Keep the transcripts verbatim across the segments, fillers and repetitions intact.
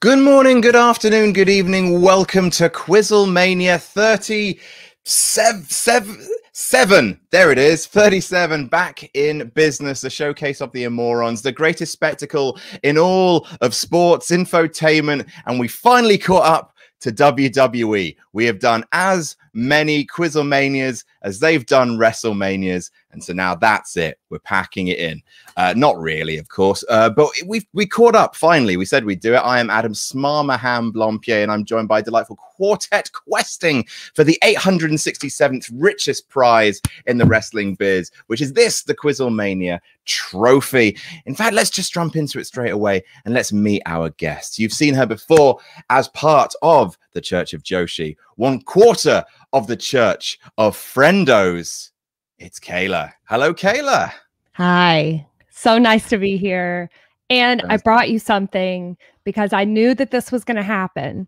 Good morning, good afternoon, good evening. Welcome to QuizzleMania thirty-seven. There it is, thirty-seven, back in business, the showcase of the immorons, the greatest spectacle in all of sports, infotainment, and we finally caught up to W W E. We have done as many QuizzleManias as they've done WrestleManias, and so now that's it. We're packing it in. Uh, not really, of course, uh, but we we caught up finally. We said we'd do it. I am Adam Smarmaham Blampied, and I'm joined by a delightful quartet questing for the eight hundred sixty-seventh richest prize in the wrestling biz, which is this, the QuizzleMania trophy. In fact, let's just jump into it straight away and let's meet our guest. You've seen her before as part of the Church of Joshi, one quarter of the Church of Friendos. It's Kayla. Hello, Kayla. Hi. So nice to be here. And nice. I brought you something because I knew that this was going to happen.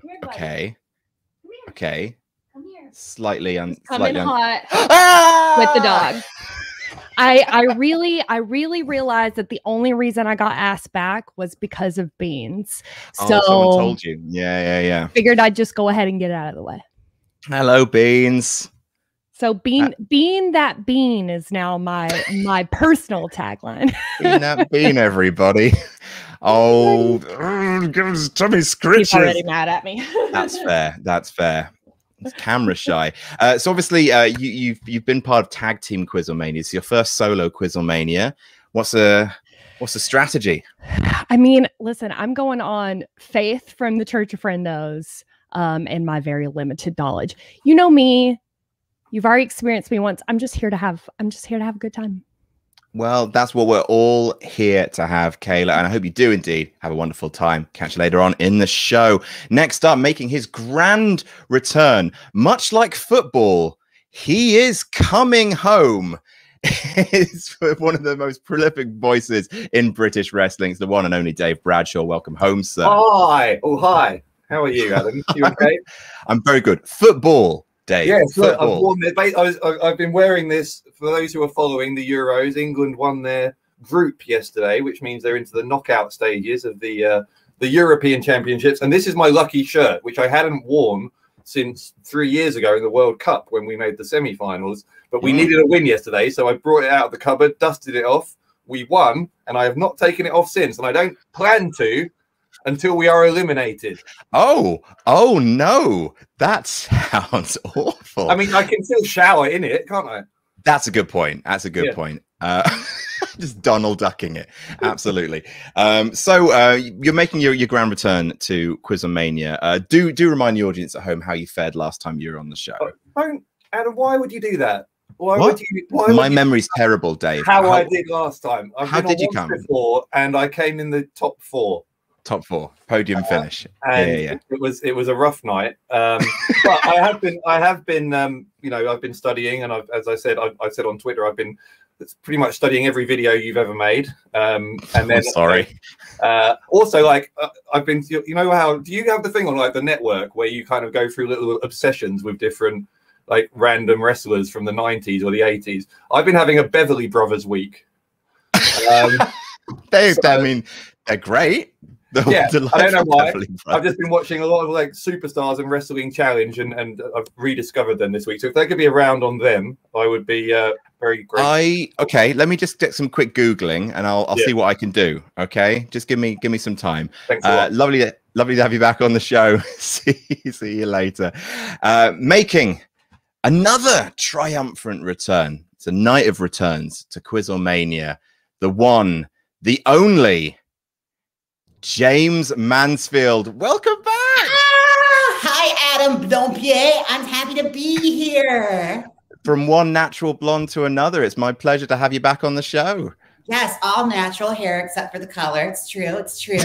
Come here, okay. Come here. Okay. Come here. Slightly un. Coming slightly hot un with the dog. I I really I really realized that the only reason I got asked back was because of beans. Oh, so someone told you. Yeah, yeah, yeah. Figured I'd just go ahead and get it out of the way. Hello, beans. So bean, uh, bean that bean is now my my personal tagline. Bean that bean, everybody. Oh, give tummy scritches. You're already mad at me. That's fair. That's fair. It's camera shy. Uh, so obviously, uh, you, you've you've been part of tag team QuizzleMania. It's your first solo QuizzleMania. What's a what's the strategy? I mean, listen, I'm going on faith from the Church of Friendos um, and my very limited knowledge. You know me. You've already experienced me once. I'm just here to have, I'm just here to have a good time. Well, that's what we're all here to have, Kayla. And I hope you do indeed have a wonderful time. Catch you later on in the show. Next up, making his grand return, much like football, he is coming home. Is one of the most prolific voices in British wrestling. It's the one and only Dave Bradshaw. Welcome home, sir. Hi. Oh, hi. How are you, Adam? You okay? I'm very good. Football. Dave, yes, look, I've, worn it. I was, I've been wearing this for those who are following the Euros. England won their group yesterday, which means they're into the knockout stages of the uh, the European Championships. And this is my lucky shirt, which I hadn't worn since three years ago in the World Cup when we made the semi-finals. But we mm. needed a win yesterday, so I brought it out of the cupboard, dusted it off. We won, and I have not taken it off since, and I don't plan to. Until we are eliminated. Oh, oh no. That sounds awful. I mean, I can still shower in it, can't I? That's a good point. That's a good yeah. point. Uh, just Donald ducking it. Absolutely. Um, so uh, you're making your, your grand return to QuizzleMania. Uh, do do remind the audience at home how you fared last time you were on the show. Oh, don't, Adam, why would you do that? Why would you, why My would memory's you, terrible, Dave. How, how I did last time. I've how did you come? Before, and I came in the top four. Top four podium finish. Uh, and yeah, yeah, yeah. It was it was a rough night, um, but I have been I have been um, you know I've been studying, and I've, as I said I've, I've said on Twitter I've been pretty much studying every video you've ever made. Um, and then I'm sorry. Uh, also, like uh, I've been you know how do you have the thing on like the network where you kind of go through little obsessions with different like random wrestlers from the nineties or the eighties? I've been having a Beverly Brothers week. Um, Dave, so, I mean, they're great. The yeah, I don't know why. I've just been watching a lot of like superstars and Wrestling Challenge, and and I've rediscovered them this week. So if they could be around on them, I would be uh, very grateful. I okay. Let me just get some quick googling, and I'll I'll yeah. see what I can do. Okay, just give me give me some time. Thanks a uh, lot. Lovely, lovely to have you back on the show. see see you later. Uh, making another triumphant return. It's a night of returns to QuizzleMania. The one, the only. Jaymes Mansfield, welcome back. Ah, hi, Adam Blampied. I'm happy to be here. From one natural blonde to another, it's my pleasure to have you back on the show. Yes, all natural hair except for the color. It's true. It's true.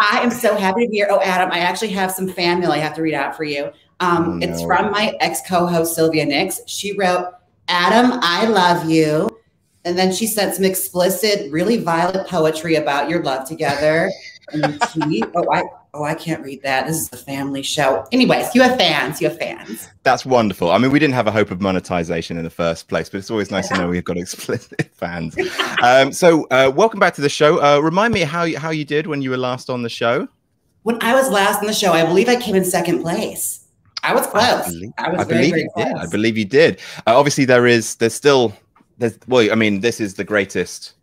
I am so happy to be here. Oh, Adam, I actually have some fan mail I have to read out for you. Um, oh, no. It's from my ex-co-host Sylvia Nix. She wrote, "Adam, I love you." And then she sent some explicit, really violent poetry about your love together. And she, oh, I, oh, I can't read that. This is a family show. Anyways, you have fans. You have fans. That's wonderful. I mean, we didn't have a hope of monetization in the first place, but it's always nice yeah. to know we've got explicit fans. um, so uh, welcome back to the show. Uh, remind me how you, how you did when you were last on the show. When I was last on the show, I believe I came in second place. I was close. I believe, I was I very, believe very you close. did. I believe you did. Uh, obviously, there is, there's still, there's, well, I mean, this is the greatest,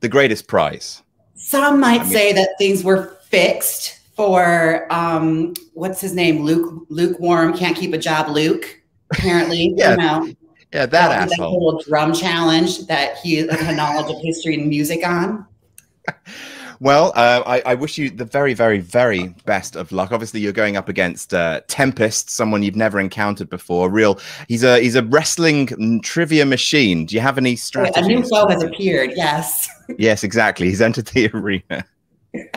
the greatest prize. Some might I mean, say that things were fixed for, um, what's his name? Luke, lukewarm, can't keep a job, Luke, apparently, yeah. you know. Yeah, that, that asshole. That whole drum challenge that he had knowledge of history and music on. Well, uh, I, I wish you the very, very, very best of luck. Obviously, you're going up against uh, Tempest, someone you've never encountered before. Real, he's a he's a wrestling trivia machine. Do you have any strategies? A new foe has appeared. Yes. Yes, exactly. He's entered the arena. Do you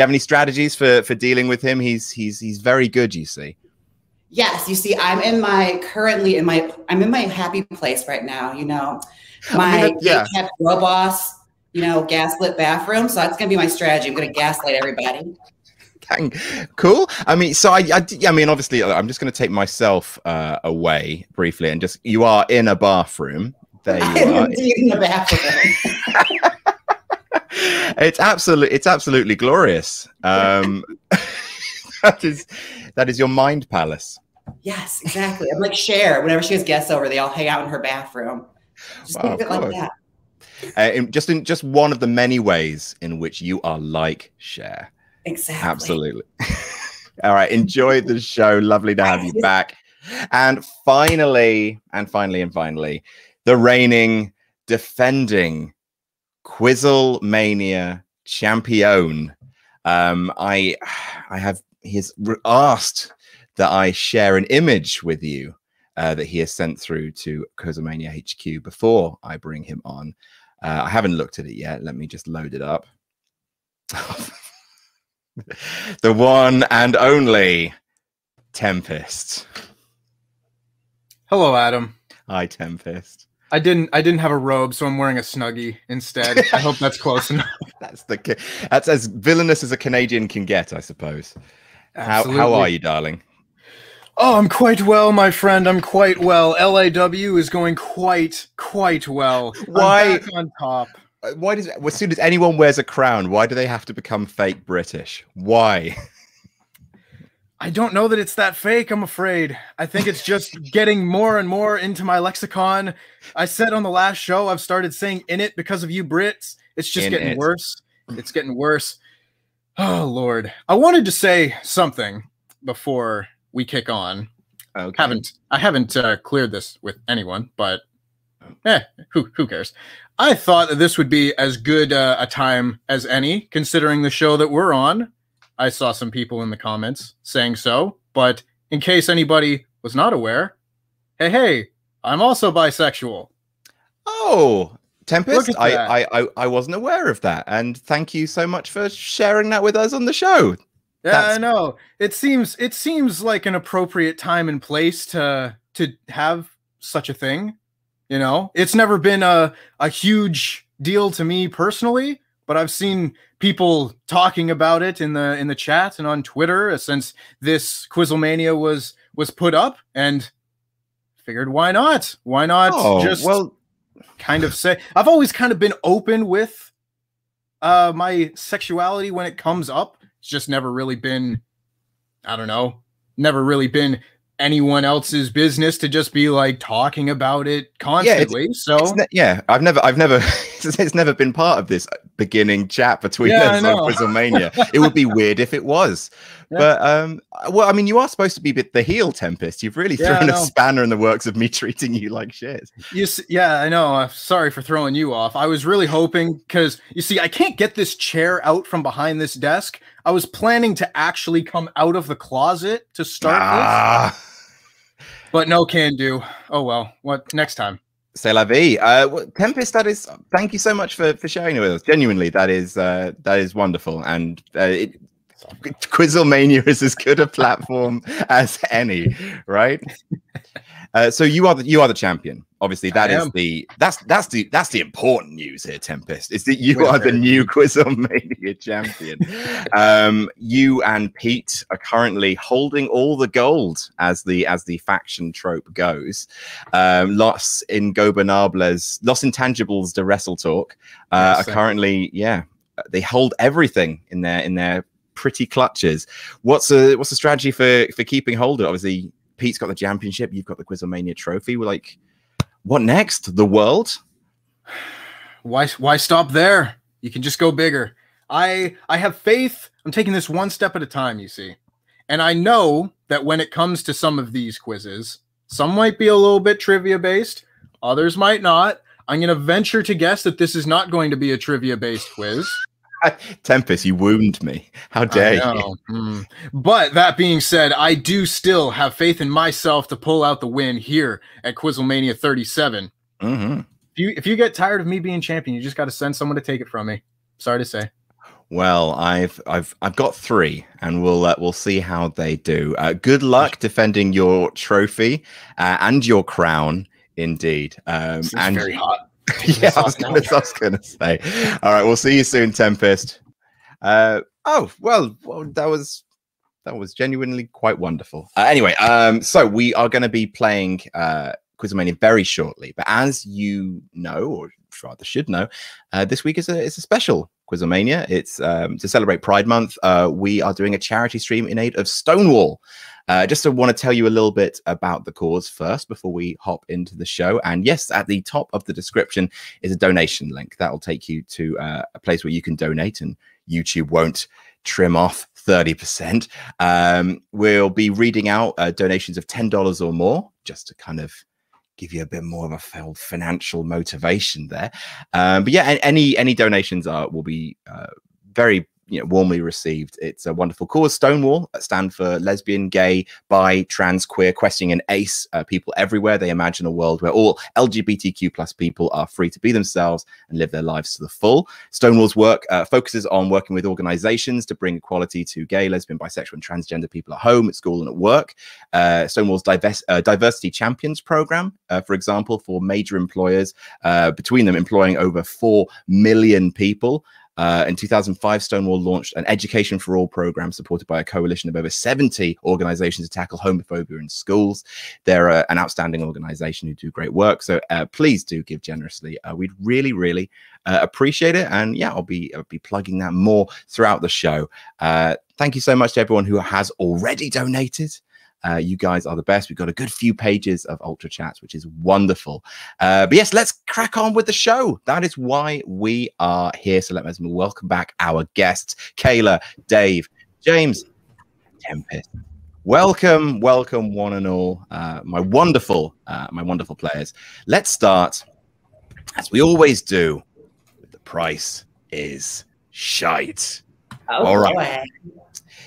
have any strategies for for dealing with him? He's he's he's very good. You see. Yes, you see, I'm in my currently in my I'm in my happy place right now. You know, my yeah. girl boss. You know, gaslit bathroom. So that's going to be my strategy. I'm going to gaslight everybody. Dang. Cool. I mean, so I, I, I mean, obviously, I'm just going to take myself uh, away briefly and just, you are in a bathroom. There you I'm are. In the bathroom. It's absolutely, it's absolutely glorious. Um, that is, that is your mind palace. Yes, exactly. I'm like Cher. Whenever she has guests over, they all hang out in her bathroom. Just wow, think of it like that. Uh, in, just in just one of the many ways in which you are like Cher. Exactly. Absolutely. All right. Enjoy the show. Lovely to have you back. And finally, and finally, and finally, the reigning, defending QuizzleMania champion. Um, I, I have, he has asked that I share an image with you uh, that he has sent through to QuizzleMania H Q before I bring him on. Uh, I haven't looked at it yet. Let me just load it up. The one and only Tempest. Hello, Adam. Hi, Tempest. I didn't. I didn't have a robe, so I'm wearing a snuggie instead. I hope that's close enough. That's the. That's as villainous as a Canadian can get, I suppose. How, how are you, darling? Oh, I'm quite well, my friend. I'm quite well. L A W is going quite, quite well. Why on top? Why does as soon as anyone wears a crown, why do they have to become fake British? Why? I don't know that it's that fake. I'm afraid. I think it's just getting more and more into my lexicon. I said on the last show, I've started saying "in it" because of you Brits. It's just in getting it. worse. It's getting worse. Oh Lord! I wanted to say something before we kick on. Okay. Haven't I haven't uh, cleared this with anyone, but eh, who who cares? I thought that this would be as good uh, a time as any, considering the show that we're on. I saw some people in the comments saying so, but in case anybody was not aware, hey, hey, I'm also bisexual. Oh, Tempest, I, I I I wasn't aware of that, and thank you so much for sharing that with us on the show. Yeah, That's I know. It seems it seems like an appropriate time and place to to have such a thing. You know, it's never been a a huge deal to me personally, but I've seen people talking about it in the in the chat and on Twitter since this QuizzleMania was was put up, and figured why not? Why not oh, just well kind of say I've always kind of been open with uh my sexuality when it comes up. Just never really been, I don't know, never really been anyone else's business to just be like talking about it constantly. Yeah, it's, so it's yeah, I've never, I've never, it's never been part of this beginning chat between yeah, us on QuizzleMania. It would be weird if it was, yeah. but um, well, I mean, you are supposed to be the heel, Tempest. You've really yeah, thrown a spanner in the works of me treating you like shit. You see, yeah, I know. I'm sorry for throwing you off. I was really hoping because you see, I can't get this chair out from behind this desk. I was planning to actually come out of the closet to start ah. this. But no can do. Oh, well, what next time? C'est la vie. Uh, well, Tempest, that is, thank you so much for, for sharing it with us. Genuinely, that is, uh, that is wonderful. And uh, it, QuizzleMania is as good a platform as any, right? Uh, so you are the, you are the champion. Obviously, that I is am. the that's that's the that's the important news here, Tempest. Is that you We're are there. the new QuizzleMania champion. um, you and Pete are currently holding all the gold, as the as the faction trope goes. Um, Los Ingobernables, Los Intangibles de WrestleTalk uh, yes, are currently yeah they hold everything in their in their pretty clutches. What's a what's the strategy for for keeping hold of? Obviously, Pete's got the championship. You've got the QuizzleMania trophy. We're like, what next? The world? Why, why stop there? You can just go bigger. I, I have faith. I'm taking this one step at a time, you see. And I know that when it comes to some of these quizzes, some might be a little bit trivia-based, others might not. I'm going to venture to guess that this is not going to be a trivia-based quiz. Tempest, you wound me. How dare you? Mm. But that being said, I do still have faith in myself to pull out the win here at QuizzleMania thirty-seven. Mm-hmm. If you if you get tired of me being champion, you just got to send someone to take it from me. Sorry to say. Well, I've I've I've got three, and we'll uh, we'll see how they do. Uh, good luck defending your trophy uh, and your crown, indeed. Um, this is and very hot. Yeah, I was, gonna, I was gonna say. All right, we'll see you soon, Tempest. Uh, oh well, well, that was that was genuinely quite wonderful. Uh, anyway, um, so we are going to be playing uh, QuizzleMania very shortly, but as you know, or rather should know, uh, this week is a is a special QuizzleMania. It's um, to celebrate Pride Month. Uh, we are doing a charity stream in aid of Stonewall. Uh, just to want to tell you a little bit about the cause first before we hop into the show. And yes, at the top of the description is a donation link. That'll take you to uh, a place where you can donate and YouTube won't trim off thirty percent. Um, we'll be reading out uh, donations of ten dollars or more, just to kind of give you a bit more of a financial motivation there. Um, but yeah, any any donations are will be uh, very you know, warmly received. It's a wonderful cause. Stonewall stand for lesbian, gay, bi, trans, queer, questioning and ace uh, people everywhere. They imagine a world where all L G B T Q plus people are free to be themselves and live their lives to the full. Stonewall's work uh, focuses on working with organizations to bring equality to gay, lesbian, bisexual and transgender people at home, at school and at work. Uh, Stonewall's divers uh, diversity champions program, uh, for example, for major employers, uh, between them employing over four million people. Uh, in two thousand five, Stonewall launched an Education for All program supported by a coalition of over seventy organizations to tackle homophobia in schools. They're uh, an outstanding organization who do great work. So uh, please do give generously. Uh, we'd really, really uh, appreciate it. And yeah, I'll be, I'll be plugging that more throughout the show. Uh, thank you so much to everyone who has already donated. Uh, you guys are the best. We've got a good few pages of Ultra Chats, which is wonderful. Uh, but yes, let's crack on with the show. That is why we are here. So let us welcome back our guests, Kayla, Dave, Jaymes, Tempest. Welcome, welcome one and all, uh, my wonderful, uh, my wonderful players. Let's start, as we always do, with the price is shite. Oh, all right. Boy.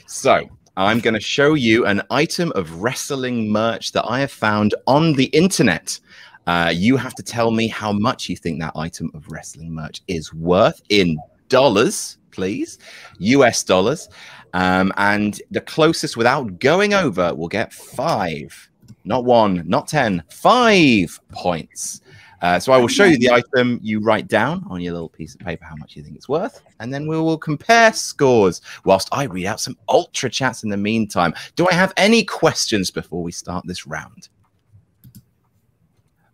So I'm going to show you an item of wrestling merch that I have found on the internet. Uh, you have to tell me how much you think that item of wrestling merch is worth in dollars, please, U S dollars. Um, and the closest without going over will get five, not one, not ten, five points. Uh, so I will show you the item. You write down on your little piece of paper how much you think it's worth, and then we will compare scores whilst I read out some Ultra Chats in the meantime. Do I have any questions before we start this round?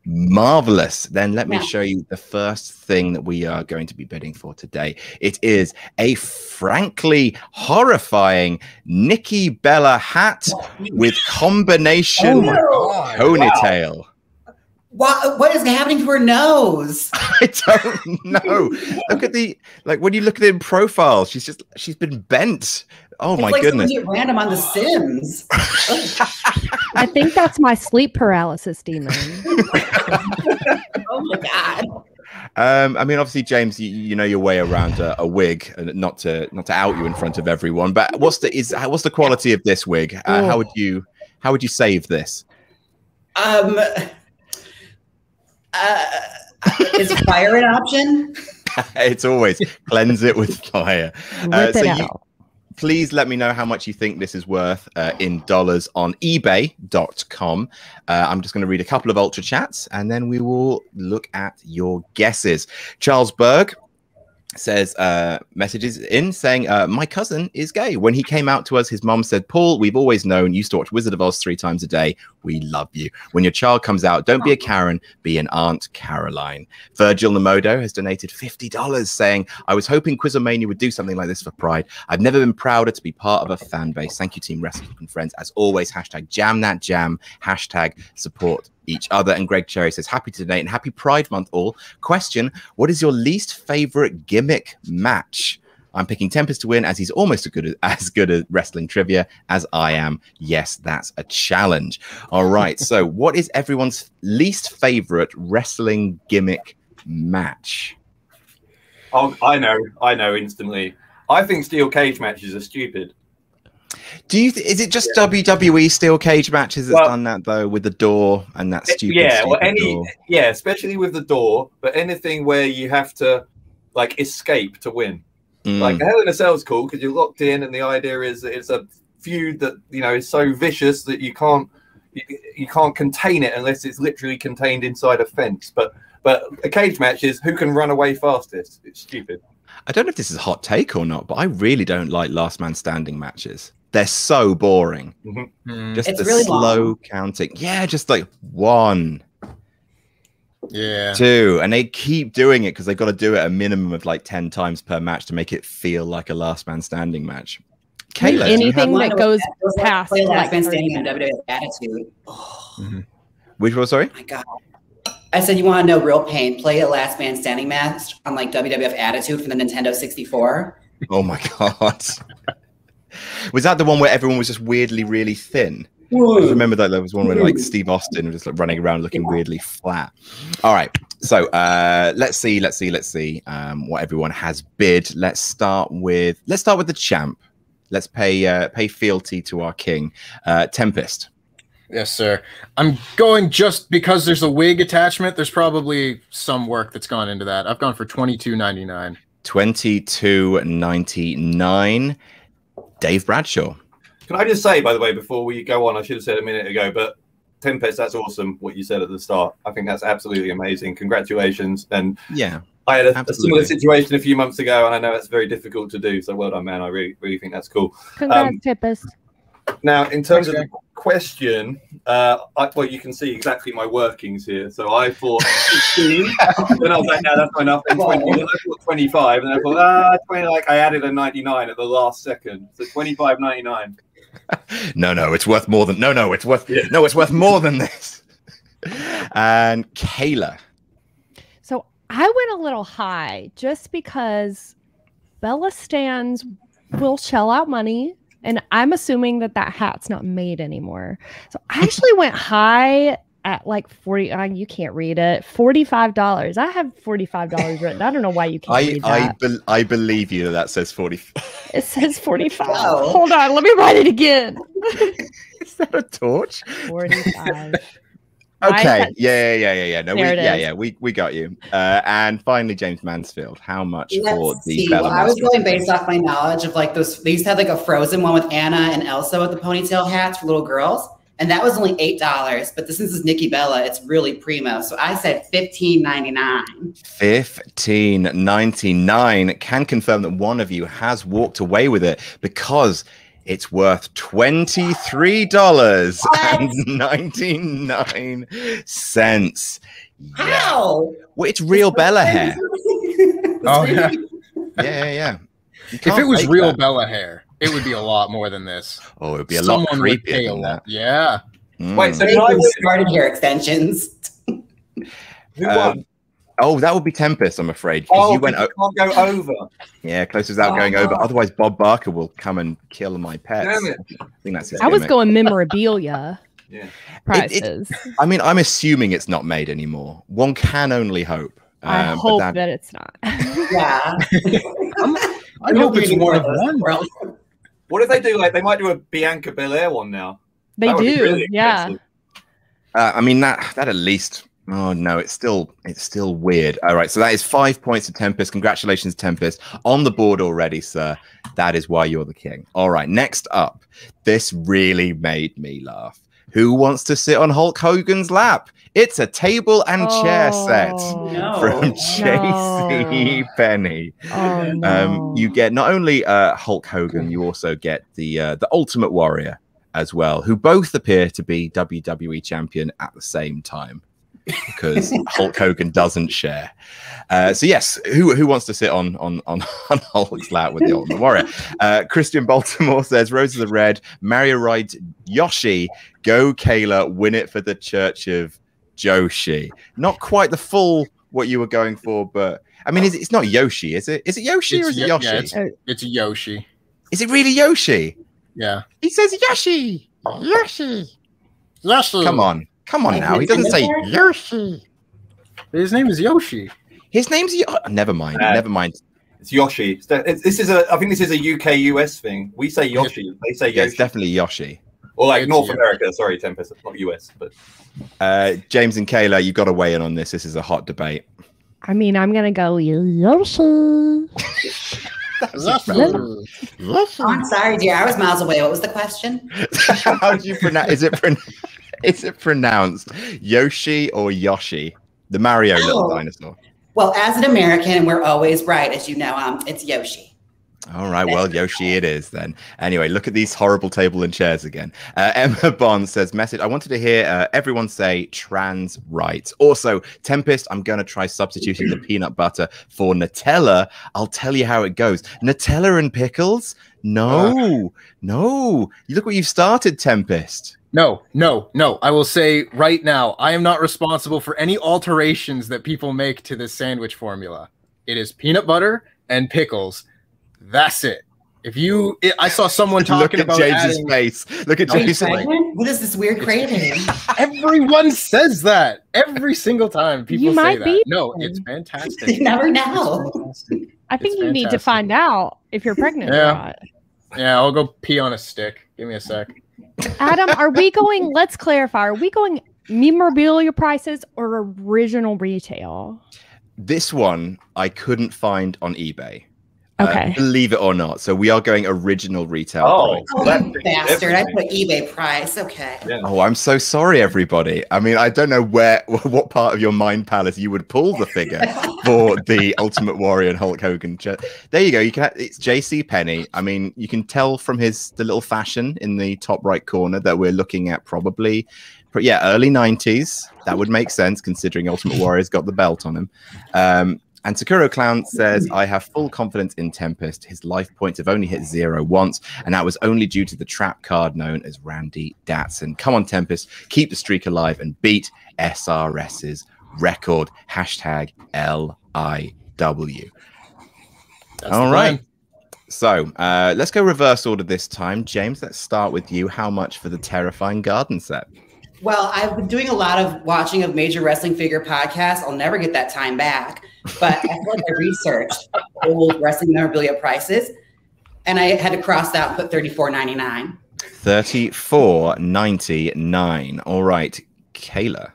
Marvelous. Then let me yeah. show you the first thing that we are going to be bidding for today. It is a frankly horrifying Nikki Bella hat with combination oh ponytail. Wow. What, what is happening to her nose? I don't know. Look at the, like, when you look at it in profile, she's just, she's been bent. Oh, it's my like goodness. It's like random on The Sims. I think that's my sleep paralysis demon. Oh, my God. Um, I mean, obviously, Jaymes, you, you know your way around a, a wig, and not to not to out you in front of everyone. But what's the is what's the quality of this wig? Uh, how would you how would you save this? Um. Uh, is fire an option? It's always cleanse it with fire. Uh, so it you, please let me know how much you think this is worth uh, in dollars on ebay dot com. Uh, I'm just going to read a couple of Ultra Chats, and then we will look at your guesses. Charles Berg says, uh, messages in saying, uh, my cousin is gay. When he came out to us, his mom said, Paul, we've always known you used to watch Wizard of Oz three times a day. We love you. When your child comes out, don't be a Karen, be an Aunt Caroline. Virgil Namodo has donated fifty dollars saying, I was hoping QuizzleMania would do something like this for Pride. I've never been prouder to be part of a fan base. Thank you, Team Wrestling and Friends. As always, hashtag jam that jam, hashtag support each other. And Greg Cherry says, happy to donate and happy Pride Month all. Question, what is your least favorite gimmick match? I'm picking Tempest to win, as he's almost as good as, as good at wrestling trivia as I am. Yes, that's a challenge. All right, so what is everyone's least favorite wrestling gimmick match? Oh, I know, I know instantly. I think steel cage matches are stupid. Do you? Th is it just yeah. W W E steel cage matches that's well, done that though, with the door and that stupid? Yeah, stupid well, any door. yeah, especially with the door, but anything where you have to like escape to win. Mm. Like Hell in a Cell's cool because you're locked in, and the idea is that it's a feud that you know is so vicious that you can't you, you can't contain it unless it's literally contained inside a fence. But but a cage match is who can run away fastest. It's stupid. I don't know if this is a hot take or not, but I really don't like last man standing matches. They're so boring. Mm-hmm. Mm. Just it's the really slow long. counting. Yeah, just like one. Yeah. Two. And they keep doing it because they've got to do it a minimum of like ten times per match to make it feel like a last man standing match. Kayla. Anything that goes past like last man standing in W W E Attitude. Oh. Mm-hmm. Which one, sorry? Oh my God. I said, you want to know real pain? Play a last man standing match on like W W F Attitude for the Nintendo sixty-four. Oh my God. Was that the one where everyone was just weirdly really thin? Whoa. I remember that there was one where like Steve Austin was just like running around looking yeah. weirdly flat. All right, so uh, let's see, let's see, let's see um, what everyone has bid. Let's start with let's start with the champ. Let's pay uh, pay fealty to our king, uh, Tempest. Yes, sir. I'm going just because there's a wig attachment. There's probably some work that's gone into that. I've gone for twenty-two ninety-nine. twenty-two ninety-nine. Dave Bradshaw. Can I just say, by the way, before we go on, I should have said a minute ago, but Tempest, that's awesome what you said at the start. I think that's absolutely amazing. Congratulations. And yeah, I had a, a similar situation a few months ago, and I know that's very difficult to do. So well done, man. I really, really think that's cool. Congrats, um, Tempest. Now, in terms okay. of the question, uh, I, well, you can see exactly my workings here. So I thought sixteen, then I was like, no, that's not enough. And twenty, then I thought twenty-five, and I thought, ah, twenty, like I added a ninety-nine at the last second. So twenty-five ninety-nine. No, no, it's worth more than no, no, it's worth yeah. no, it's worth more than this. And Kayla. So I went a little high just because Bella Stans will shell out money. And I'm assuming that that hat's not made anymore. So I actually went high at like forty. Uh, you can't read it. Forty-five dollars. I have forty-five dollars written. I don't know why you can't I, read that. I, be I believe you. That says forty-five. It says forty-five. Oh. Hold on. Let me write it again. Is that a torch? Forty-five. Okay. Yeah, yeah, yeah, yeah, yeah. No, we, yeah, yeah. We we got you. Uh, and finally, Jaymes Mansfield. How much Let's for the? Well, I was going based off my knowledge of like those. They used to have like a Frozen one with Anna and Elsa with the ponytail hats for little girls, and that was only eight dollars. But this is Nikki Bella. It's really primo. So I said fifteen ninety nine. Fifteen ninety nine. Can confirm that one of you has walked away with it because it's worth twenty-three dollars and ninety-nine cents. Wow. Yeah. Well, it's real Bella hair. Oh, yeah. Yeah, yeah, yeah. If it was real that. Bella hair, it would be a lot more than this. Oh, it would be a Someone lot creepier pay than that. that. Yeah. Mm. Wait, so I started hair extensions. Who um, won? Oh, that would be Tempest, I'm afraid. Oh, you went you can't go over. Yeah, close without oh, going no. over. Otherwise, Bob Barker will come and kill my pets. Damn it. I think that's his I gimmick. was going memorabilia. Yeah. Prices. It, it, I mean, I'm assuming it's not made anymore. One can only hope. Um, I hope that... that it's not. Yeah. I'm, I hope, hope it's one of one. What if they do? Like, they might do a Bianca Belair one now. They do. Yeah. Uh, I mean, that that at least Oh no, it's still it's still weird. All right, so that is five points to Tempest. Congratulations, Tempest. On the board already, sir. That is why you're the king. All right, next up. This really made me laugh. Who wants to sit on Hulk Hogan's lap? It's a table and oh, chair set no, from J C Penney. No. Um, oh, no. You get not only uh, Hulk Hogan, you also get the uh, the Ultimate Warrior as well, who both appear to be W W E champion at the same time, because Hulk Hogan doesn't share. Uh, so yes, who who wants to sit on on on, on Hulk's lap with the Ultimate Warrior? Uh, Christian Baltimore says Roses are red. Mario rides Yoshi. Go Kayla, win it for the Church of Joshi. Not quite the full what you were going for, but I mean, is it, it's not Yoshi, is it? Is it Yoshi it's or is it Yoshi? Yeah, it's, it's Yoshi. Is it really Yoshi? Yeah. He says Yoshi, Yoshi, Yoshi. Come on. Come on now, he doesn't say Yoshi. His name is Yoshi. His name's Yoshi. Never mind. Uh, never mind. It's Yoshi. It's, this is a. I think this is a U K U S thing. We say Yoshi. They say Yoshi. Yeah, it's definitely Yoshi. Or like it's North Yoshi. America. Sorry, Tempest. It's not U S, but uh, James and Kayla, you've got to weigh in on this. This is a hot debate. I mean, I'm gonna go Yoshi. Oh, I'm sorry, dear. I was miles away. What was the question? How do you pronounce? Is it pronounced? Is it pronounced Yoshi or Yoshi? The Mario oh. little dinosaur. Well, as an American, we're always right, as you know. Um, it's Yoshi. All right, well, Yoshi it is then. Anyway, look at these horrible table and chairs again. Uh, Emma Bond says, message, I wanted to hear uh, everyone say trans rights. Also, Tempest, I'm going to try substituting the peanut butter for Nutella. I'll tell you how it goes. Nutella and pickles? No, uh, no. Look what you've started, Tempest. No, no, no. I will say right now, I am not responsible for any alterations that people make to this sandwich formula. It is peanut butter and pickles. That's it. If you, it, I saw someone talking about James's adding, face. Look at James's face. What is this weird craving? Everyone says that every single time. People you say might that. Be. No, it's fantastic. You never know. Fantastic. I think it's you fantastic. need to find out if you're pregnant yeah. or not. Yeah, I'll go pee on a stick. Give me a sec. Adam, are we going, let's clarify, are we going memorabilia prices or original retail? This one I couldn't find on eBay. Okay. Uh, believe it or not. So we are going original retail. Oh, oh bastard. I put eBay price. Okay. Yeah. Oh, I'm so sorry, everybody. I mean, I don't know where, what part of your mind palace you would pull the figure for the Ultimate Warrior and Hulk Hogan. There you go. You can. It's J C Penney. I mean, you can tell from his the little fashion in the top right corner that we're looking at probably. Yeah, early nineties. That would make sense considering Ultimate Warrior's got the belt on him. Um, And Sakura Clown says, I have full confidence in Tempest. His life points have only hit zero once, and that was only due to the trap card known as Randy Datson. Come on, Tempest. Keep the streak alive and beat S R S's record. Hashtag L I W. That's all right. Plan. So uh, let's go reverse order this time. James, let's start with you. How much for the terrifying garden set? Well, I've been doing a lot of watching of major wrestling figure podcasts. I'll never get that time back. But I feel like I researched old wrestling memorabilia prices, and I had to cross out and put thirty-four ninety-nine. thirty-four ninety-nine. All right, Kayla.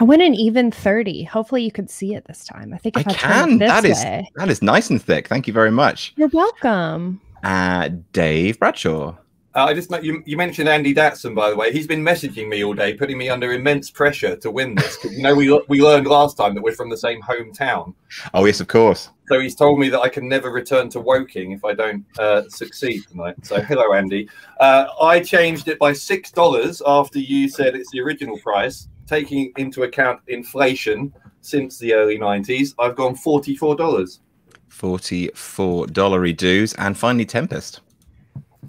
I went an even thirty. Hopefully you could see it this time. I think if I, I can. This that is way. that is nice and thick. Thank you very much. You're welcome. Uh, Dave Bradshaw. Uh, I just you, you mentioned Andy Datson, by the way. He's been messaging me all day, putting me under immense pressure to win this. Because you know we we learned last time that we're from the same hometown. Oh yes, of course. So he's told me that I can never return to Woking if I don't uh, succeed tonight. So hello, Andy. Uh, I changed it by six dollars after you said it's the original price, taking into account inflation since the early nineties. I've gone forty-four dollars. Forty-four dollary dues, and finally Tempest.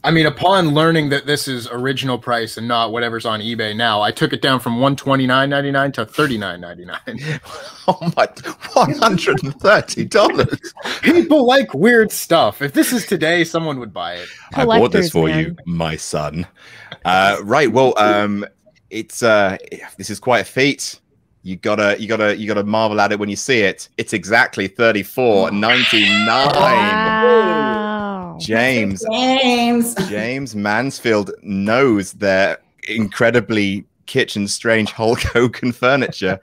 I mean, upon learning that this is original price and not whatever's on eBay now, I took it down from one twenty-nine ninety-nine to thirty-nine ninety-nine. Oh my, one hundred thirty dollars. People like weird stuff. If this is today, someone would buy it. I bought this for man. you, my son. Uh, right. Well, um, it's uh, this is quite a feat. You gotta, you gotta, you gotta marvel at it when you see it. It's exactly thirty-four ninety-nine. Wow. James, James James Mansfield knows their incredibly kitchen's strange Hulk Hogan furniture.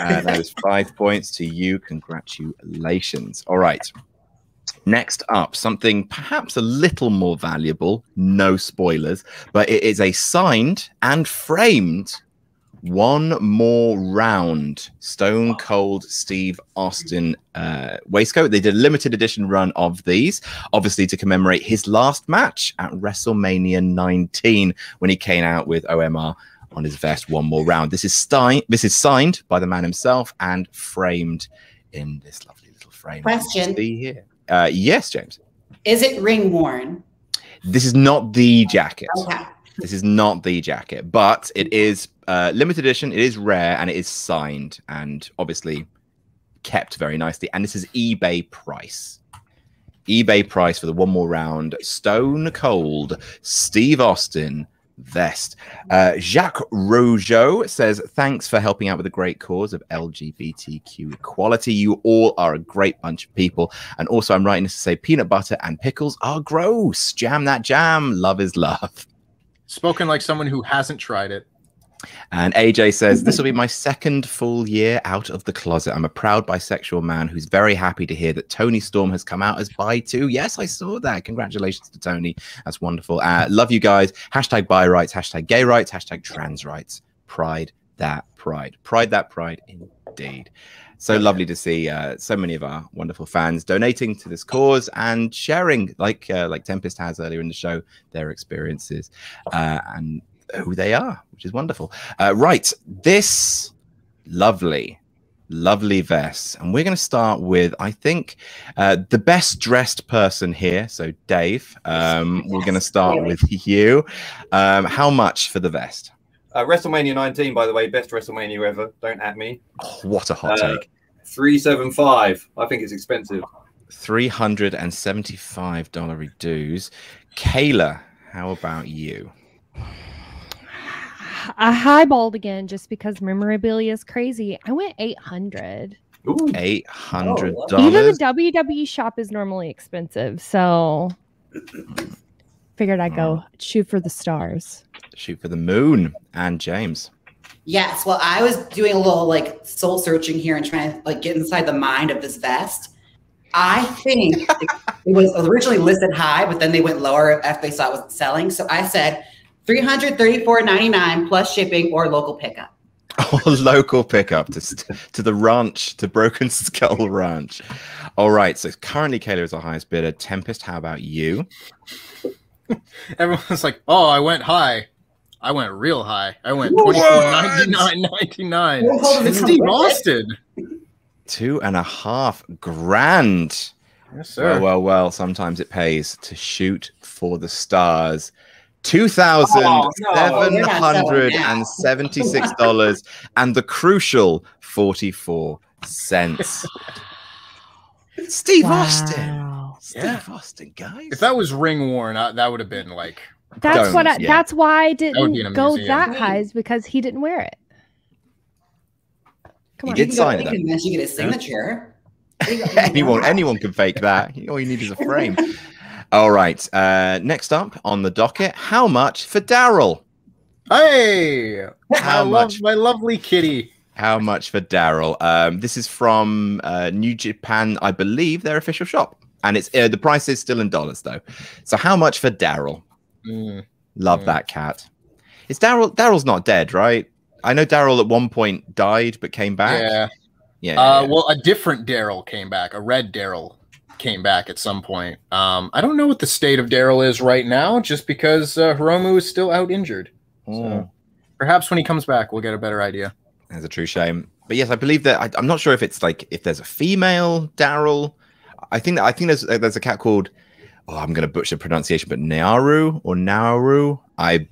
And that is five points to you. Congratulations. All right. Next up, something perhaps a little more valuable. No spoilers, but it is a signed and framed One More Round Stone Cold Steve Austin uh, waistcoat. They did a limited edition run of these, obviously to commemorate his last match at WrestleMania nineteen when he came out with O M R on his vest, One More Round. This is, sti this is signed by the man himself and framed in this lovely little frame. Question. Be here. Uh, yes, Jaymes. Is it ring worn? This is not the jacket. Okay. This is not the jacket, but it is uh, limited edition. It is rare and it is signed and obviously kept very nicely. And this is eBay price. eBay price for the One More Round Stone Cold Steve Austin vest. Uh, Jacques Rojo says, thanks for helping out with the great cause of L G B T Q equality. You all are a great bunch of people. And also I'm writing this to say peanut butter and pickles are gross. Jam that jam. Love is love. Spoken like someone who hasn't tried it. And A J says, this will be my second full year out of the closet. I'm a proud bisexual man who's very happy to hear that Tony Storm has come out as bi too. Yes, I saw that. Congratulations to Tony. That's wonderful. Uh, love you guys. Hashtag bi rights, hashtag gay rights, hashtag trans rights. Pride that pride. Pride that pride indeed. So lovely to see uh, so many of our wonderful fans donating to this cause and sharing, like uh, like Tempest has earlier in the show, their experiences uh, and who they are, which is wonderful. Uh, right, this lovely, lovely vest. And we're going to start with, I think, uh, the best dressed person here. So Dave, um, we're going to start with you. Um, how much for the vest? Uh, WrestleMania nineteen, by the way, best WrestleMania ever. Don't at me. Oh, what a hot uh, take. three seventy-five. I think it's expensive. three hundred seventy-five dollars reduce. Kayla, how about you? I highballed again just because memorabilia is crazy. I went eight hundred dollars. Ooh, eight hundred dollars. Oh, even the W W E shop is normally expensive, so figured I'd go shoot for the stars. Shoot for the moon. And Jaymes. Yes, well, I was doing a little like soul searching here and trying to like get inside the mind of this vest. I think it was originally listed high, but then they went lower after they saw it was selling. So I said three hundred thirty-four ninety-nine plus shipping or local pickup. Or oh, local pickup to to the ranch, to Broken Skull Ranch. All right, so currently Kayla is our highest bidder. Tempest, how about you? Everyone's like, oh, I went high. I went real high. I went twenty-four ninety-nine ninety-nine. It's Steve Austin. Two and a half grand. Yes, sir. Well, well, well. Sometimes it pays to shoot for the stars. Two thousand seven hundred and seventy-six dollars and the crucial forty-four cents. Steve wow. Austin. Steve yeah. Austin, guys. If that was ring worn, I, that would have been like. That's Don't, what. I, yeah. That's why I didn't that go that high, is because he didn't wear it. Come on, he did sign it. Though. You get a signature. anyone, anyone can fake that. All you need is a frame. All right. Uh, next up on the docket, how much for Daryl? Hey, how I much? Love my lovely kitty. How much for Daryl? Um, this is from uh, New Japan, I believe, their official shop, and it's uh, the price is still in dollars though. So, how much for Daryl? Mm. Love mm. that cat. It's Daryl. Daryl's not dead, right? I know Daryl at one point died but came back. Yeah, yeah. Uh, yeah. Well, a different Daryl came back. A red Daryl came back at some point. Um, I don't know what the state of Daryl is right now, just because uh, Hiromu is still out injured. Mm. So perhaps when he comes back, we'll get a better idea. That's a true shame. But yes, I believe that. I, I'm not sure if it's like if there's a female Daryl. I think that I think there's there's a cat called. Oh, I'm going to butcher the pronunciation, but Naru or Nauru. I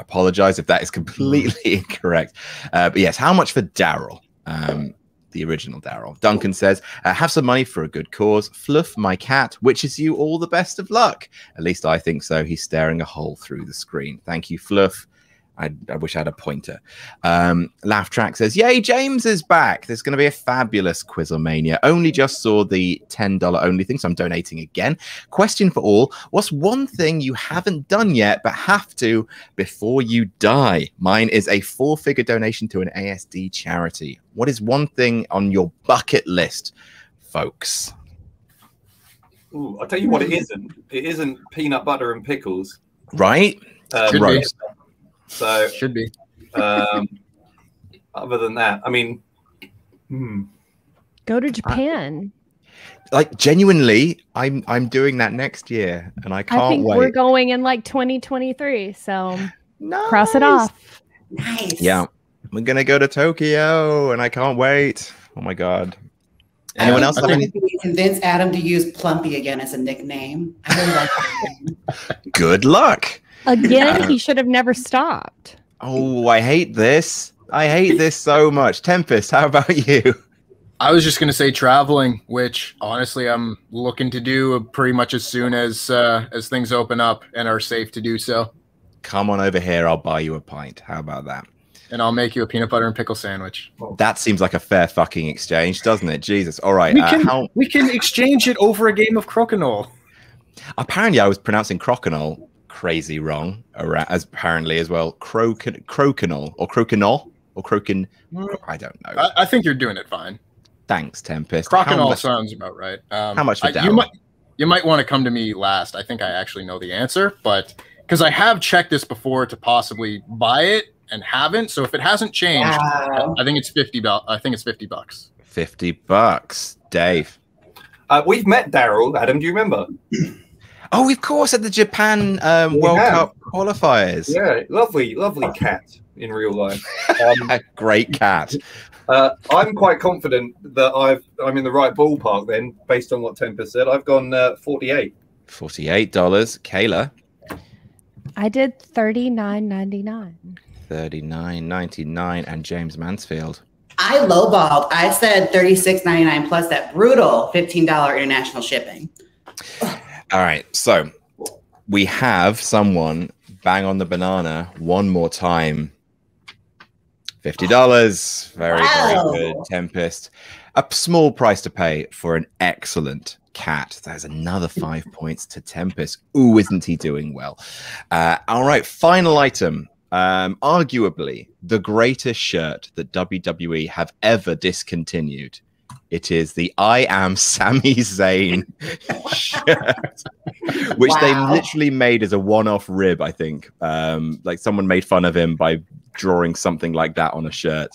apologize if that is completely incorrect. Uh, but yes, how much for Daryl? Um, the original Daryl. Duncan says, uh, have some money for a good cause. Fluff, my cat, wishes you all the best of luck. At least I think so. He's staring a hole through the screen. Thank you, Fluff. I, I wish I had a pointer. Um, Laugh Track says, yay, Jaymes is back. There's going to be a fabulous QuizzleMania. Only just saw the ten dollar only thing, so I'm donating again. Question for all, what's one thing you haven't done yet but have to before you die? Mine is a four-figure donation to an A S D charity. What is one thing on your bucket list, folks? Ooh, I'll tell you what it isn't. It isn't peanut butter and pickles. Right? Um, roast. So should be. Um, other than that, I mean, hmm. Go to Japan. I, like genuinely, I'm I'm doing that next year, and I can't I think wait. We're going in like twenty twenty-three, so nice. Cross it off. Nice. Yeah, we're gonna go to Tokyo, and I can't wait. Oh my god. Anyone else? Have any... Convince Adam to use Plumpy again as a nickname. I really like that name. Good luck. Again, he should have never stopped. Oh, I hate this. I hate this so much. Tempest, how about you? I was just going to say traveling, which honestly I'm looking to do pretty much as soon as uh, as things open up and are safe to do so. Come on over here. I'll buy you a pint. How about that? And I'll make you a peanut butter and pickle sandwich. That seems like a fair fucking exchange, doesn't it? Jesus. All right. We uh, can, how... we can exchange it over a game of crokinole. Apparently, I was pronouncing crokinole crazy wrong, as apparently as well. Crokinole crokinole or crokinole or crokin. I don't know. I, I think you're doing it fine. Thanks, Tempest. Crokinole much... sounds about right. Um, how much for Daryl? You might, you might want to come to me last. I think I actually know the answer, but because I have checked this before to possibly buy it. And haven't, so if it hasn't changed, wow. I think it's fifty. I think it's fifty bucks. Fifty bucks, Dave. Uh, we've met Daryl. Adam, do you remember? Oh, of course, at the Japan um, yeah. World Cup qualifiers. Yeah, lovely, lovely cat in real life. Um, a great cat. Uh, I'm quite confident that I've I'm in the right ballpark. Then, based on what Tempest said, I've gone uh, forty-eight. Forty-eight dollars, Kayla. I did thirty-nine ninety-nine. thirty-nine ninety-nine and Jaymes Mansfield. I lowballed. I said thirty-six ninety-nine plus that brutal fifteen dollar international shipping. All right. So we have someone bang on the banana one more time. fifty dollars. Very, wow. very good. Tempest. A small price to pay for an excellent cat. There's another five points to Tempest. Ooh, isn't he doing well? Uh, all right. Final item. Um, arguably the greatest shirt that W W E have ever discontinued. It is the I Am Sami Zayn shirt, which wow. they literally made as a one-off rib, I think. Um, like someone made fun of him by drawing something like that on a shirt,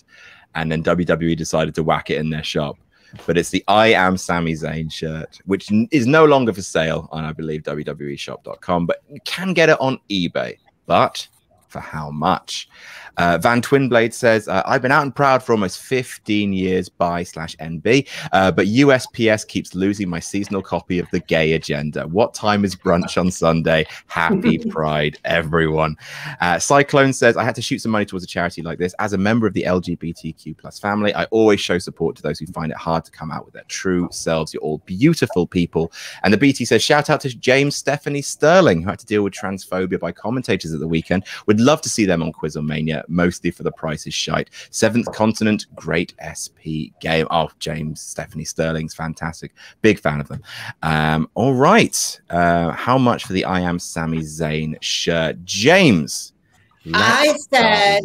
and then W W E decided to whack it in their shop. But it's the I Am Sami Zayn shirt, which is no longer for sale on, I believe, W W E shop dot com, but you can get it on eBay. But... for how much? Uh, Van Twinblade says, uh, I've been out and proud for almost fifteen years by slash N B, uh, but U S P S keeps losing my seasonal copy of The Gay Agenda. What time is brunch on Sunday? Happy Pride, everyone. Uh, Cyclone says, I had to shoot some money towards a charity like this. As a member of the L G B T Q plus family, I always show support to those who find it hard to come out with their true selves. You're all beautiful people. And the B T says, shout out to James Stephanie Sterling, who had to deal with transphobia by commentators at the weekend. Would love to see them on QuizzleMania, mostly for the price is shite. Seventh Continent, great S P game. Oh, James, Stephanie Sterling's fantastic. Big fan of them. Um, all right. Uh, how much for the I Am Sami Zayn shirt? James. I said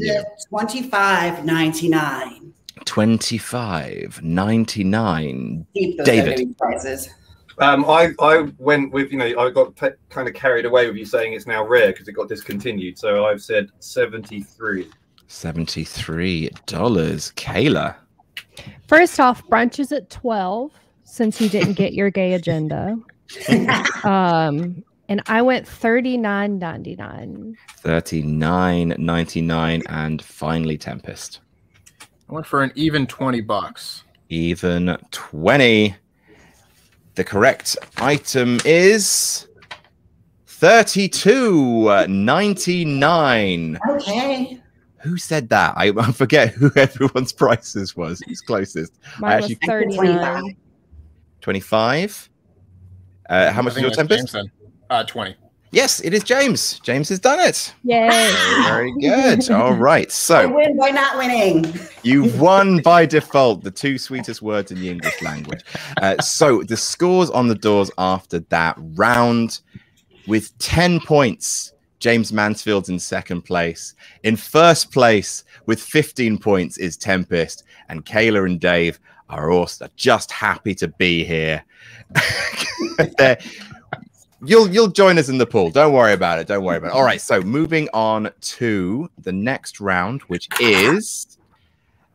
twenty-five ninety-nine. twenty-five ninety-nine. David. Prices. Um, I, I went with, you know, I got kind of carried away with you saying it's now rare because it got discontinued. So I've said seventy-three dollars. seventy-three dollars. Kayla. First off, brunch is at twelve since you didn't get your gay agenda. um, and I went thirty-nine ninety-nine. thirty-nine ninety-nine. And finally, Tempest. I went for an even twenty bucks. Even twenty. The correct item is thirty-two ninety-nine. Okay. Who said that? I, I forget who everyone's prices was. Who's closest? Mine I actually thirty-nine. twenty-five. Uh, how much is your Tempest? Uh, twenty. Yes, it is Jaymes. Jaymes has done it. Yay. Very good. All right. So I win by not winning. You've won by default, the two sweetest words in the English language. Uh, so the scores on the doors after that round. With ten points, Jaymes Mansfield's in second place. In first place with fifteen points is Tempest. And Kayla and Dave are also just happy to be here. They're... You'll you'll join us in the pool. Don't worry about it. Don't worry about it. All right. So moving on to the next round, which is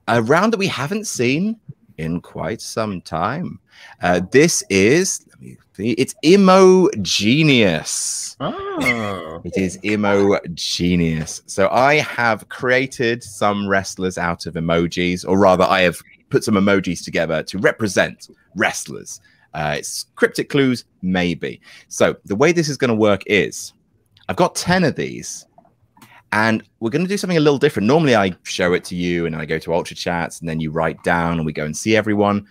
a round that we haven't seen in quite some time. Uh, this is let me see, it's Imogenius. Oh, it is Imogenius. So I have created some wrestlers out of emojis, or rather, I have put some emojis together to represent wrestlers. Uh, it's cryptic clues, maybe. So the way this is going to work is I've got ten of these, and we're going to do something a little different. Normally, I show it to you, and I go to Ultra Chats, and then you write down, and we go and see everyone.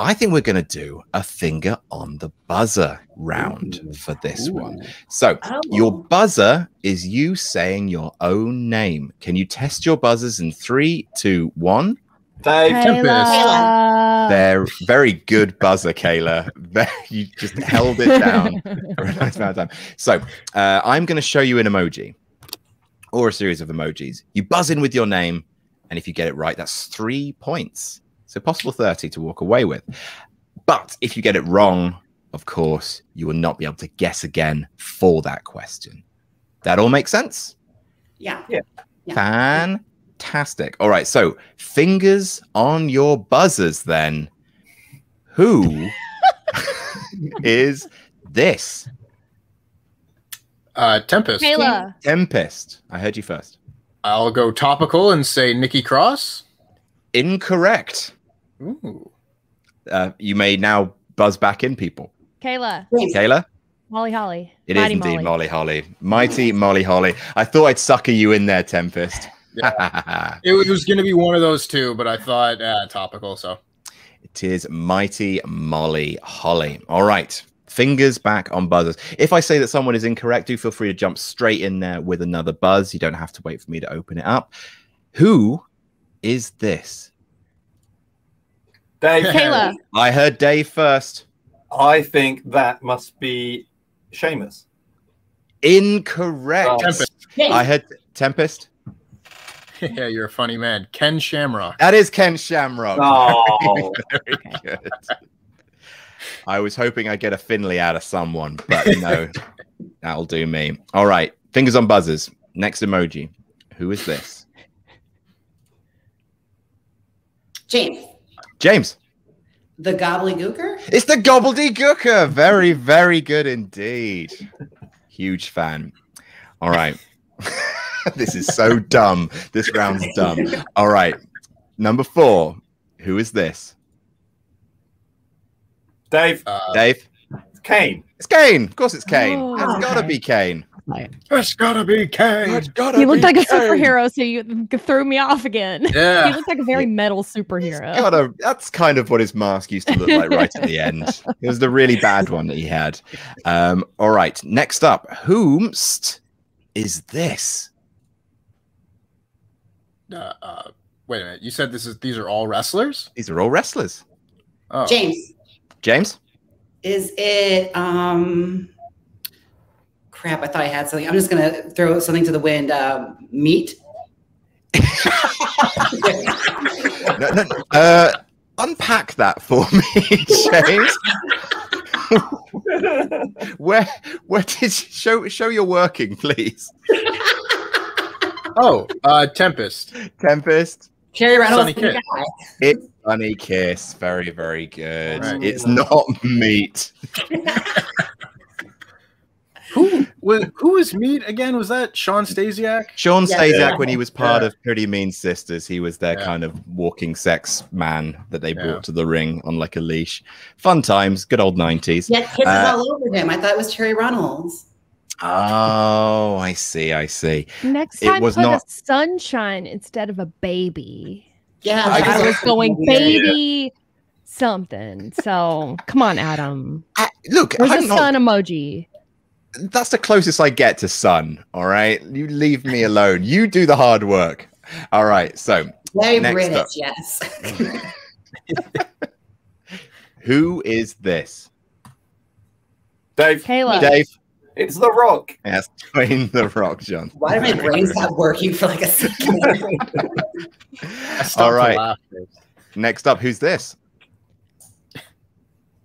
I think we're going to do a finger on the buzzer round Ooh. for this Ooh. one. So oh. your buzzer is you saying your own name. Can you test your buzzers in three, two, one? Dave Tempest. Kayla. They're very good buzzer, Kayla. You just held it down for a nice amount of time. So uh, I'm going to show you an emoji or a series of emojis. You buzz in with your name, and if you get it right, that's three points. So possible thirty to walk away with. But if you get it wrong, of course, you will not be able to guess again for that question. That all makes sense? Yeah. Yeah. Fan. Fantastic. All right, so fingers on your buzzers then. Who is this? Uh, Tempest. Kayla. Tempest. I heard you first. I'll go topical and say Nikki Cross. Incorrect. Ooh. Uh, you may now buzz back in, people. Kayla. Kayla. Molly Holly. It Mighty is indeed Molly. Molly Holly. Mighty Molly Holly. I thought I'd sucker you in there, Tempest. Yeah. It was going to be one of those two, but I thought uh, topical. So it is Mighty Molly Holly. All right. Fingers back on buzzers. If I say that someone is incorrect, do feel free to jump straight in there with another buzz. You don't have to wait for me to open it up. Who is this? Dave. Kayla. I heard Dave first. I think that must be Seamus. Incorrect. Oh. Tempest. I heard Tempest. Yeah, you're a funny man. Ken Shamrock. That is Ken Shamrock. Oh. Very, very good. I was hoping I'd get a Finley out of someone, but no, that'll do me. All right, fingers on buzzers. Next emoji. Who is this? Jaymes. Jaymes. The gobbledygooker? It's the gobbledygooker. Very, very good indeed. Huge fan. All right. This is so dumb. This round's dumb. All right. Number four. Who is this? Dave. Uh, Dave. It's Kane. It's Kane. Of course it's Kane. Oh, it's okay. gotta be Kane. It's gotta be Kane. It's gotta he looked be like Kane. a superhero, so you threw me off again. Yeah. He looked like a very metal superhero. Gotta, that's kind of what his mask used to look like right at the end. It was the really bad one that he had. Um, all right. Next up. Whomst is this? Uh, uh, wait a minute. You said this is these are all wrestlers? These are all wrestlers. Oh. Jaymes. Jaymes? Is it um crap, I thought I had something. I'm just gonna throw something to the wind. Uh, meat. no, no, no. Uh, unpack that for me, Jaymes. where where did you show show your working, please? Oh, uh, Tempest. Tempest. Carrie Reynolds. Sunny Kiss. It's Sunny Kiss. Very, very good. Right. It's not meat. who, was, who was meat again? Was that Sean Stasiak? Sean yeah. Stasiak, when he was part yeah. of Pretty Mean Sisters, he was their yeah. kind of walking sex man that they yeah. brought to the ring on like a leash. Fun times. Good old nineties. Yeah, kisses uh, all over him. I thought it was Carrie Reynolds. Oh, I see. I see. Next time, it was put not... a sunshine instead of a baby. Yeah, I, I was going baby something. So come on, Adam. I, look, there's I'm a not... sun emoji. That's the closest I get to son. All right, you leave me alone. You do the hard work. All right, so very British, yes. Who is this? Dave. Kayla. Dave. It's The Rock. Yes, Dwayne The Rock John. Why did my brain stop working for like a second? All right. Next up, who's this?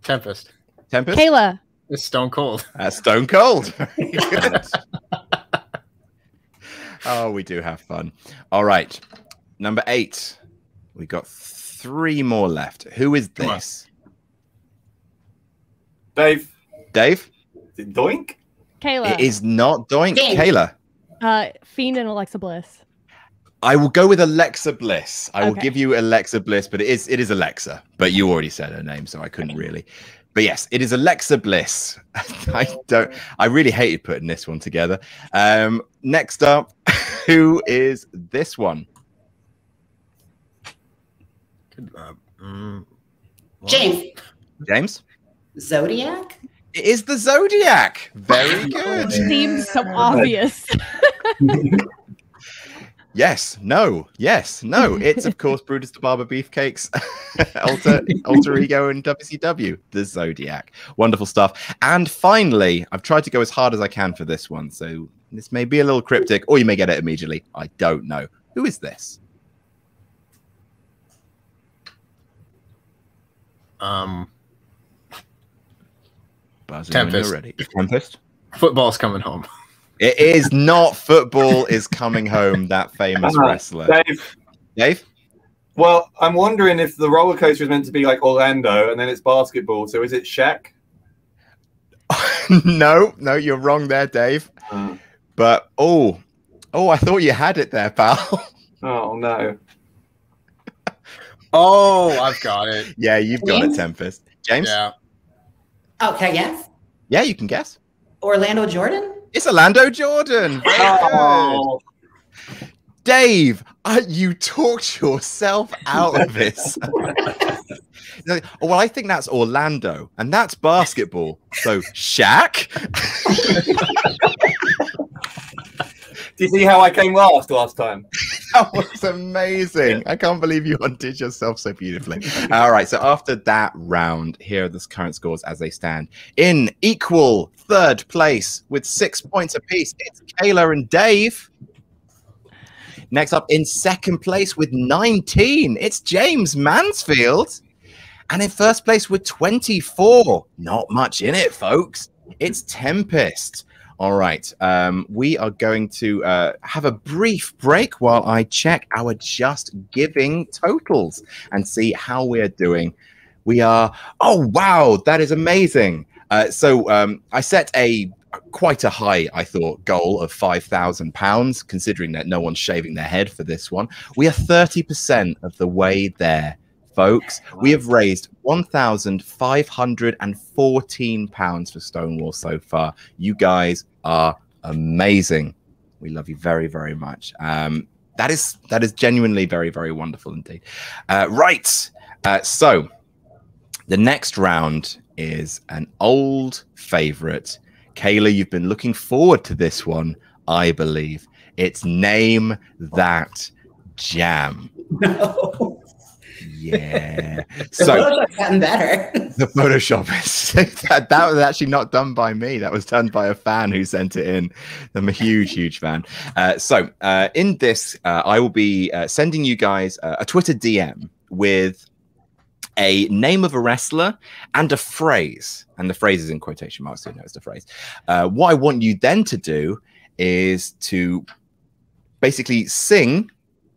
Tempest. Tempest. Kayla. It's Stone Cold. Uh, Stone Cold. Oh, we do have fun. All right. Number eight. We got three more left. Who is this? Dave. Dave. Doink. Kayla. It is not Doink. Dink. Kayla. Uh, Fiend and Alexa Bliss. I will go with Alexa Bliss. I okay. will give you Alexa Bliss, but it is it is Alexa. But you already said her name, so I couldn't okay. really. But yes, it is Alexa Bliss. I don't. I really hated putting this one together. Um, next up, who is this one? Good, uh, mm, Jaymes. Jaymes. Zodiac. It is the Zodiac. Very good. Seems so obvious. Yes, no, yes, no. It's, of course, Brutus the Barber Beefcake's alter, alter ego in W C W, the Zodiac. Wonderful stuff. And finally, I've tried to go as hard as I can for this one, so this may be a little cryptic, or you may get it immediately. I don't know. Who is this? Um, Tempest. Tempest. Football's coming home. It is not Football Is Coming Home, that famous uh, wrestler. Dave. Dave? Well, I'm wondering if the roller coaster is meant to be like Orlando and then it's basketball. So is it Shaq? No, no, you're wrong there, Dave. Mm. But, oh, oh, I thought you had it there, pal. Oh, no. Oh, I've got it. Yeah, you've James? got it, Tempest. James? Yeah. Oh, can I guess? Yeah, you can guess. Orlando Jordan? It's Orlando Jordan. Oh. Dave, uh, you talked yourself out of this. No, well, I think that's Orlando, and that's basketball. So, Shaq? Do you see how I came last last time? That was amazing. I can't believe you undid yourself so beautifully. All right, so after that round, here are the current scores as they stand. In equal third place with six points apiece, it's Kayla and Dave. Next up, in second place with nineteen, it's Jaymes Mansfield. And in first place with twenty-four, not much in it, folks, it's Tempest. All right, um, we are going to uh, have a brief break while I check our Just Giving totals and see how we're doing. We are, oh, wow, that is amazing. Uh, so um, I set a quite a high, I thought, goal of five thousand pounds, considering that no one's shaving their head for this one. We are thirty percent of the way there, folks. We have raised one thousand five hundred and fourteen pounds for Stonewall so far. You guys are amazing. We love you very, very much. Um, that is that is genuinely very, very wonderful indeed. Uh, right. Uh, so the next round is an old favorite. Kayla, you've been looking forward to this one, I believe. It's Name That Jam. No. Yeah. So Photoshop's gotten better. The Photoshop is that, that was actually not done by me. That was done by a fan who sent it in. I'm a huge, huge fan. Uh, so uh, in this, uh, I will be uh, sending you guys uh, a Twitter D M with a name of a wrestler and a phrase. And the phrase is in quotation marks, so you know it's the phrase. Uh, what I want you then to do is to basically sing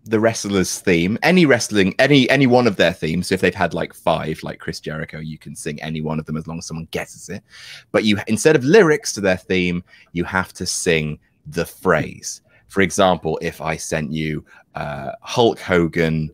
the wrestler's theme, any wrestling, any any one of their themes. So if they've had like five, like Chris Jericho, you can sing any one of them as long as someone guesses it. But you, instead of lyrics to their theme, you have to sing the phrase. For example, if I sent you uh, Hulk Hogan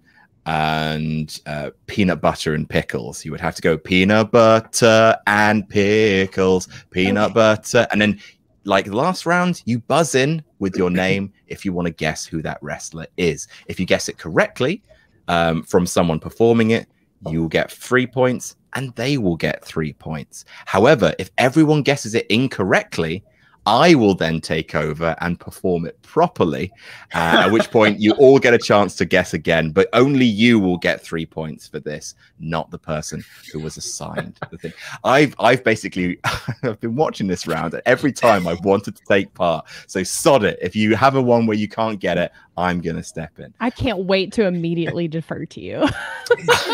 and uh, peanut butter and pickles, you would have to go peanut butter and pickles, peanut okay. butter, and then, like last round, you buzz in with your name if you want to guess who that wrestler is. If you guess it correctly um, from someone performing it, you will get three points and they will get three points. However, if everyone guesses it incorrectly, I will then take over and perform it properly, uh, at which point you all get a chance to guess again, but only you will get three points for this, not the person who was assigned the thing. I've, I've basically I've been watching this round, and every time I've wanted to take part, so sod it. If you have a one where you can't get it, I'm going to step in. I can't wait to immediately defer to you.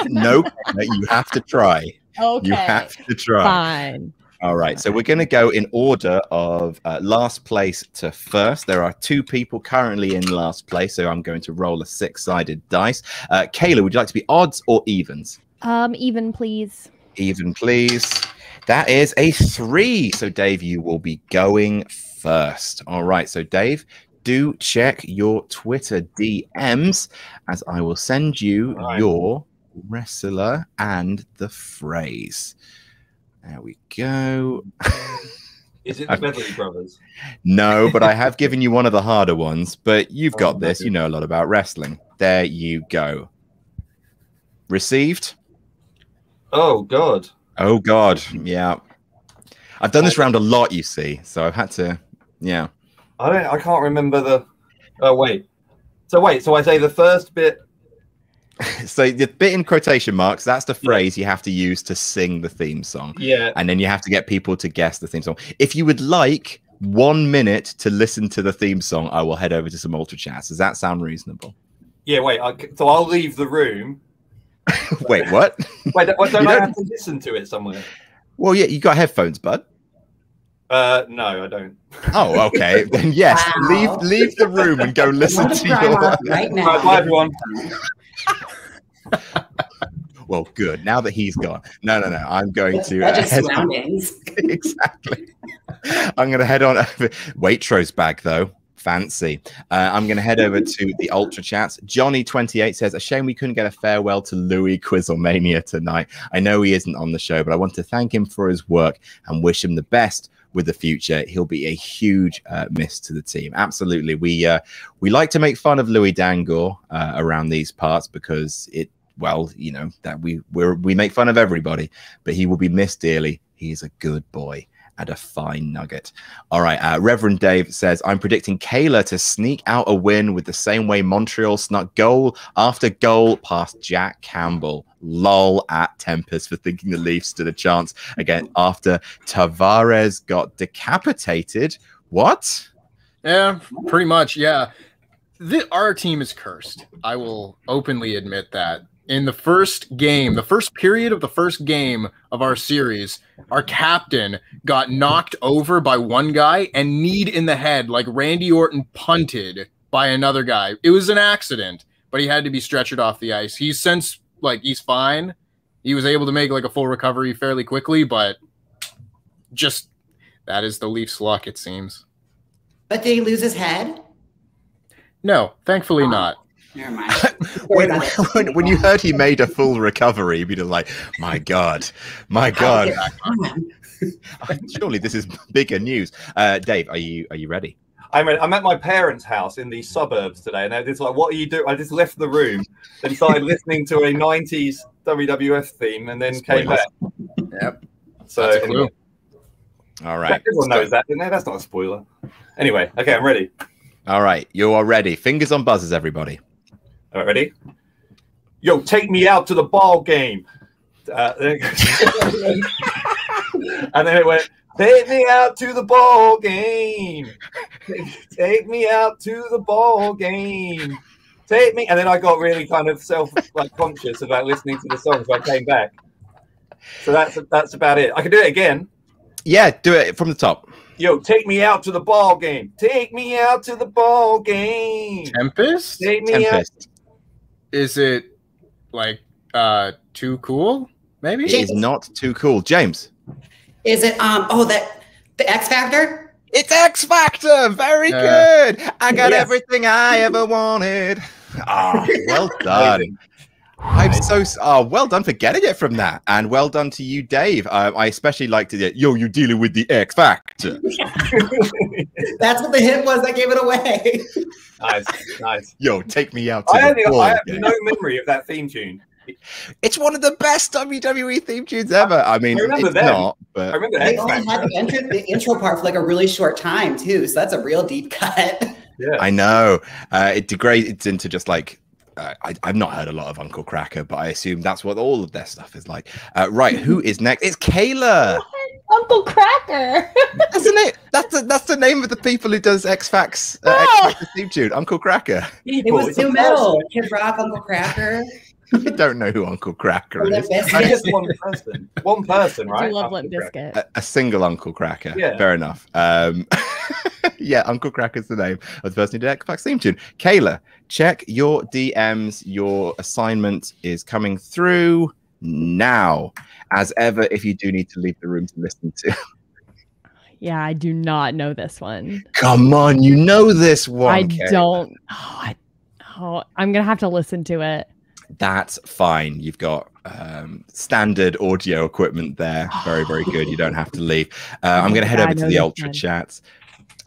Nope, no, you have to try. Okay. You have to try. Fine. All right, so we're going to go in order of uh, last place to first. There are two people currently in last place, so I'm going to roll a six-sided dice. Uh, Kayla, would you like to be odds or evens? Um, even, please. Even, please. That is a three. So, Dave, you will be going first. All right, so, Dave, do check your Twitter D Ms, as I will send you right. your wrestler and the phrase. There we go. Is it the Medley Brothers? No, but I have given you one of the harder ones. But you've got oh, this. You know a lot about wrestling. There you go. Received? Oh, God. Oh, God. Yeah. I've done this round a lot, you see. So I've had to, yeah. I don't, I can't remember the... Oh, wait. So wait. So I say the first bit... So the bit in quotation marks, that's the phrase yeah. you have to use to sing the theme song. Yeah. And then you have to get people to guess the theme song. If you would like one minute to listen to the theme song, I will head over to some Ultra Chats. Does that sound reasonable? Yeah, wait. I, so I'll leave the room. Wait, what? Wait, don't, don't I have to listen to it somewhere? Well, yeah, you got headphones, bud. Uh, no, I don't. Oh, okay. Then yes, wow. leave leave the room and go listen to your... Right now. Bye, everyone. Well, good. Now that he's gone, no, no, no. I'm going to uh, head on. Exactly. I'm going to head on over. Waitrose bag though, fancy. Uh, I'm going to head over to the Ultra Chats. Johnny twenty-eight says, "A shame we couldn't get a farewell to Louis QuizzleMania tonight. I know he isn't on the show, but I want to thank him for his work and wish him the best with the future. He'll be a huge uh, miss to the team." Absolutely. We uh, we like to make fun of Louis Dangor uh, around these parts because it, well, you know, that we we're, we make fun of everybody, but he will be missed dearly. He is a good boy and a fine nugget. All right. Uh, Reverend Dave says, "I'm predicting Kayla to sneak out a win with the same way Montreal snuck goal after goal past Jack Campbell. Lol at Tempest for thinking the Leafs stood a chance again after Tavares got decapitated." What? Yeah, pretty much. Yeah. The, our team is cursed. I will openly admit that. In the first game, the first period of the first game of our series, our captain got knocked over by one guy and kneed in the head like Randy Orton punted by another guy. It was an accident, but he had to be stretchered off the ice. He's since... Like, he's fine. He was able to make, like, a full recovery fairly quickly, but just that is the Leafs' luck, it seems. But did he lose his head? No, thankfully oh, not. Never mind. when, when, when you heard he made a full recovery, you'd be like, my God, my God. Surely this is bigger news. Uh, Dave, are you are you ready? I'm at my parents' house in the suburbs today, and it's like, what are you doing? I just left the room and started listening to a nineties W W F theme, and then that's came back. Yep. So, anyway. All right. Everyone knows that, didn't they? That's not a spoiler. Anyway, okay, I'm ready. All right, you are ready. Fingers on buzzers, everybody. All right, ready? Yo, take me out to the ball game. Uh, and then it went, take me out to the ball game. Take me out to the ball game. Take me. And then I got really kind of self like conscious about listening to the songs when I came back. So that's that's about it. I can do it again. Yeah, do it from the top. Yo, take me out to the ball game. Take me out to the ball game. Tempest? Take me Tempest. Out. Is it like uh too cool? Maybe it is not too cool. Jaymes. Is it um oh that the X-Factor? It's X-Factor! Very uh, good! I got yes. everything I ever wanted. Ah, oh, well done. I'm so... Oh, well done for getting it from that. And well done to you, Dave. Uh, I especially liked it. Yo, you're dealing with the X-Factor. That's what the hint was that gave it away. Nice, nice. Yo, take me out to I the don't think, I have game. No memory of that theme tune. It's one of the best W W E theme tunes ever. I mean, I remember it's them. not. But I remember they only had the, intro, the intro part for like a really short time too, so that's a real deep cut. Yeah, I know. Uh, it degrades it's into just like uh, I, I've not heard a lot of Uncle Cracker, but I assume that's what all of their stuff is like. Uh, right, who is next? It's Kayla. Uncle Cracker, isn't it? That's the, that's the name of the people who does X-Factor uh, oh. theme tune. Uncle Cracker. It was new metal. Kid Rock, Uncle Cracker. I don't know who Uncle Cracker is. Just one person. One person, right? I love Limp Bizkit. A, a single Uncle Cracker. Yeah. Fair enough. Um, yeah, Uncle Cracker's the name of the person who did X-Factor theme tune. Kayla, check your D Ms. Your assignment is coming through now. As ever, if you do need to leave the room to listen to. Yeah, I do not know this one. Come on, you know this one. I Kayla. don't. Oh, I, oh, I'm going to have to listen to it. That's fine. You've got um, standard audio equipment there. Very, very good. You don't have to leave. Uh, I'm going to head yeah, over to the Ultra can. Chats.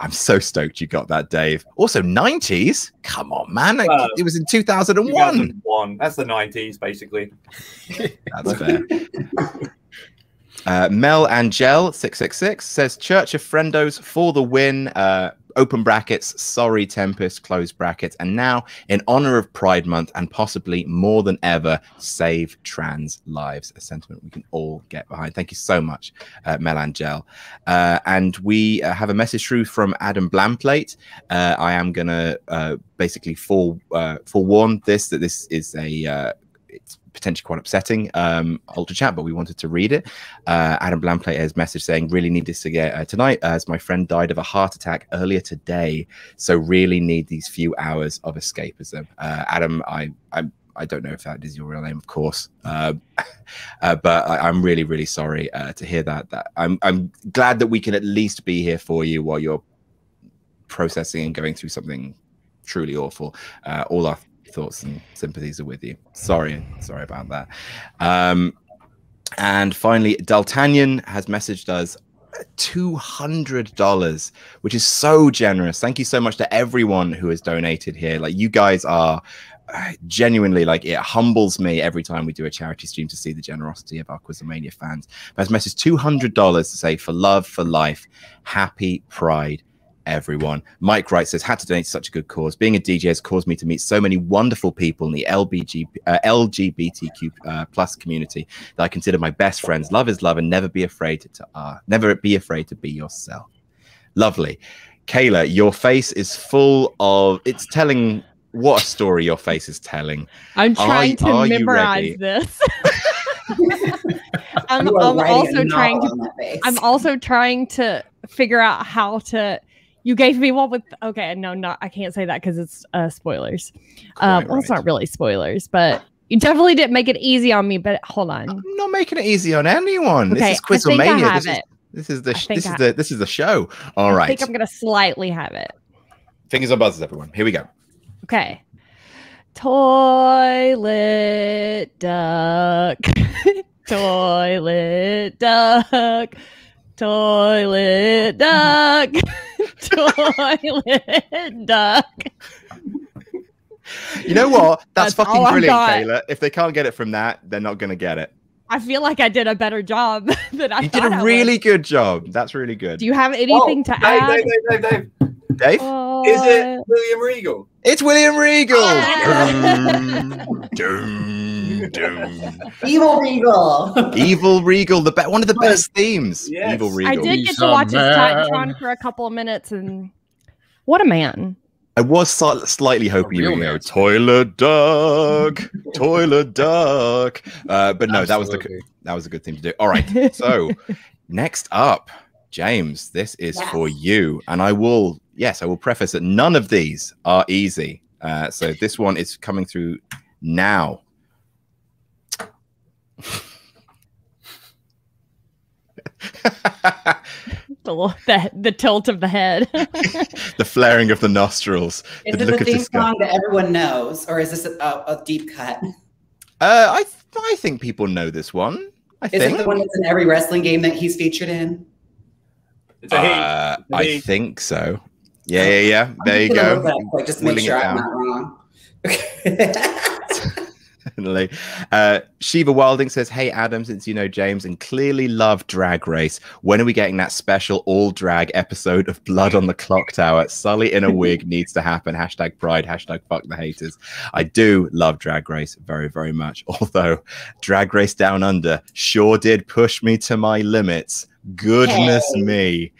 I'm so stoked you got that, Dave. Also, nineties. Come on, man. It, uh, it was in two thousand one. two thousand one. That's the nineties, basically. That's fair. uh, Mel Angel six six six says, Church of Friendos for the win. Uh, open brackets, sorry, Tempest, close brackets. And now, in honor of Pride Month and possibly more than ever, save trans lives, a sentiment we can all get behind. Thank you so much, uh, Melangel. Uh, and we uh, have a message through from Adam Blampied. Uh, I am going to uh, basically fore, uh, forewarn this, that this is a... Uh, it's potentially quite upsetting um Ultra Chat, but we wanted to read it. uh Adam Blampied has message saying, really need this again uh, tonight as my friend died of a heart attack earlier today, so really need these few hours of escapism. uh Adam, I I, I don't know if that is your real name, of course, uh, uh, but I, I'm really really sorry uh, to hear that that I'm, I'm glad that we can at least be here for you while you're processing and going through something truly awful. Uh, all our thoughts and sympathies are with you. Sorry, sorry about that. Um, and finally, Daltanian has messaged us two hundred dollars, which is so generous. Thank you so much to everyone who has donated here. Like, you guys are uh, genuinely, like, it humbles me every time we do a charity stream to see the generosity of our QuizzleMania fans. But has messaged two hundred dollars to say, for love, for life, happy Pride, everyone. Mike Wright says, had to donate to such a good cause. Being a D J has caused me to meet so many wonderful people in the L B G, uh, L G B T Q uh, plus community that I consider my best friends. Love is love, and never be afraid to uh, never be afraid to be yourself. Lovely. Kayla, your face is full of, it's telling what a story your face is telling. I'm trying are, to are memorize this. I'm, I'm also trying to I'm also trying to figure out how to. You gave me one with, okay, no, not, I can't say that because it's uh, spoilers. Um, right. Well, it's not really spoilers, but you definitely didn't make it easy on me, but hold on. I'm not making it easy on anyone. Okay, this is QuizzleMania. This is, this is the this I, is the this is the show. All I right. I think I'm gonna slightly have it. Fingers on buzzers, everyone. Here we go. Okay. Toilet duck. Toilet duck. Toilet duck. Toilet duck. You know what? That's, That's fucking brilliant, Kayla. If they can't get it from that, they're not going to get it. I feel like I did a better job than I you thought. You did a really was. good job. That's really good. Do you have anything oh, to Dave, add? Dave, Dave, Dave, Dave. Dave? Uh, Is it William Regal? It's William Regal. Yeah. Doom, doom, doom. Evil Regal. Evil Regal. The one of the best themes. Yes. Evil Regal. I did get He's to watch his Titantron for a couple of minutes, and what a man. I was slightly hoping you were going to go, toilet duck, toilet duck. Uh, but no, Absolutely. that was the that was a good thing to do. All right. So next up, Jaymes, this is yes. for you. And I will, yes, I will preface that none of these are easy. Uh, so this one is coming through now. The, the, the tilt of the head. The flaring of the nostrils. Is the it a theme song that everyone knows, or is this a, a, a deep cut? Uh, I, th I think people know this one. I is think. it the one that's in every wrestling game that he's featured in? It's a uh, it's a I think so. Yeah, yeah, yeah. There you go. Like, just make sure I'm not wrong. definitely. Uh, Shiva Wilding says, hey, Adam, since you know James and clearly love Drag Race, when are we getting that special all-drag episode of Blood on the Clock Tower? Sully in a wig needs to happen. Hashtag pride, hashtag fuck the haters. I do love Drag Race very, very much. Although Drag Race Down Under sure did push me to my limits. Goodness hey. me.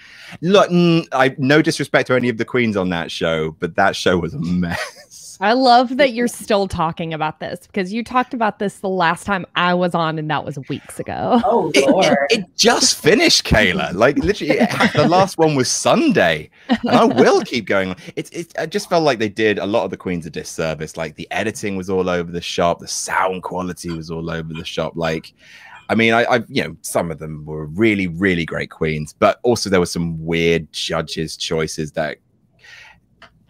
Look, I no disrespect to any of the queens on that show, but that show was a mess. I love that you're still talking about this, because you talked about this the last time I was on, and that was weeks ago. Oh, Lord. It, it, it just finished, Kayla. Like, literally, it, the last one was Sunday, and I will keep going on. It, it, I just felt like they did a lot of the queens a disservice. Like, the editing was all over the shop. The sound quality was all over the shop. Like... I mean, I, I, you know, some of them were really, really great queens, but also there were some weird judges' choices that,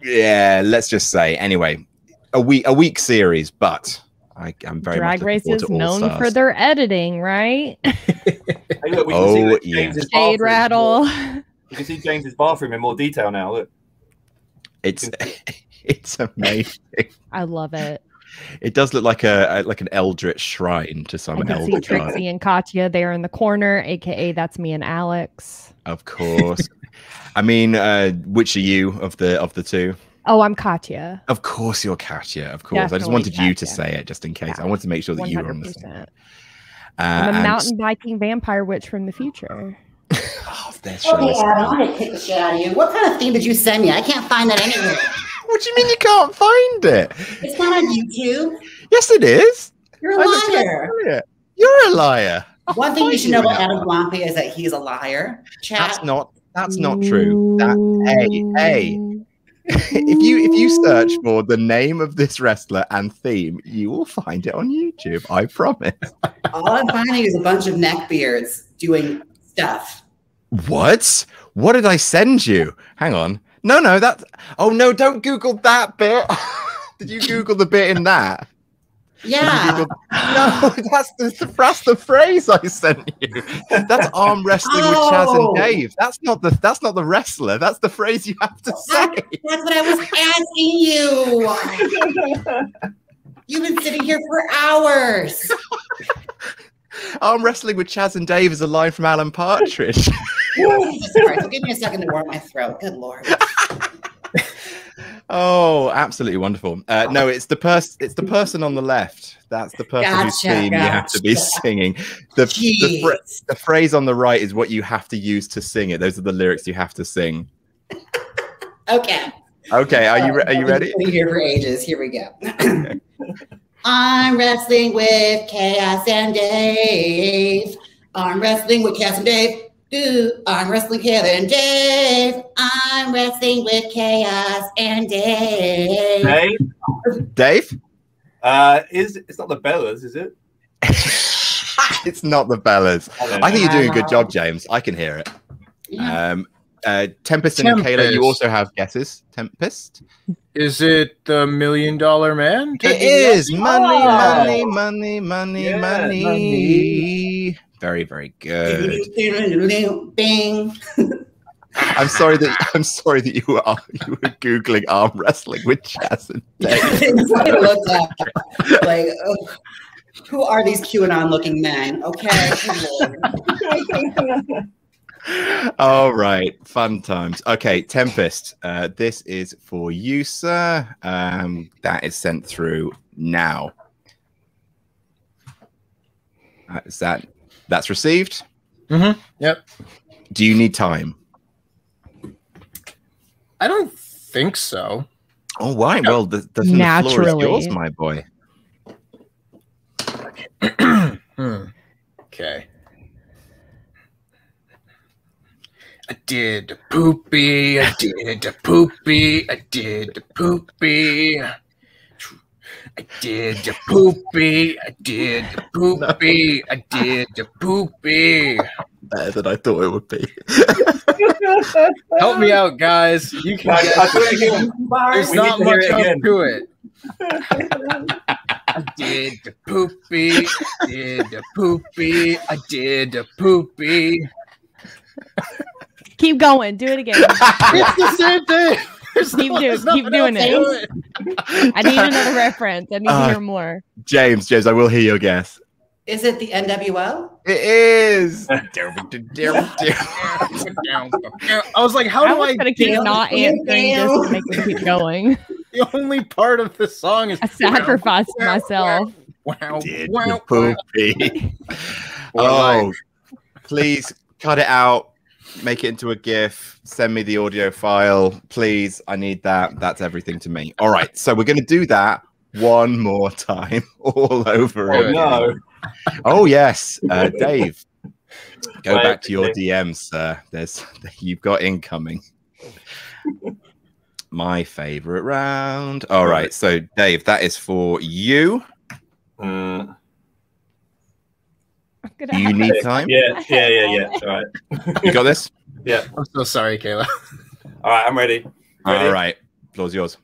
yeah, let's just say. Anyway, a week, a week series, but I, I'm very Drag much Race is known stars. for their editing, right? I know, we oh, yeah. Shade rattle. More, you can see James's bathroom in more detail now. Look, it's it's amazing. I love it. It does look like a, a like an eldritch shrine to some elder. I can see Trixie and Katya there in the corner, aka that's me and Alex. Of course. I mean, uh, which are you of the of the two? Oh, I'm Katya. Of course, you're Katya. Of course, definitely. I just wanted Katya. you to say it just in case. Yeah. I wanted to make sure that one hundred percent you were on the same. Uh, I'm a mountain biking vampire witch from the future. Oh, that show oh, yeah, I want to kick the shit out of you. What kind of theme did you send me? I can't find that anywhere. What do you mean you can't find it? It's not on YouTube. Yes, it is. You're a liar. Like, You're a liar. One thing you should know about Adam Blampied is that he's a liar. Chat. That's not. That's not true. That a a. if you if you search for the name of this wrestler and theme, you will find it on YouTube. I promise. All I'm finding is a bunch of neckbeards doing stuff. What? What did I send you? Hang on. No, no, that's... Oh, no, don't Google that bit. Did you Google the bit in that? Yeah. Google... No, that's the, that's the phrase I sent you. That's arm wrestling oh. with Chaz and Dave. That's not the that's not the wrestler. That's the phrase you have to say. That's what I was asking you. You've been sitting here for hours. Arm wrestling with Chaz and Dave is a line from Alan Partridge. Christ, give me a second to warm my throat. Good Lord. Oh, absolutely wonderful. Uh, no, it's the person. It's the person on the left. That's the person gotcha, whose theme gotcha. you have to be singing. The, the, fr the phrase on the right is what you have to use to sing it. Those are the lyrics you have to sing. Okay. Okay. Are you re are you ready? I've been here for ages. Here we go. Okay. I'm wrestling with Chaos and Dave. I'm wrestling with Chaos and Dave. Do I'm wrestling Kayla and Dave. I'm wrestling with Chaos and Dave. Dave? Dave? Uh, is it's not the Bellas, is it? It's not the Bellas. I, I think you're doing a good job, James. I can hear it. Yeah. Um, uh, Tempest and Tempest. Kayla, you also have guesses. Tempest? Is it the Million Dollar Man? It is. Money, money, money, money, yeah, money, money. Very, very good. Bing. I'm sorry that I'm sorry that you were you were googling arm wrestling with Chaz and Dave. It's what it looks like. Like, oh, who are these QAnon looking men? Okay. All right, fun times. Okay, Tempest, uh, this is for you, sir. Um, that is sent through now. Uh, is that? That's received. Mm-hmm. Yep. Do you need time? I don't think so. Oh, why? No. Well, the, the, the floor is yours, my boy. Okay. hmm. Okay. I did a poopy. I did a poopy. I did a poopy. I did a poopy. I did a poopy. No. I did a poopy. Better than I thought it would be. Help me out, guys. You can. There's we not much up to it. I did a poopy. I did a poopy. I did a poopy. Keep going. Do it again. It's the same thing. Keep, no, do, keep doing it. Doing. I need another reference. I need uh, to hear more. Jaymes, Jaymes, I will hear your guess. Is it the N W O? It is. I was like, how do I, I keep not answering this to make it keep going? The only part of the song is I sacrificed wow, myself. Wow. Wow. wow. Oh, please cut it out. Make it into a GIF. Send me the audio file, please. I need that. That's everything to me. All right. So we're going to do that one more time all over oh, again. No. Oh, yes. Uh, Dave, go Wait, back to your D Ms, sir. There's, you've got incoming. My favorite round. All right. So, Dave, that is for you. Uh, Do you need time? Yeah, yeah, yeah, yeah. All right. You got this? Yeah. I'm so sorry, Kayla. All right, I'm ready. ready. All right. Floor's yours.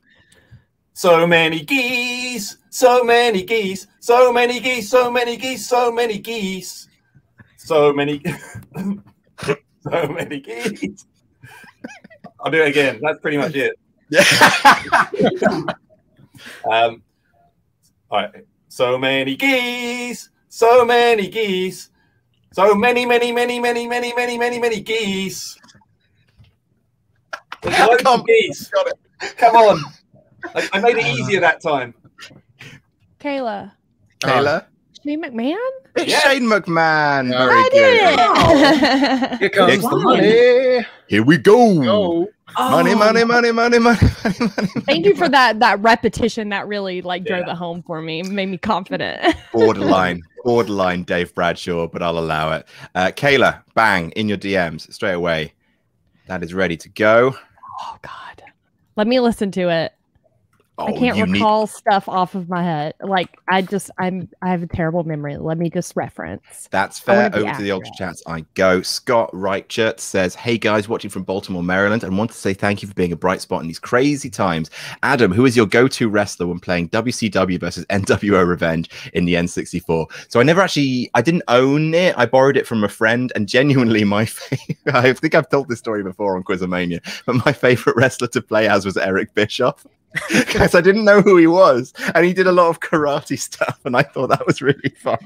So many geese, so many geese, so many geese, so many geese, so many geese, so many, so many geese. I'll do it again. That's pretty much it. um, all right. So many geese. So many geese. So many, many, many, many, many, many, many, many geese. There's Come, geese. Come on. I, I made it easier that time. Kayla. Kayla? Uh, Shane McMahon? It's yeah. Shane McMahon. Very I did good. It. Here comes the money. Here we go. go. Oh. Money, money, money, money, money, money, money. Thank you for that that repetition that really like drove yeah. it home for me. Made me confident. Borderline. Borderline Dave Bradshaw, but I'll allow it. Uh, Kayla, bang, in your D Ms straight away. That is ready to go. Oh, God. Let me listen to it. Oh, I can't recall need... stuff off of my head. Like, I just, I'm, I have a terrible memory. Let me just reference. That's fair. Over accurate. to the Ultra Chats I go. Scott Reichert says, hey, guys, watching from Baltimore, Maryland, and want to say thank you for being a bright spot in these crazy times. Adam, who is your go-to wrestler when playing W C W versus N W O Revenge in the N sixty-four? So I never actually, I didn't own it. I borrowed it from a friend, and genuinely my favorite, I think I've told this story before on QuizzleMania, but my favorite wrestler to play as was Eric Bischoff. Because I didn't know who he was, and he did a lot of karate stuff, and I thought that was really fun.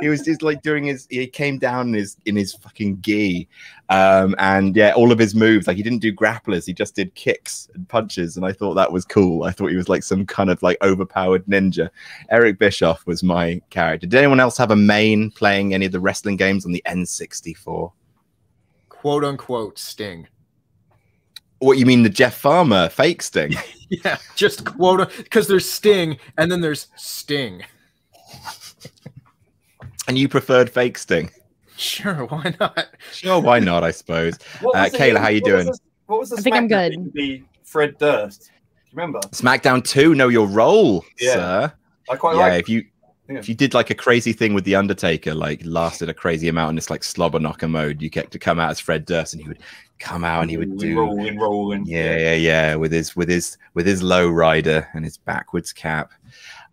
He was just like doing his, he came down in his in his fucking gi, um, and yeah, all of his moves. Like, he didn't do grapplers, he just did kicks and punches, and I thought that was cool. I thought he was like some kind of like overpowered ninja. Eric Bischoff was my character. Did anyone else have a main playing any of the wrestling games on the N sixty-four? Quote unquote Sting. What, you mean the Jeff Farmer fake Sting? Yeah, just quote, because there's Sting and then there's Sting. And you preferred fake Sting? Sure, why not? Sure, why not? I suppose. Uh, Kayla, it, how you what doing? Was the, what was the I think I'm good. To be Fred Durst. Remember SmackDown two? Know your role, yeah. sir. I quite yeah, like. If you yeah. if you did like a crazy thing with the Undertaker, like lasted a crazy amount in this like slobber knocker mode, you get to come out as Fred Durst, and he would. Come out and he would do rolling, rolling. Yeah, yeah, yeah. With his with his with his low rider and his backwards cap.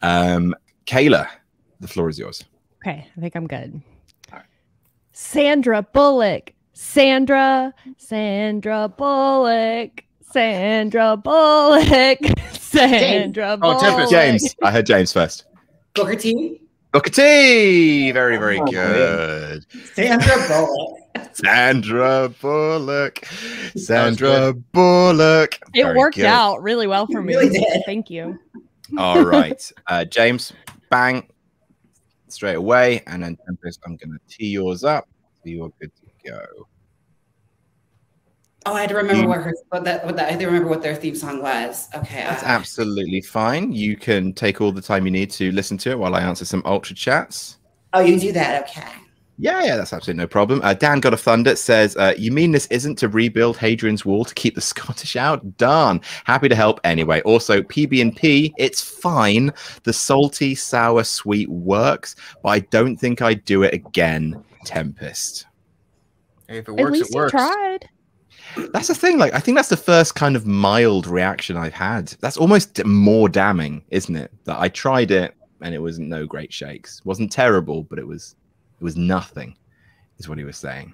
Um, Kayla, the floor is yours. Okay, I think I'm good. All right. Sandra Bullock. Sandra, Sandra Bullock, Sandra Bullock, Sandra Jaymes. Bullock. Oh, Tempest. Jaymes. I heard Jaymes first. Booker T. Booker T. Very, very oh, good. Man. Sandra Bullock. Sandra Bullock. Sandra Bullock. It Very worked good. out really well for me. Really Thank you. All right. Uh, Jaymes, bang. Straight away. And then Tempest, I'm going to tee yours up. So you're good to go. Oh, I had to remember you, what her what that, what that I had to remember what their theme song was. Okay. That's uh, absolutely fine. You can take all the time you need to listen to it while I answer some Ultra Chats. Oh, you can do that. Okay. Yeah, yeah, that's absolutely no problem. Uh, Dan God of Thunder says, uh, you mean this isn't to rebuild Hadrian's Wall to keep the Scottish out? Darn. Happy to help anyway. Also, P B and P, it's fine. The salty, sour, sweet works, but I don't think I'd do it again, Tempest. Hey, if it works, it works. At least you tried. That's the thing. Like, I think that's the first kind of mild reaction I've had. That's almost more damning, isn't it? That I tried it, and it wasn't no great shakes. It wasn't terrible, but it was... It was nothing, is what he was saying.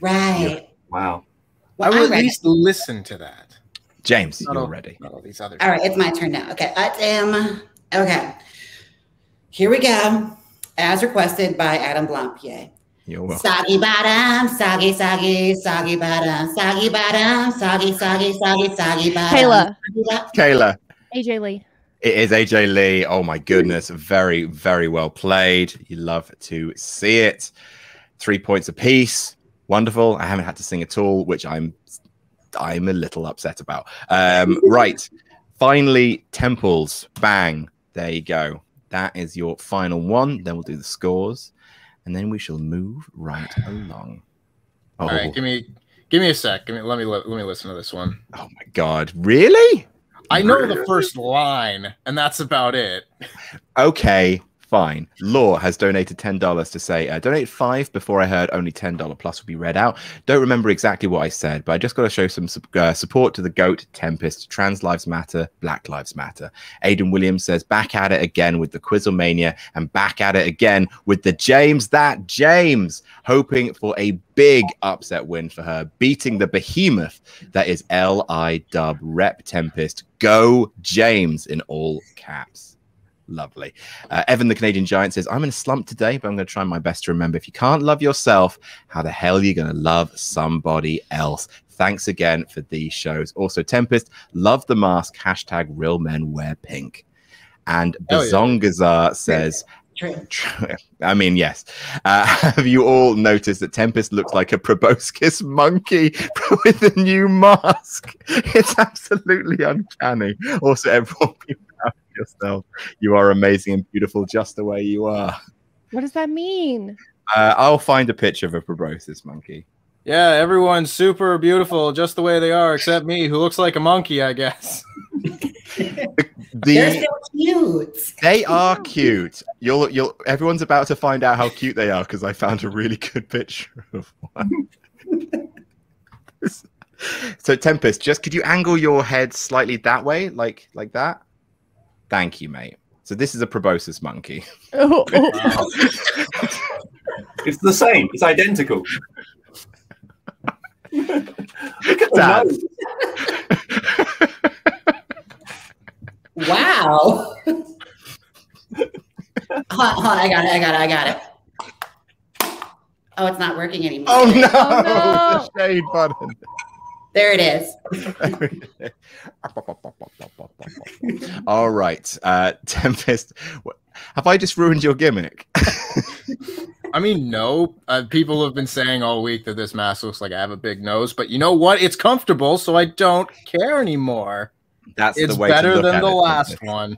Right. Yeah. Wow. Well, I would at least it. listen to that. Jaymes, not you're all, ready. All, these other all right, it's my turn now. Okay, I am. Okay, here we go. As requested by Adam Blampied. You're welcome. Soggy bottom, soggy, soggy, soggy bottom, soggy bottom, soggy, soggy, soggy, soggy bottom. Kayla. Kayla. A J Lee. It is A J Lee. Oh my goodness. Very, very well played. You love to see it. Three points apiece. Wonderful. I haven't had to sing at all, which I'm I'm a little upset about. Um, right. Finally, temples. Bang. There you go. That is your final one. Then we'll do the scores. And then we shall move right along. Oh. All right, give me give me a sec. Give me let me let me listen to this one. Oh my god. Really? I know really? the first line, and that's about it. Okay, fine. Law has donated ten dollars to say, uh, donate five before I heard only ten dollars plus will be read out. Don't remember exactly what I said, but I just got to show some uh, support to the GOAT, Tempest, Trans Lives Matter, Black Lives Matter. Aiden Williams says, back at it again with the QuizzleMania and back at it again with the Jaymes that Jaymes, hoping for a big upset win for her, beating the behemoth that is L I Dub, Rep Tempest, Go Jaymes in all caps. Lovely. Uh, Evan, the Canadian Giant, says, I'm in a slump today, but I'm going to try my best to remember. If you can't love yourself, how the hell are you going to love somebody else? Thanks again for these shows. Also, Tempest, love the mask. Hashtag real men wear pink. And Bazongazar yeah. says... I mean, yes. Uh, have you all noticed that Tempest looks like a proboscis monkey with a new mask? It's absolutely uncanny. Also, everyone be proud of yourself. You are amazing and beautiful just the way you are. What does that mean? Uh, I'll find a picture of a proboscis monkey. Yeah, everyone's super beautiful just the way they are, except me, who looks like a monkey, I guess. The, they're so cute. They are cute. You'll, you'll. Everyone's about to find out how cute they are because I found a really good picture of one. So Tempest, just could you angle your head slightly that way, like like that? Thank you, mate. So this is a proboscis monkey. Oh, oh. Wow. It's the same. It's identical. Look at that. Wow. hold, hold, I got it, I got it, I got it. Oh, it's not working anymore. Oh, no. Oh, no. The shade button. There it is. All right. Uh, Tempest, what, have I just ruined your gimmick? I mean, no. Uh, people have been saying all week that this mask looks like I have a big nose, but you know what? It's comfortable, so I don't care anymore. That's it's the way better to look than at the it, last one.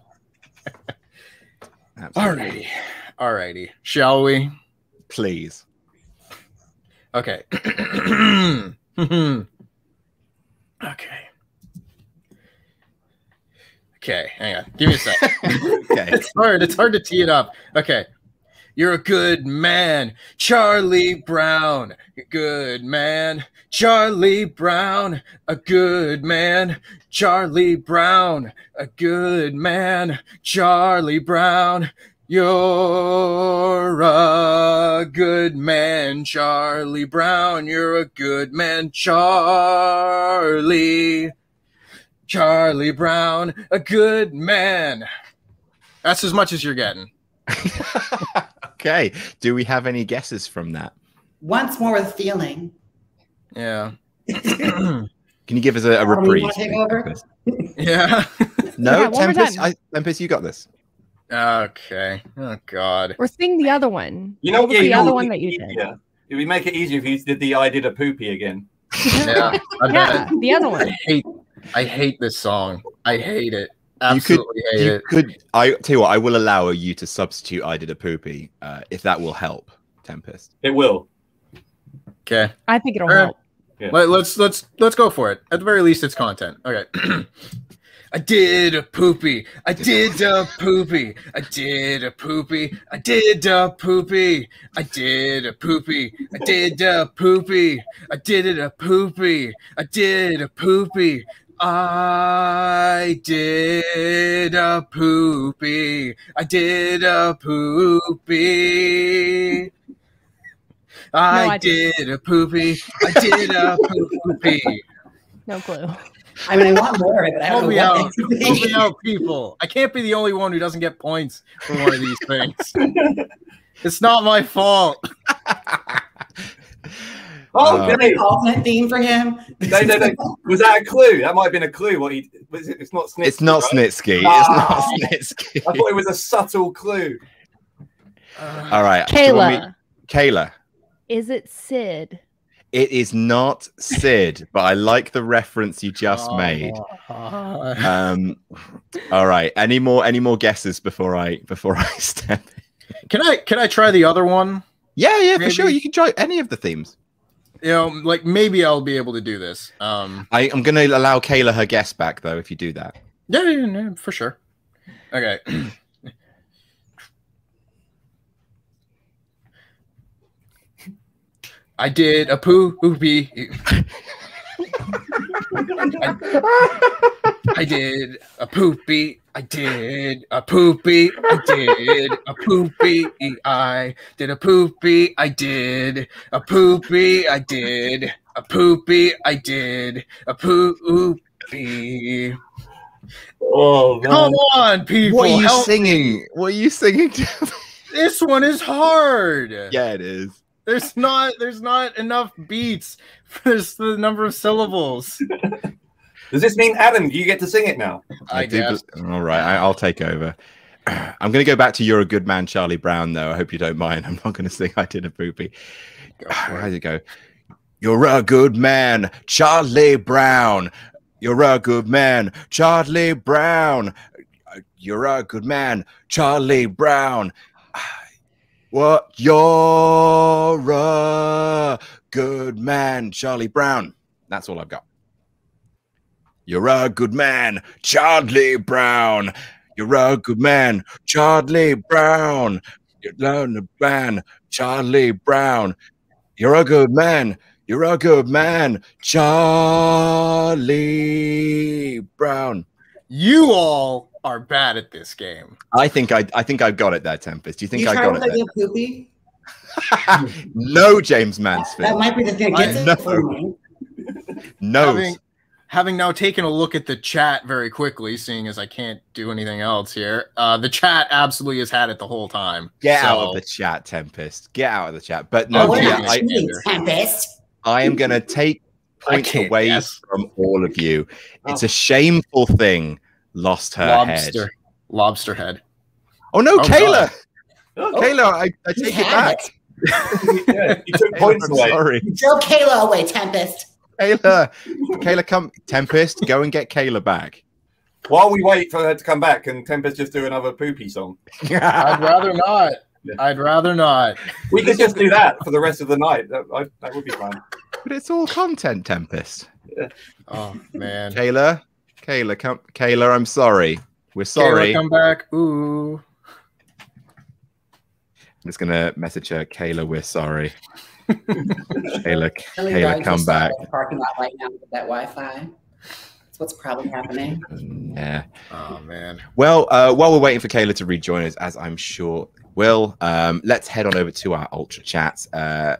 Alrighty, alrighty. Shall we? Please. Okay. Okay. Okay. Hang on. Give me a sec. Okay. It's hard. It's hard to tee it up. Okay. You're a good man, Charlie Brown. You're a good man, Charlie Brown. A good man, Charlie Brown. A good man, Charlie Brown. You're a good man, Charlie Brown. You're a good man, Charlie. Charlie Brown, a good man. That's as much as you're getting. Okay. Do we have any guesses from that? Once more with feeling. Yeah. Can you give us a, a reprieve? Yeah. No, yeah, Tempest, I, Tempest, you got this. Okay. Oh, God. Or sing the other one. You know what yeah, was the other one that you did? Yeah. It would make it easier if you did the I did a poopy again. Yeah. Yeah, the other one. I hate, I hate this song. I hate it. Absolutely you could, hate you it. Could, I tell you what, I will allow you to substitute I did a poopy uh, if that will help, Tempest. It will. Okay. I think it'll uh, help. Yeah. Let, let's let's let's go for it. At the very least, it's content. Okay. I did a poopy. I did a poopy. I did a poopy. I did a poopy. I did a poopy. I did a poopy. I did it a poopy. I did a poopy. I did a poopy. I did a poopy. I, no, I did a poopy. I did a poopy. No clue. I mean, I want more of it, but I don't know what that is. Help me out, people. I can't be the only one who doesn't get points for one of these things. It's not my fault. Oh, uh, an alternate theme for him. No, no, no. Was that a clue? That might have been a clue. What he was it, it's not Snitsky. It's not right? Snitsky. Ah, it's not Snitsky. I thought it was a subtle clue. Uh, All right, Kayla. Kayla. Is it Sid? It is not Sid, but I like the reference you just oh, made. Oh. Um, all right. Any more? Any more guesses before I before I step in? Can I can I try the other one? Yeah, yeah, maybe? For sure. You can try any of the themes. You know, like maybe I'll be able to do this. Um, I, I'm going to allow Kayla her guess back though if you do that. Yeah, yeah, yeah, for sure. Okay. I did a poo hoopy. I, I did a poopy. I did a poopy. I did a poopy. I did a poopy. I did a poopy. I did a poopy. I did a poopy. Oh, come on, people! What are you singing? What are you singing? This one is hard. Yeah, it is. There's not. There's not enough beats for the number of syllables. Does this mean, Adam, you get to sing it now? I, I do. All right, I, I'll take over. I'm going to go back to "You're a Good Man, Charlie Brown," though. I hope you don't mind. I'm not going to sing "I Did a Poopy." Where did it go? You're a good man, Charlie Brown. You're a good man, Charlie Brown. You're a good man, Charlie Brown. What? You're a good man, Charlie Brown. That's all I've got. You're a good man, Charlie Brown. You're a good man, Charlie Brown. You're a good man, Charlie Brown. You're a good man. You're a good man, Charlie Brown. You all are bad at this game. I think I, I think I got it there, Tempest. Do you think you I got it there? Poopy? No, Jaymes Mansfield. That might be the thing. No. No. Having now taken a look at the chat very quickly, seeing as I can't do anything else here, uh, the chat absolutely has had it the whole time. Get so. out of the chat, Tempest. Get out of the chat. But no, oh, yeah, I, Tempest. I am going to take points away guess. from all of you. It's oh. a shameful thing. Lost her Lobster. head. Lobster head. Oh, no, oh, Kayla. Oh. Kayla, I, I take you it back. It. Yeah, you took points I'm away. Sorry. You drove Kayla away, Tempest. Kayla, Kayla, come, Tempest, go and get Kayla back. While we wait for her to come back, and Tempest just do another poopy song. I'd rather not. Yeah. I'd rather not. We could just do that for the rest of the night. That, I, that would be fine. But it's all content, Tempest. Yeah. Oh man, Kayla, Kayla, come, Kayla. I'm sorry. We're sorry. Kayla, come back. Ooh. I'm just gonna message her, Kayla. We're sorry. Kayla, Kayla, come back. Parking lot right now with that Wi-Fi. That's what's probably happening. Yeah. Oh man. Well, uh, while we're waiting for Kayla to rejoin us, as I'm sure will, um, let's head on over to our ultra chats. Uh,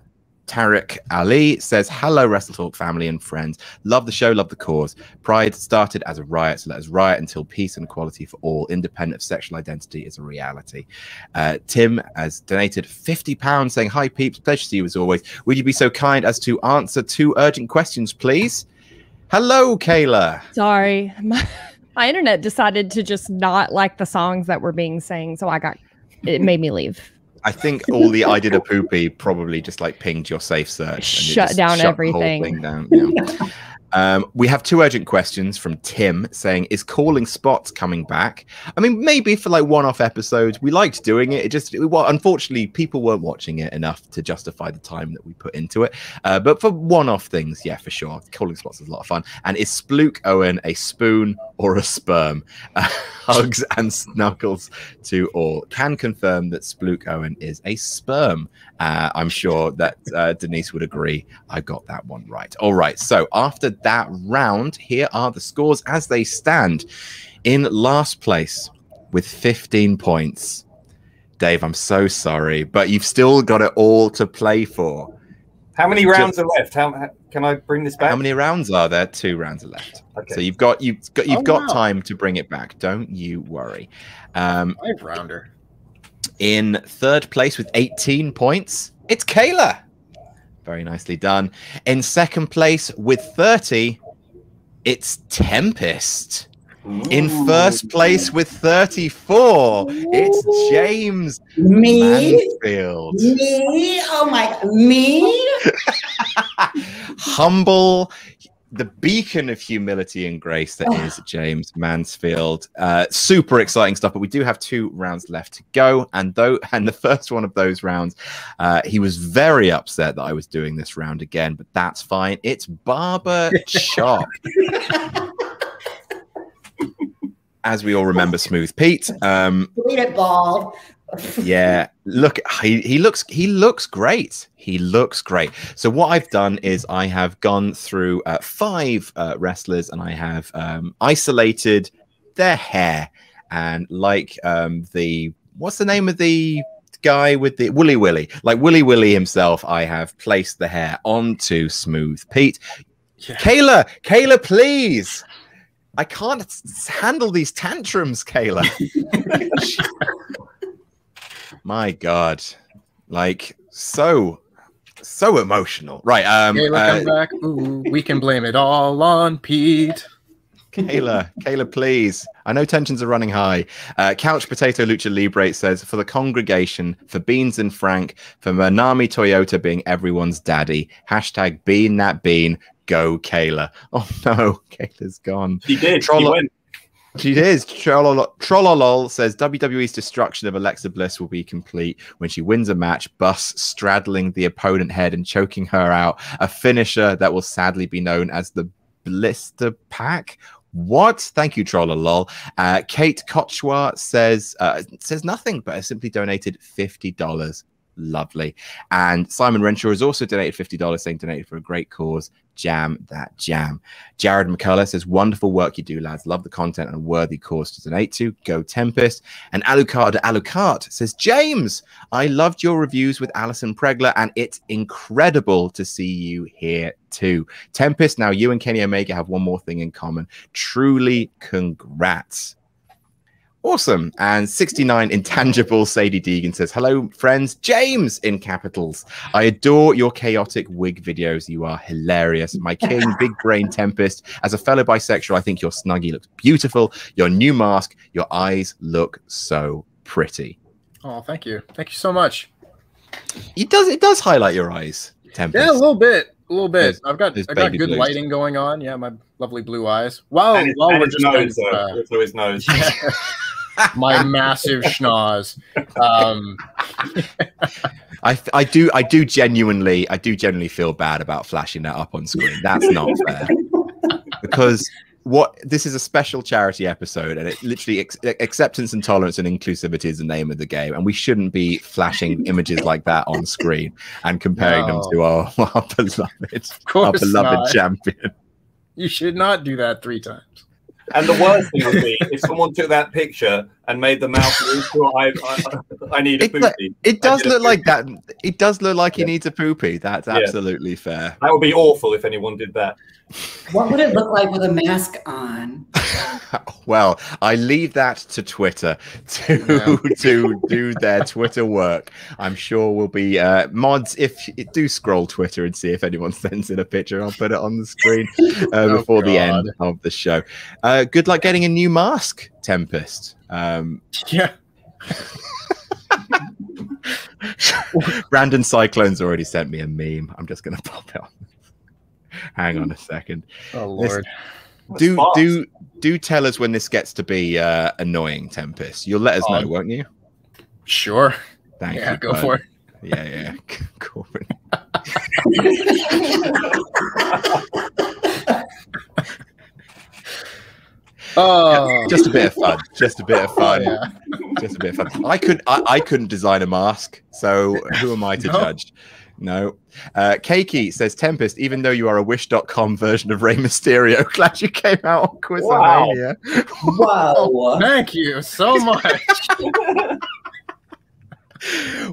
Tarek Ali says, hello, WrestleTalk family and friends. Love the show, love the cause. Pride started as a riot, so let us riot until peace and equality for all, independent of sexual identity, is a reality. Uh, Tim has donated fifty pounds saying, hi, peeps, pleasure to see you as always. Would you be so kind as to answer two urgent questions, please? Hello, Kayla. Sorry. My, my internet decided to just not like the songs that were being sang, so I got, it made me leave. I think all the I did a poopy probably just like pinged your safe search. And shut down shut everything. The whole thing down. Yeah. Um, we have two urgent questions from Tim saying, is calling spots coming back? I mean, maybe for like one-off episodes. We liked doing it. It just, it, well, unfortunately, people weren't watching it enough to justify the time that we put into it. Uh, but for one-off things, yeah, for sure. Calling spots is a lot of fun. And is Spluke Owen a spoon or a sperm? Uh, hugs and snuggles to all. Can confirm that Spluke Owen is a sperm. Uh, I'm sure that uh, Denise would agree. I got that one right. All right. So after that round, here are the scores as they stand. In last place with fifteen points, Dave, I'm so sorry, but you've still got it all to play for. How many rounds Just, are left? How, how can I bring this back? How many rounds are there? Two rounds are left. Okay. So you've got you've got you've oh, got wow. time to bring it back. Don't you worry. Um, Five rounder. In third place with eighteen points, it's Kayla. Very nicely done. In second place with thirty, it's Tempest. Ooh. In first place with thirty-four, it's Jaymes me? Mansfield. Me? Oh my, me? Humble, the beacon of humility and grace that oh. is Jaymes Mansfield. Uh, super exciting stuff, but we do have two rounds left to go. And though, and the first one of those rounds, uh, he was very upset that I was doing this round again, but that's fine. It's Barber Shock. As we all remember, Smooth Pete. Um, bald. yeah, look, he, he looks he looks great. He looks great. So what I've done is I have gone through uh, five uh, wrestlers and I have um, isolated their hair. And like um, the what's the name of the guy with the Wooly Willy? Like Wooly Willy himself, I have placed the hair onto Smooth Pete. Yeah. Kayla, Kayla, please. I can't handle these tantrums, Kayla. My God, like so, so emotional. Right, um, Kayla, uh, come back. Ooh, we can blame it all on Pete. Kayla, Kayla, please. I know tensions are running high. Uh, Couch Potato Lucha Libre says, for the congregation, for Beans and Frank, for Manami Toyota being everyone's daddy. Hashtag Bean That Bean. Go Kayla. Oh no, Kayla's gone. She did. Troll she went. She is. Trollolol says W W E's destruction of Alexa Bliss will be complete when she wins a match, Bus straddling the opponent head and choking her out. A finisher that will sadly be known as the Blister Pack. What? Thank you, Trollolol. Uh, Kate Kochwa says uh, says nothing, but has simply donated fifty dollars. Lovely. And Simon Renshaw has also donated fifty dollars, saying donated for a great cause. Jam that jam. Jared McCullough says, wonderful work you do, lads. Love the content and a worthy cause to donate to. Go Tempest. And Alucard Alucard says, Jaymes, I loved your reviews with Alison Pregler, and it's incredible to see you here too. Tempest, now you and Kenny Omega have one more thing in common. Truly congrats. Awesome. And sixty-nine Intangible Sadie Deegan says, hello, friends. Jaymes in capitals. I adore your chaotic wig videos. You are hilarious. My king, big brain Tempest. As a fellow bisexual, I think your snuggie looks beautiful. Your new mask, your eyes look so pretty. Oh, thank you. Thank you so much. It does it does highlight your eyes, Tempest. Yeah, a little bit. A little bit. There's, I've got I've got good blues. lighting going on. Yeah, my lovely blue eyes. Wow, and while and we're just nose, going, uh, so his nose. My massive schnoz. Um, I I do I do genuinely I do genuinely feel bad about flashing that up on screen. That's not fair, because what this is a special charity episode, and it literally ex acceptance and tolerance and inclusivity is the name of the game, and we shouldn't be flashing images like that on screen and comparing no. them to our, our beloved, our beloved not. champion. You should not do that three times. And the worst thing would be if someone took that picture and made the mouth move to I, I, I need a poopy. It, it does look like that. It does look like he yeah. needs a poopy. That's yeah. absolutely fair. That would be awful if anyone did that. What would it look like with a mask on? Well, I leave that to Twitter to, yeah. to do their Twitter work. I'm sure we'll be uh, mods. If you do scroll Twitter and see if anyone sends in a picture, I'll put it on the screen uh, oh, before God. the end of the show. Uh, good luck getting a new mask, Tempest. Um, yeah. Brandon Cyclone's already sent me a meme. I'm just going to pop it on. Hang on a second. Oh Lord! This, do fast. do do tell us when this gets to be uh, annoying, Tempest. You'll let us oh, know, won't you? Sure. Thank yeah, you. Go bud. for it. Yeah, yeah. Corbin. Oh, yeah, just a bit of fun. Just a bit of fun. Yeah. Just a bit of fun. I could. I, I couldn't design a mask, so who am I to no. judge? No. Uh, Keiki says, Tempest, even though you are a wish dot com version of Rey Mysterio, glad you came out on QuizzleMania. Wow. wow. Thank you so much.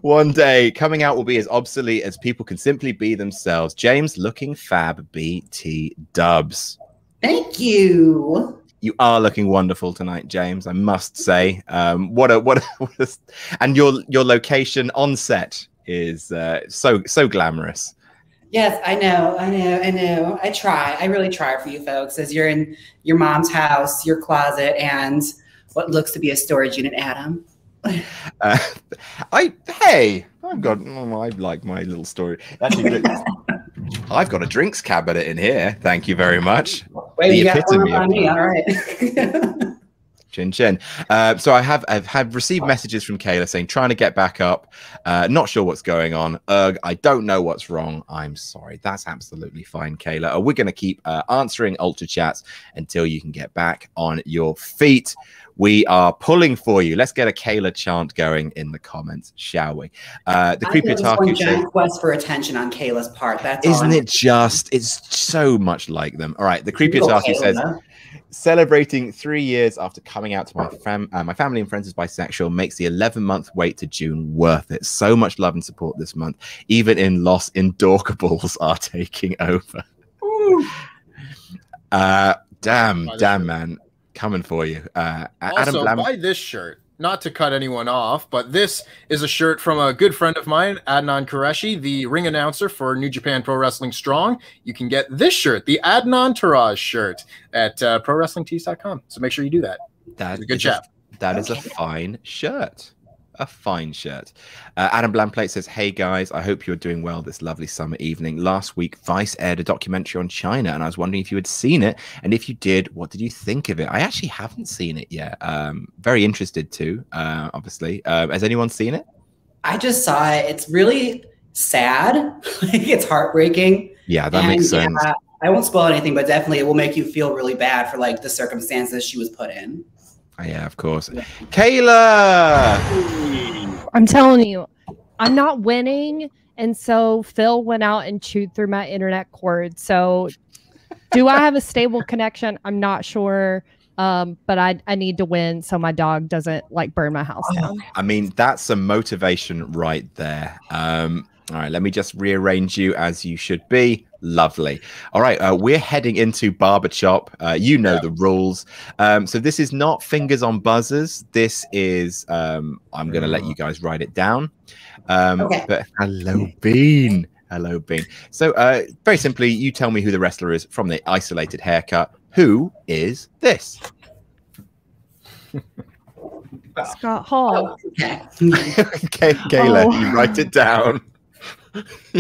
One day, coming out will be as obsolete as people can simply be themselves. Jaymes looking fab, B T dubs. Thank you. You are looking wonderful tonight, Jaymes, I must say. Um, what a what a, what a and your your location on set is uh, so so glamorous. Yes, I know, I know, I know. I try. I really try for you folks, as you're in your mom's house, your closet, and what looks to be a storage unit, Adam. Uh, I hey, I've got oh, I like my little story. Actually, I've got a drinks cabinet in here. Thank you very much. Wait, the you got one on me. All right. Chin chin. Uh, so I have I've have received messages from Kayla saying trying to get back up. Uh, not sure what's going on. Ugh, I don't know what's wrong. I'm sorry. That's absolutely fine, Kayla. We're going to keep uh, answering Ultra Chats until you can get back on your feet. We are pulling for you. Let's get a Kayla chant going in the comments, shall we? Uh, the creepy Otaku quest for attention on Kayla's part. That's isn't it just? It's so much like them. All right. The creepy Otaku says, celebrating three years after coming out to my fam, uh, my family and friends as bisexual makes the eleven month wait to June worth it. So much love and support this month. Even in loss, Indorkables are taking over. uh, damn, damn, man. Coming for you. Uh, also, Adam buy this shirt. Not to cut anyone off, but this is a shirt from a good friend of mine, Adnan Qureshi, the ring announcer for New Japan Pro Wrestling Strong. You can get this shirt, the Adnan Taraj shirt, at uh, pro wrestling tees dot com. So make sure you do that. That good job. That is a fine shirt. A fine shirt. Uh, Adam Blampied says, hey guys, I hope you're doing well this lovely summer evening. Last week, Vice aired a documentary on China, and I was wondering if you had seen it. And if you did, what did you think of it? I actually haven't seen it yet. Um, very interested too, uh, obviously. Uh, has anyone seen it? I just saw it. It's really sad. It's heartbreaking. Yeah, that and, makes sense. Yeah, I won't spoil anything, but definitely it will make you feel really bad for like the circumstances she was put in. Oh, yeah, of course. Kayla! I'm telling you, I'm not winning. And so Phil went out and chewed through my internet cord. So do I have a stable connection? I'm not sure. Um, but I, I need to win so my dog doesn't like burn my house down. I mean, that's some motivation right there. Um, all right, let me just rearrange you as you should be. Lovely. All right, uh, we're heading into Barber Chop. Uh, you know yeah. the rules. Um, so this is not fingers on buzzers. This is, um, I'm going to let you guys write it down. Um, okay. But hello, Bean. Hello, Bean. So uh, very simply, you tell me who the wrestler is from the isolated haircut. Who is this? Scott Hall. Okay, Kayla, oh. You write it down.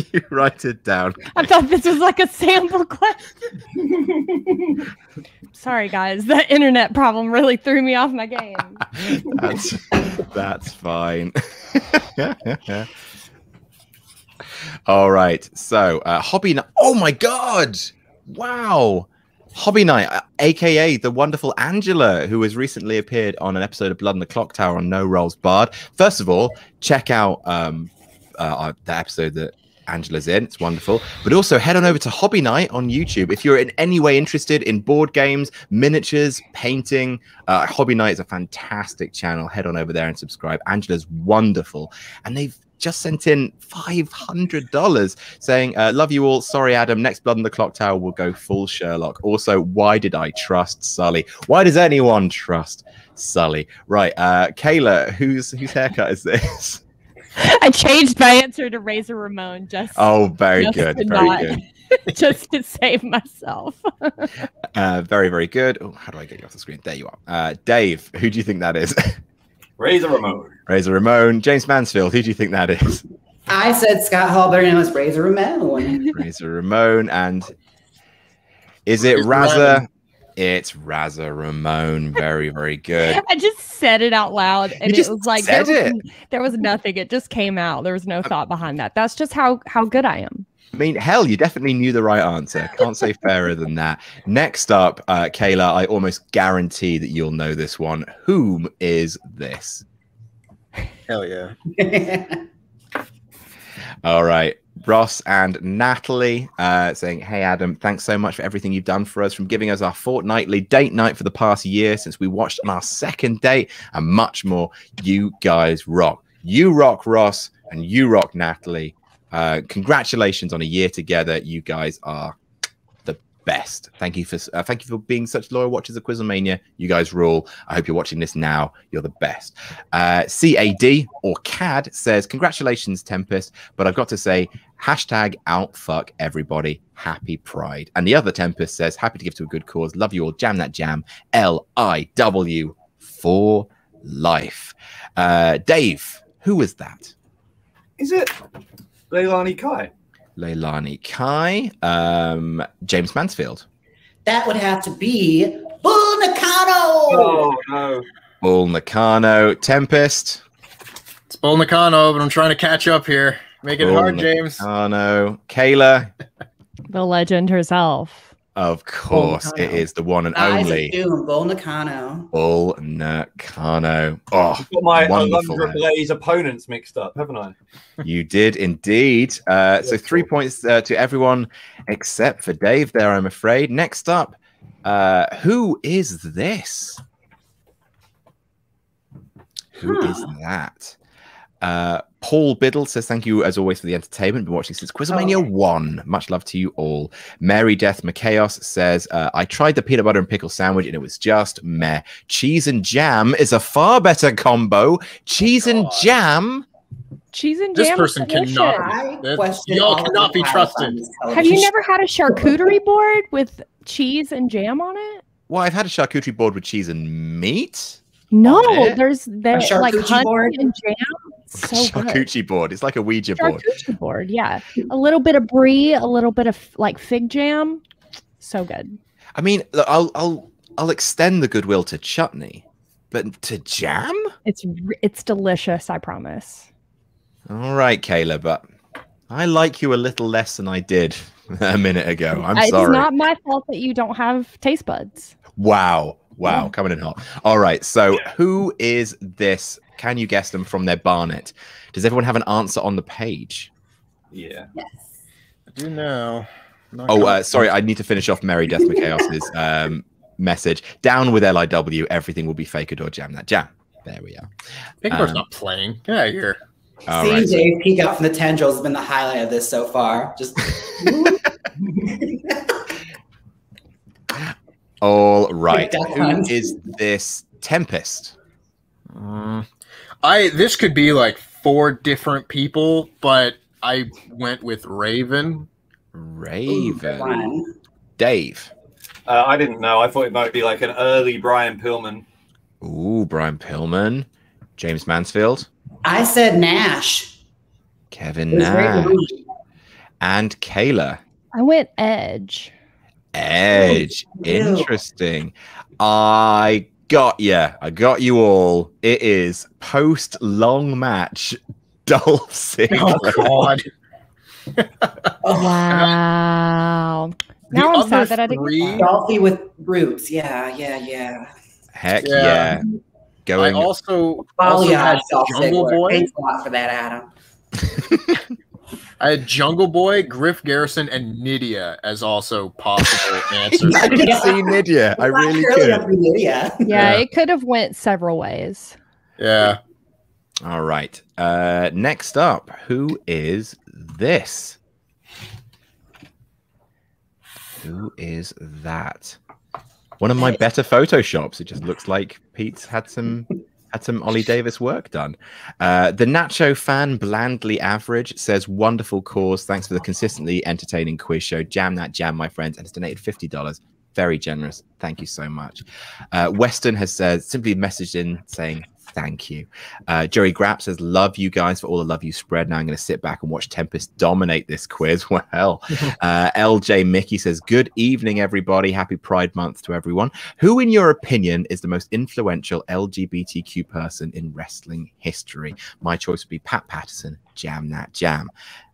You write it down. I thought this was like a sample question. Sorry, guys. The internet problem really threw me off my game. that's, that's fine. yeah, yeah, yeah. All right. So, uh, Hobby Night. Oh, my God. Wow. Hobby Night, uh, a k a the wonderful Angela, who has recently appeared on an episode of Blood in the Clock Tower on No Rolls Barred. First of all, check out... Um, Uh, the episode that Angela's in. It's wonderful. But also head on over to Hobby Night on YouTube. If you're in any way interested in board games, miniatures, painting, uh, Hobby Night is a fantastic channel. Head on over there and subscribe. Angela's wonderful. And they've just sent in five hundred dollars saying, uh, love you all. Sorry, Adam. Next Blood in the Clock Tower will go full Sherlock. Also, why did I trust Sully? Why does anyone trust Sully? Right. Uh, Kayla, whose, whose haircut is this? I changed my answer to Razor Ramon just. Oh, very just good, very not, good. Just to save myself. uh, very, very good. Oh, how do I get you off the screen? There you are, uh, Dave. Who do you think that is? Razor Ramon. Razor Ramon. Jaymes Mansfield. Who do you think that is? I said Scott Halbert, and it was Razor Ramon. Razor Ramon, and is it Razor? It's Razor Ramon. Very, very good. I just said it out loud, and it was like there was, it. there was nothing. It just came out. There was no thought behind that. That's just how how good I am. I mean, hell, you definitely knew the right answer. Can't say fairer than that. Next up, uh, Kayla, I almost guarantee that you'll know this one. Whom is this? Hell yeah. All right. Ross and Natalie uh, saying, hey, Adam, thanks so much for everything you've done for us, from giving us our fortnightly date night for the past year since we watched on our second date and much more. You guys rock. You rock, Ross, and you rock, Natalie. Uh, congratulations on a year together. You guys are the best. Thank you for uh, thank you for being such loyal watchers of QuizzleMania. You guys rule. I hope you're watching this now. You're the best. Uh, C A D or C A D says, congratulations, Tempest. But I've got to say, hashtag outfuck everybody. Happy Pride. And the other Tempest says, happy to give to a good cause. Love you all. Jam that jam. L I W for life. Uh, Dave, who is that? Is it Leilani Kai? Leilani Kai. Um, Jaymes Mansfield. That would have to be Bull Nakano. Oh, no. Bull Nakano. Tempest. It's Bull Nakano, but I'm trying to catch up here. Make it Bull hard, Jaymes. Nakano. Kayla. The legend herself. Of course, it is the one and only. Bull Nakano. Bull Nakano. Oh, I've got my Alundra Blaze opponents mixed up, haven't I? You did indeed. Uh, so three points uh, to everyone except for Dave there, I'm afraid. Next up, uh, who is this? Who huh. is that? Uh, Paul Biddle says, thank you as always for the entertainment. Been watching since QuizzleMania oh. one. Much love to you all. Mary Death McChaos says, uh, I tried the peanut butter and pickle sandwich and it was just meh. Cheese and jam is a far better combo. Cheese oh and jam. Cheese and this jam. This person cannot. Y'all cannot be trusted. Have you never had a charcuterie board with cheese and jam on it? Well, I've had a charcuterie board with cheese and meat. No, there's there's like honey and jam. So charcuterie good. board. It's like a Ouija board. Charcuterie board, yeah. A little bit of brie, a little bit of like fig jam. So good. I mean, look, I'll I'll I'll extend the goodwill to chutney, but to jam? It's it's delicious, I promise. All right, Kayla, but I like you a little less than I did a minute ago. I'm it's sorry. It's not my fault that you don't have taste buds. Wow. Wow, coming in hot. All right, so who is this? Can you guess them from their barnet? Does everyone have an answer on the page? Yeah. Yes. I do know. Oh, uh, sorry, I need to finish off Mary Death McChaos's um, message. Down with L I W, everything will be fake or jam that jam. There we are. Bigbird's um, not playing. Get out of here. All right. Dave peek out from the tendrils has been the highlight of this so far. Just... All right, who is this Tempest? Um, I this could be like four different people, but I went with Raven. Raven. Ooh, Dave. Uh, I didn't know. I thought it might be like an early Brian Pillman. Ooh, Brian Pillman. Jaymes Mansfield. I said Nash. Kevin Nash. Raven. And Kayla. I went Edge. Edge. Interesting. I got you. I got you all. It is post long match Dolph Ziggler. Oh, God. Wow. The now I'm sad that I didn't get Dolphy with roots. Yeah, yeah, yeah. Heck yeah. yeah. Going I also, also had Dolph Jungle Ziggler. Boy. Thanks a lot for that, Adam. I had Jungle Boy, Griff Garrison, and Nydia as also possible answers. I could see Nydia. I really could. Yeah, yeah, it could have went several ways. Yeah. All right. Uh, next up, who is this? Who is that? One of my better photoshops. It just looks like Pete's had some... Had some Ollie Davis work done. Uh, the Nacho fan, blandly average, says, wonderful cause. Thanks for the consistently entertaining quiz show. Jam that jam, my friends. And has donated fifty dollars. Very generous. Thank you so much. Uh, Weston has said, simply messaged in saying, thank you. Uh, Jerry Grapp says, love you guys for all the love you spread. Now I'm going to sit back and watch Tempest dominate this quiz. Well, uh, L J Mickey says, good evening, everybody. Happy Pride Month to everyone. Who, in your opinion, is the most influential L G B T Q person in wrestling history? My choice would be Pat Patterson. Jam that jam.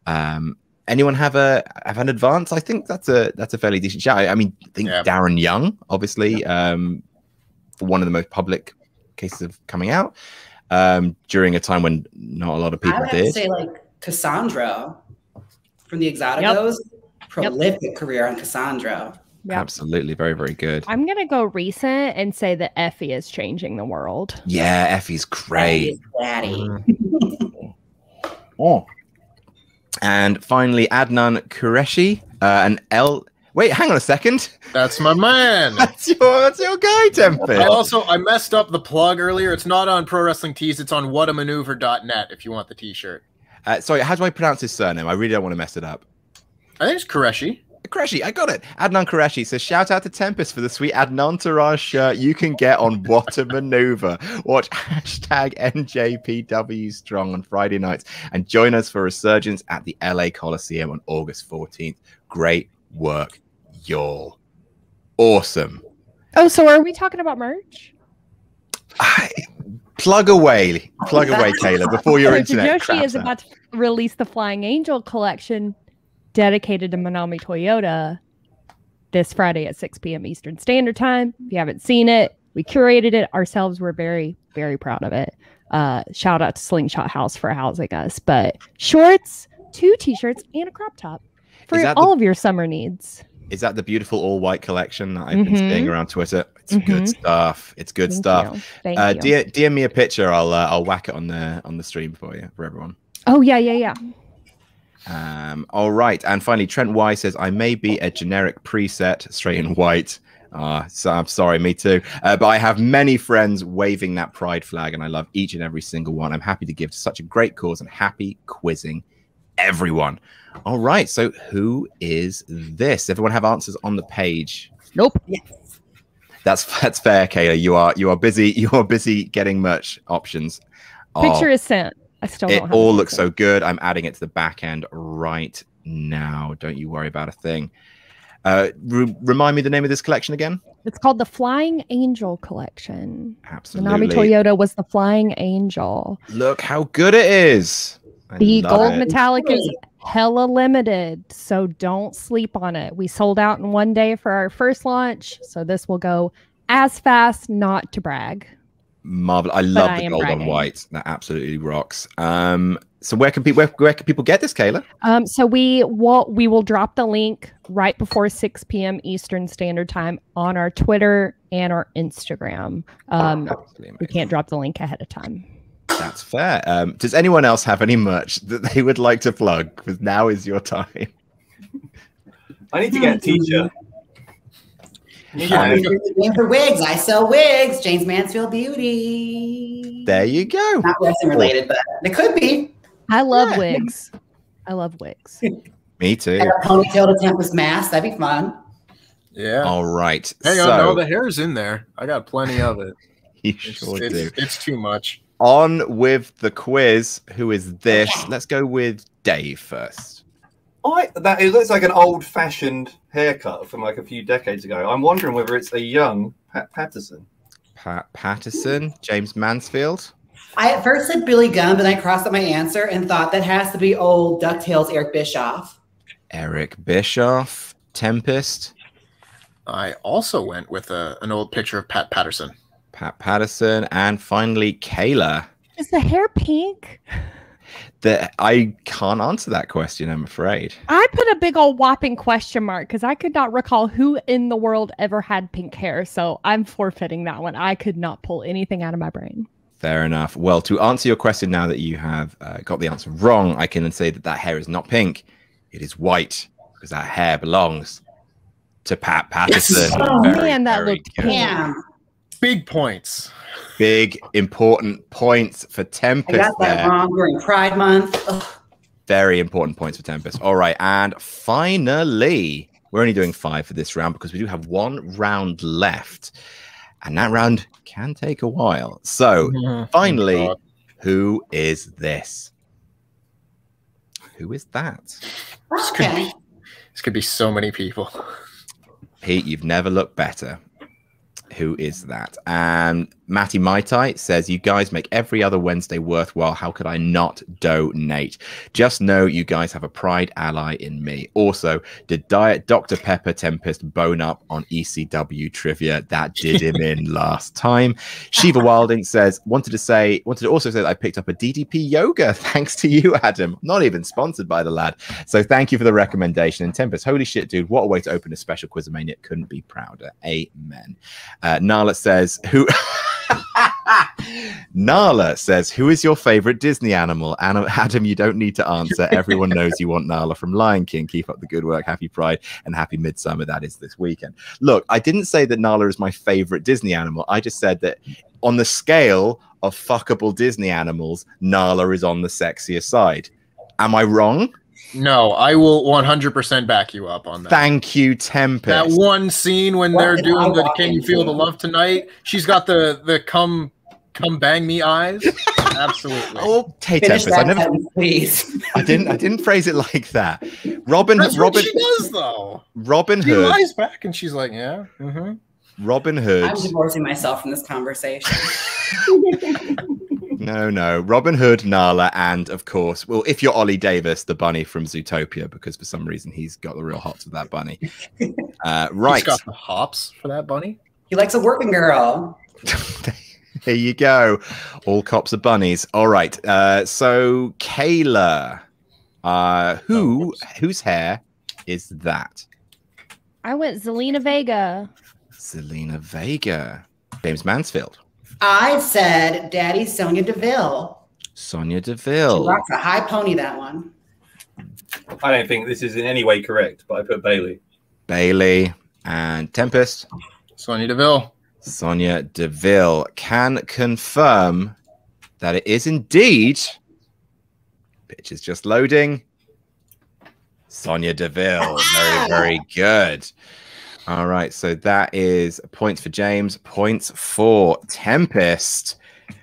Um, anyone have a have an advance? I think that's a that's a fairly decent shout. I, I mean, I think yeah. Darren Young, obviously, um, for one of the most public cases of coming out um during a time when not a lot of people I would did. Say like Cassandra from the Exoticos, yep. prolific yep. career on Cassandra. Yep. Absolutely. Very, very good. I'm going to go recent and say that Effie is changing the world. Yeah, Effie's great. Daddy. Oh. And finally, Adnan Qureshi, uh, an L. Wait, hang on a second. That's my man. That's your, that's your guy, Tempest. I also, I messed up the plug earlier. It's not on Pro Wrestling Tees. It's on what a maneuver dot net if you want the T-shirt. Uh, sorry, how do I pronounce his surname? I really don't want to mess it up. I think it's Qureshi. Qureshi, I got it. Adnan Qureshi says, shout out to Tempest for the sweet Adnan Taraj shirt you can get on What a Maneuver. Watch hashtag N J P W Strong on Friday nights and join us for Resurgence at the L A Coliseum on August fourteenth. Great work, y'all. Awesome. Oh, so are we talking about merch? I, plug away. Plug away, Taylor, before your internet crashes. Yoshi is about to release the Flying Angel collection dedicated to Manami Toyota this Friday at six p m Eastern Standard Time. If you haven't seen it, we curated it ourselves. We're very, very proud of it. Uh, shout out to Slingshot House for housing us. But shorts, two T-shirts, and a crop top for all the, of your summer needs. Is that the beautiful all-white collection that I've mm-hmm. been seeing around Twitter? It's mm-hmm. good stuff. It's good Thank stuff. You. Thank uh, you. D M, D M me a picture. I'll uh, I'll whack it on the on the stream for you for everyone. Oh yeah, yeah, yeah. Um, all right, and finally, Trent Y says, I may be a generic preset, straight and white. Uh, so I'm sorry, me too. Uh, but I have many friends waving that pride flag, and I love each and every single one. I'm happy to give to such a great cause and happy quizzing everyone. All right, so who is this? Everyone have answers on the page? Nope. Yes. That's that's fair, Kayla. You are you are busy. You are busy getting merch options. Picture oh. is sent. I still don't it have all looks so good. I'm adding it to the back end right now. Don't you worry about a thing. Uh, re remind me the name of this collection again. It's called the Flying Angel Collection. Absolutely. Manami Toyota was the Flying Angel. Look how good it is. I the gold it. metallic is hella limited, so don't sleep on it. We sold out in one day for our first launch, so this will go as fast, not to brag. Marvel, I love the gold on white. That absolutely rocks. Um, so where can people where, where can people get this, Kayla? Um, so we will we will drop the link right before six p m Eastern Standard Time on our Twitter and our Instagram. Um, oh, we can't drop the link ahead of time. That's fair. Um, does anyone else have any merch that they would like to plug? Because now is your time. I need to get a T-shirt. Yeah. For wigs, I sell wigs. Jaymes Mansfield Beauty. There you go. Not wrestling related, but it could be. I love yeah. wigs. I love wigs. Me too. And a ponytail to Tempest mask. That'd be fun. Yeah. All right. Hang so, on, no, the hair's in there. I got plenty of it. You it's, sure it's, do. It's too much. On with the quiz. Who is this? Yeah. Let's go with Dave first. I, that it looks like an old-fashioned haircut from like a few decades ago. I'm wondering whether it's a young Pat Patterson. Pat Patterson, Jaymes Mansfield. I at first said Billy Gunn, but I crossed out my answer and thought that has to be old DuckTales Eric Bischoff. Eric Bischoff, Tempest. I also went with a, an old picture of Pat Patterson. Pat Patterson, and finally Kayla. Is the hair pink? That I can't answer that question, I'm afraid. I put a big old whopping question mark because I could not recall who in the world ever had pink hair. So I'm forfeiting that one. I could not pull anything out of my brain. Fair enough. Well, to answer your question now that you have uh, got the answer wrong, I can say that that hair is not pink. It is white because that hair belongs to Pat Patterson. Oh, very, man, that looked pink. Big points. Big, important points for Tempest. I got that there. wrong. We're in Pride Month. Ugh. Very important points for Tempest. All right. And finally, we're only doing five for this round because we do have one round left. And that round can take a while. So yeah, finally, who is this? Who is that? This could be, this could be so many people. Pete, you've never looked better. who is that? Um, Matty Maitai says, you guys make every other Wednesday worthwhile. How could I not donate? Just know you guys have a pride ally in me. Also, did Diet Doctor Pepper Tempest bone up on E C W trivia? That did him in last time. Shiva Wilding says, wanted to say, wanted to also say that I picked up a D D P yoga thanks to you, Adam. Not even sponsored by the lad. So thank you for the recommendation. And Tempest, holy shit, dude, what a way to open a special QuizzleMania. Couldn't be prouder. Amen. Uh, Nala says, who... Nala says, who is your favorite Disney animal? Adam, you don't need to answer. Everyone knows you want Nala from Lion King. Keep up the good work. Happy Pride and happy Midsummer. That is this weekend. Look, I didn't say that Nala is my favorite Disney animal. I just said that on the scale of fuckable Disney animals, Nala is on the sexier side. Am I wrong? No, I will one hundred percent back you up on that. Thank you, Tempest. That one scene when well, they're doing the Can You Feel the Love Tonight? She's got the the come come bang me eyes. Absolutely. Oh, hey, Tempest, I never sentence, please. I didn't I didn't phrase it like that. Robin That's Robin what she does though. Robin Hood. She lies back and she's like, yeah. Mm-hmm. Robin Hood. I'm divorcing myself from this conversation. No, no. Robin Hood, Nala, and of course, well, if you're Ollie Davis, the bunny from Zootopia, because for some reason he's got the real hops for that bunny. Uh, right. He's got the hops for that bunny? He likes a working girl. There you go. All cops are bunnies. All right. Uh, so, Kayla, uh, who oh, whose hair is that? I went Zelina Vega. Zelina Vega. Jaymes Mansfield. I said, Daddy, Sonia Deville. Sonia Deville. That's a high pony, that one. I don't think this is in any way correct, but I put Bailey. Bailey and Tempest. Sonia Deville. Sonia Deville. Can confirm that it is indeed. Pitch is just loading. Sonia Deville. Very, very good. All right, so that is points for Jaymes, points for Tempest,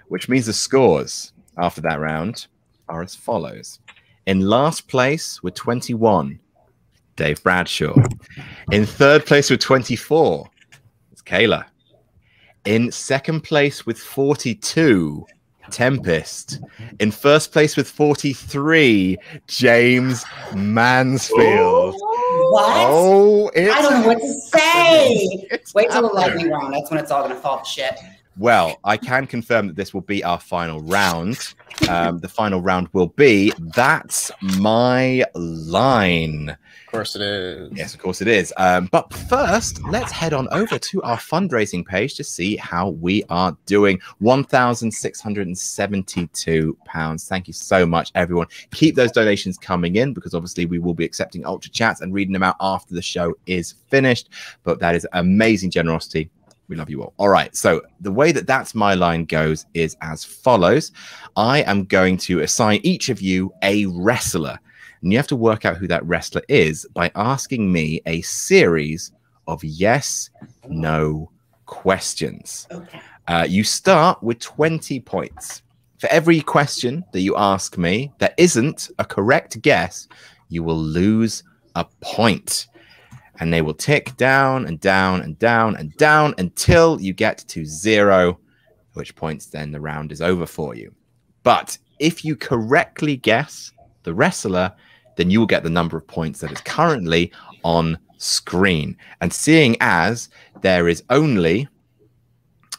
which means the scores after that round are as follows. In last place with twenty-one, Dave Bradshaw. In third place with twenty-four, it's Kayla. In second place with forty-two, Tempest. In first place with forty-three, Jaymes Mansfield. Ooh, what? Oh, it's I don't know what to say. It's Wait till the lightning round. That's when it's all going to fall to shit. Well, I can confirm that this will be our final round. Um, the final round will be That's My Line. Of course it is. Yes, of course it is. Um, but first, let's head on over to our fundraising page to see how we are doing. one thousand six hundred seventy-two pounds. Thank you so much, everyone. Keep those donations coming in because obviously we will be accepting Ultra Chats and reading them out after the show is finished. But that is amazing generosity. We love you all. All right. So the way that That's My Line goes is as follows. I am going to assign each of you a wrestler. And you have to work out who that wrestler is by asking me a series of yes, no questions. Okay. Uh, you start with twenty points. For every question that you ask me that isn't a correct guess, you will lose a point. And they will tick down and down and down and down until you get to zero, at which point then the round is over for you. But if you correctly guess the wrestler, then you will get the number of points that is currently on screen. And seeing as there is only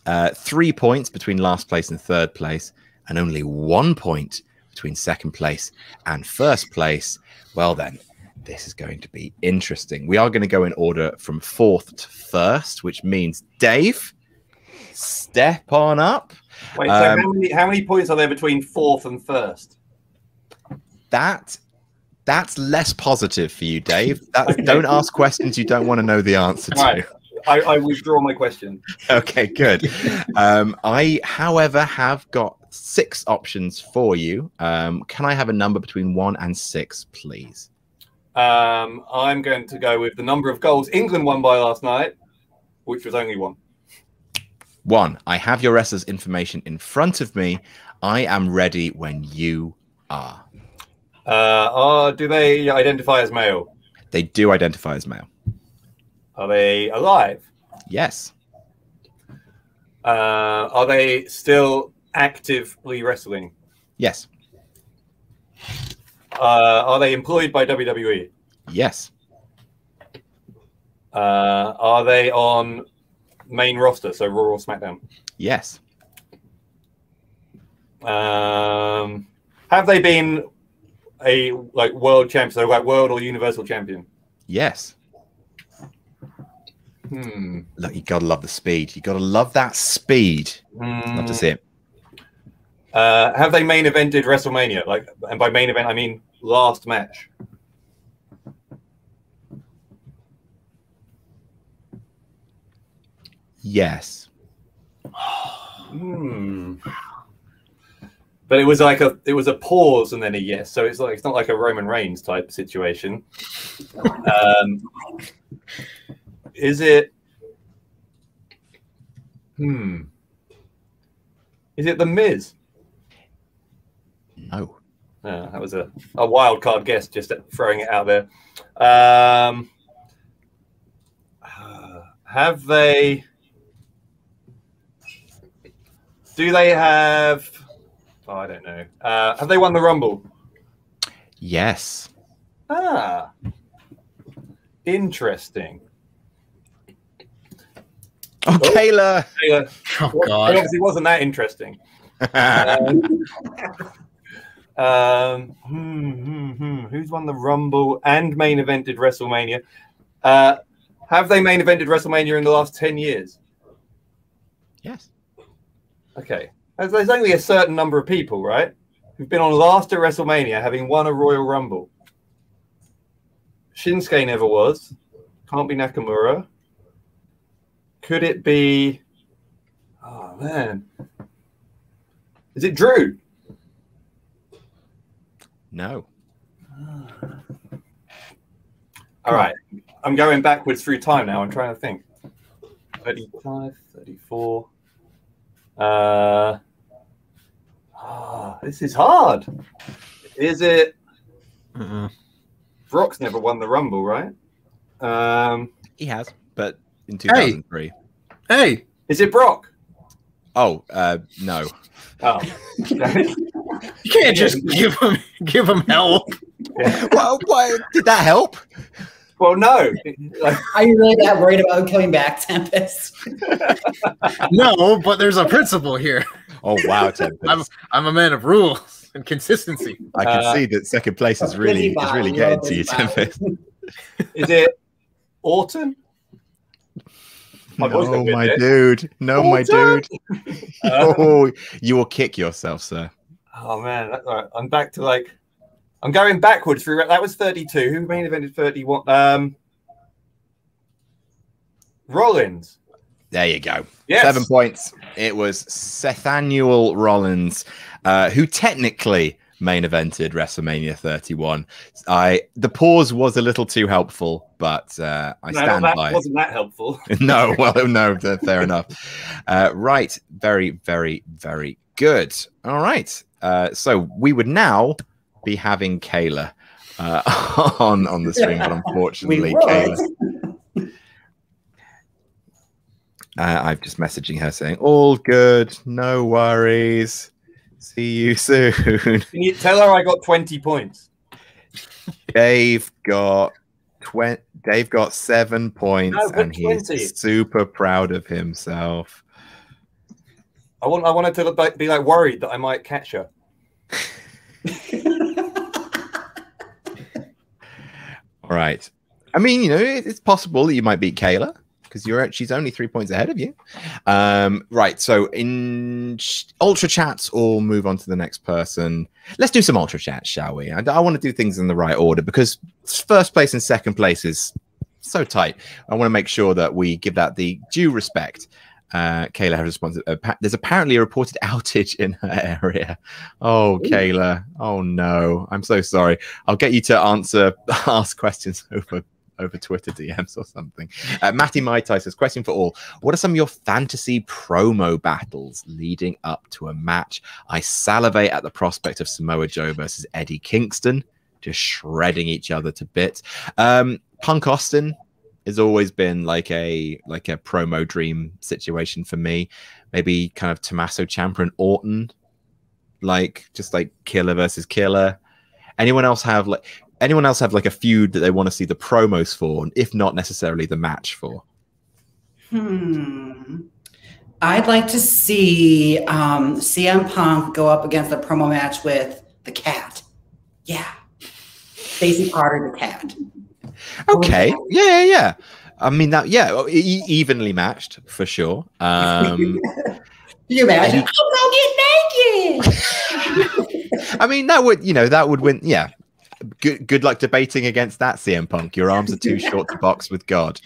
uh, three points between last place and third place, and only one point between second place and first place, well then, this is going to be interesting. We are going to go in order from fourth to first, which means Dave, step on up. Wait, um, so how many, how many points are there between fourth and first? That that's less positive for you, Dave. That, okay. Don't ask questions you don't want to know the answer to. Right. I, I withdraw my question. Okay, good. um, I, however, have got six options for you. Um, can I have a number between one and six, please? Um, I'm going to go with the number of goals England won by last night, which was only one. One. I have your wrestlers' information in front of me. I am ready when you are. Uh, are do they identify as male? They do identify as male. Are they alive? Yes. Uh, are they still actively wrestling? Yes. Uh, are they employed by W W E? Yes. Uh, are they on main roster, so Raw or SmackDown? Yes. Um, have they been a like world champion, so like world or universal champion? Yes. Hmm. Look, you gotta love the speed. You gotta love that speed. Mm. Love to see it. Uh, have they main evented WrestleMania? Like, and by main event, I mean last match. Yes. Hmm. But it was like a, it was a pause and then a yes. So it's like, it's not like a Roman Reigns type situation. Um, is it? Hmm. Is it The Miz? No. Uh, that was a, a wild card guess, just throwing it out there. Um, uh, have they? Do they have? Oh, I don't know. Uh, have they won the Rumble? Yes. Ah, interesting. Oh, oh Kayla. Kayla. Oh, well, God. It obviously wasn't that interesting. um, um, hmm, hmm, hmm. Who's won the Rumble and main evented WrestleMania? Uh, have they main evented WrestleMania in the last ten years? Yes. Okay. There's only a certain number of people, right, who've been on last at WrestleMania having won a Royal Rumble. Shinsuke never was. Can't be Nakamura. Could it be... Oh, man. Is it Drew? No. All right. I'm going backwards through time now. I'm trying to think. thirty-five, thirty-four... Uh... Oh, this is hard. Is it? Mm-hmm. Brock's never won the Rumble, right? Um, he has, but in two thousand three. Hey, hey. Is it Brock? Oh, uh, no. Oh, you can't just give him give him help. Yeah. Well, why did that help? Well, no. Are you really that worried about coming back, Tempest? No, but there's a principle here. Oh, wow, Tempest. I'm, I'm a man of rules and consistency. I can uh, see that second place is really, is really getting to you, Tempest. Is it Orton? My no, my there. dude. No, Orton? my dude. Oh, you will kick yourself, sir. Oh, man. That's all right. I'm back to like... I'm going backwards through. That was thirty-two. Who main evented thirty-one? Um, Rollins. There you go. Yes. Seven points. It was Sethaniel Rollins, uh, who technically main evented WrestleMania thirty-one. I the pause was a little too helpful, but uh, I no, stand that by. Wasn't that helpful? No. Well, no. Fair enough. Uh, right. Very, very, very good. All right. Uh, so we would now be having Kayla uh, on on the stream, but unfortunately, Kayla. Uh, I'm just messaging her saying, "All good, no worries. See you soon." Can you tell her I got twenty points? Dave got twenty. Dave got seven points, no, and twenty. He's super proud of himself. I want. I wanted to be like worried that I might catch her. All right. I mean, you know, it's possible that you might beat Kayla because you're she's only three points ahead of you. Um, right. So in ultra chats or move on to the next person. Let's do some ultra chats, shall we? I, I want to do things in the right order because first place and second place is so tight. I want to make sure that we give that the due respect. Uh, Kayla has responded. Uh, there's apparently a reported outage in her area. Oh, ooh. Kayla. Oh no, I'm so sorry. I'll get you to answer, ask questions over over Twitter D Ms or something. Uh, Matty Maitai says, question for all. What are some of your fantasy promo battles leading up to a match? I salivate at the prospect of Samoa Joe versus Eddie Kingston, just shredding each other to bits. Um, Punk Austin has always been like a like a promo dream situation for me. maybe kind of Tommaso Ciampa and Orton, like just like killer versus killer. Anyone else have like anyone else have like a feud that they want to see the promos for, and if not necessarily the match for? Hmm. I'd like to see um, C M Punk go up against a promo match with the Cat. Yeah, Stacy Carter, the Cat. Okay. Yeah, yeah, yeah. I mean that. Yeah, e evenly matched for sure. Um, you imagine? I'll go get naked. I mean, that would, you know, that would win. Yeah. Good, good luck debating against that, C M Punk. Your arms are too short to box with God.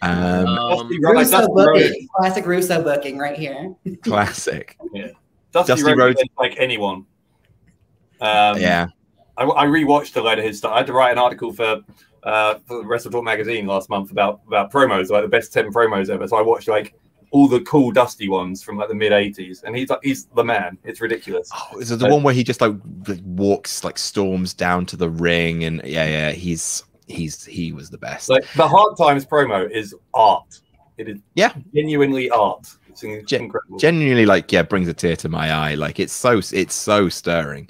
Um, um, Russo booking. Classic Russo booking right here. Classic. Yeah. Dusty, Dusty Rhodes, Rhodes. Like anyone. Um, yeah. I, I rewatched a load of his stuff. I had to write an article for, uh, for WrestleTalk magazine last month about about promos, like the best ten promos ever. So I watched like all the cool Dusty ones from like the mid eighties, and he's like, he's the man. It's ridiculous. Oh, is it the uh, one where he just like walks, like storms down to the ring, and yeah, yeah, he's he's he was the best. Like the Hard Times promo is art. It is, yeah, genuinely art. It's incredible. Gen genuinely, like yeah, brings a tear to my eye. Like it's so it's so stirring.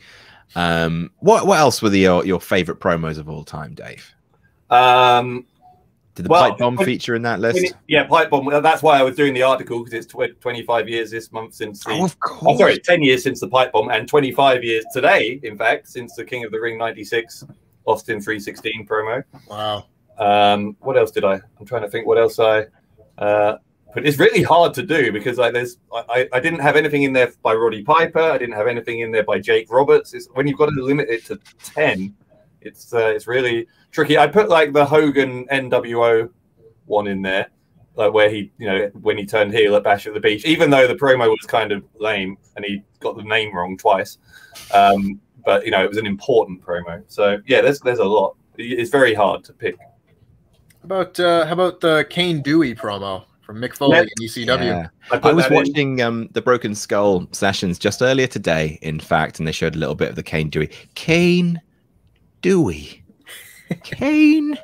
Um, what what else were the your, your favorite promos of all time, Dave? Um. Did the well, pipe bomb feature in that list? Yeah, pipe bomb. That's why I was doing the article, because it's tw twenty-five years this month since the. Oh, of course. Oh, sorry, ten years since the pipe bomb, and twenty-five years today, in fact, since the King of the Ring ninety-six Austin three sixteen promo. Wow. Um, what else did I? I'm trying to think what else I. Uh, but it's really hard to do because like there's I, I didn't have anything in there by Roddy Piper. I didn't have anything in there by Jake Roberts. It's, when you've got to limit it to ten. It's uh, it's really tricky. I put like the Hogan N W O one in there, like where he, you know, when he turned heel at Bash at the Beach, even though the promo was kind of lame and he got the name wrong twice. Um, but you know, it was an important promo. So yeah, there's there's a lot. It's very hard to pick. How about uh, how about the Kane Dewey promo from Mick Foley in E C W? Yeah. I, I was watching um, the Broken Skull sessions just earlier today, in fact, and they showed a little bit of the Kane Dewey. Kane. Dewey, Kane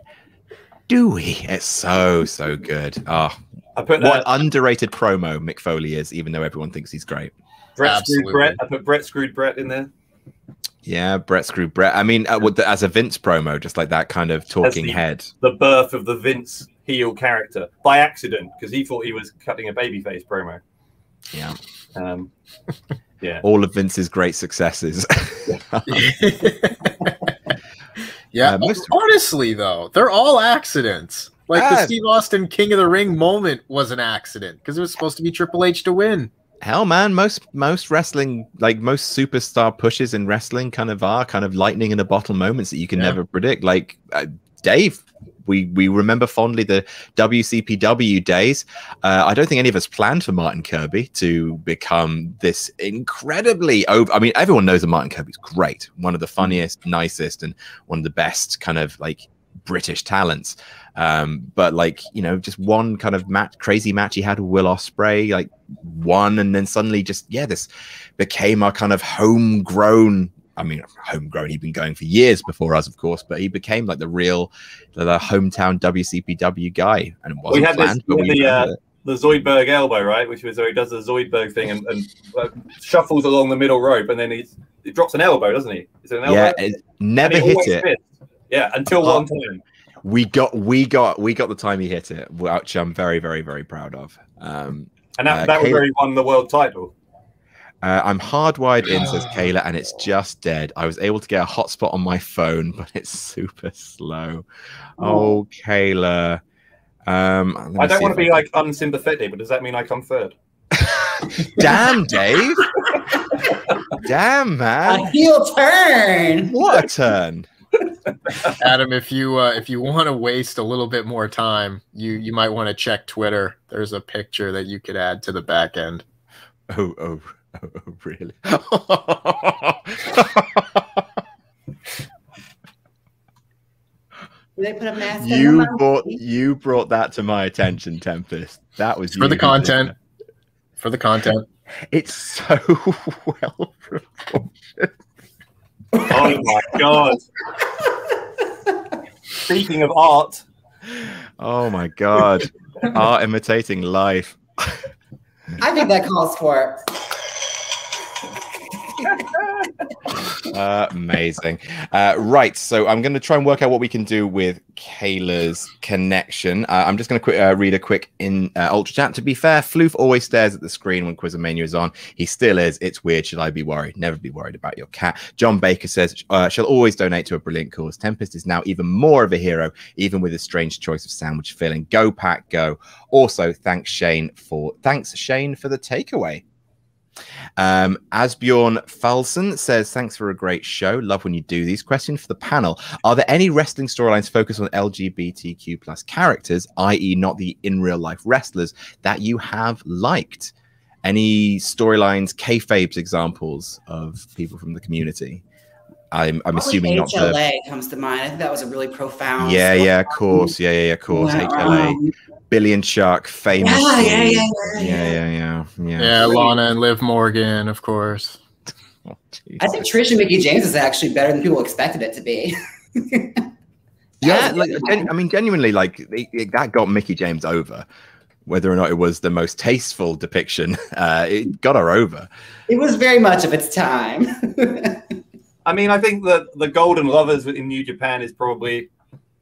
Dewey. It's so so good. Ah, oh, what an underrated promo Mick Foley is, even though everyone thinks he's great. Brett Absolutely. Screwed Brett. I put Brett Screwed Brett in there. Yeah, Brett Screwed Brett. I mean, uh, with the, as a Vince promo, just like that kind of talking the, head. The birth of the Vince heel character by accident, because he thought he was cutting a babyface promo. Yeah. Um, yeah. All of Vince's great successes. Yeah, uh, most honestly though, they're all accidents. Like uh, the Steve Austin King of the Ring moment was an accident because it was supposed to be Triple H to win. Hell, man, most most wrestling, like most superstar pushes in wrestling, kind of are kind of lightning in a bottle moments that you can yeah. never predict. Like uh, Dave, we we remember fondly the W C P W days. Uh, I don't think any of us planned for Martin Kirby to become this incredibly over. I mean, everyone knows that Martin Kirby's great, one of the funniest, nicest, and one of the best kind of like British talents. Um, but like you know, just one kind of match, crazy match he had with Will Ospreay, like won, and then suddenly just yeah, this became our kind of homegrown. I mean, homegrown, he'd been going for years before us, of course, but he became like the real, the, the hometown W C P W guy. And it wasn't we had planned, this, but we the, uh, the Zoidberg elbow, right? Which was where he does the Zoidberg thing and, and uh, shuffles along the middle rope, and then he's, he drops an elbow, doesn't he? Is it an elbow? Yeah, it never hit it. Missed. Yeah, until uh, one time. We got, we got, we got the time he hit it, which I'm very, very, very proud of. Um, and that, uh, that was where he won the world title. Uh, I'm hardwired in, says Kayla, and it's just dead. I was able to get a hotspot on my phone, but it's super slow. Oh, oh Kayla. Um, I don't want to be, like, unsympathetic, but does that mean I come third? Damn, Dave. Damn, man. A heel turn. What a turn. Adam, if you uh, if you want to waste a little bit more time, you, you might want to check Twitter. There's a picture that you could add to the back end. Oh, oh. Oh, really? They put a mask you on brought you brought that to my attention, Tempest. That was for the content. For the content, it's so well proportioned. Oh my god! Speaking of art, oh my god, art imitating life. I think that calls for it. uh, amazing. Uh, right, so I'm going to try and work out what we can do with Kayla's connection. Uh, I'm just going to uh, read a quick in uh, Ultra Chat. To be fair, Floof always stares at the screen when QuizzleMania is on. He still is. It's weird. Should I be worried? Never be worried about your cat. John Baker says, uh, she'll always donate to a brilliant cause. Tempest is now even more of a hero, even with his strange choice of sandwich filling. Go, Pat, go. Also, thanks, Shane, for, thanks, Shane, for the takeaway. Um, Asbjorn Falsen says, thanks for a great show. Love when you do these. Question for the panel. Are there any wrestling storylines focused on L G B T Q plus characters, that is not the in real life wrestlers, that you have liked? Any storylines, kayfabes examples of people from the community? I'm, I'm assuming not. H L A the... comes to mind. I think that was a really profound. Yeah, yeah, of course. Yeah, yeah, of course. Yeah. H L A. Um, Billion Shark, famous. Yeah, yeah, yeah, yeah, yeah, yeah, yeah, yeah. Yeah, Lana and Liv Morgan, of course. Oh, I think Trish and Mickie James is actually better than people expected it to be. Yeah, like, I mean, genuinely, like it, it, that got Mickie James over. Whether or not it was the most tasteful depiction, uh, it got her over. It was very much of its time. I mean, I think that the Golden Lovers in New Japan is probably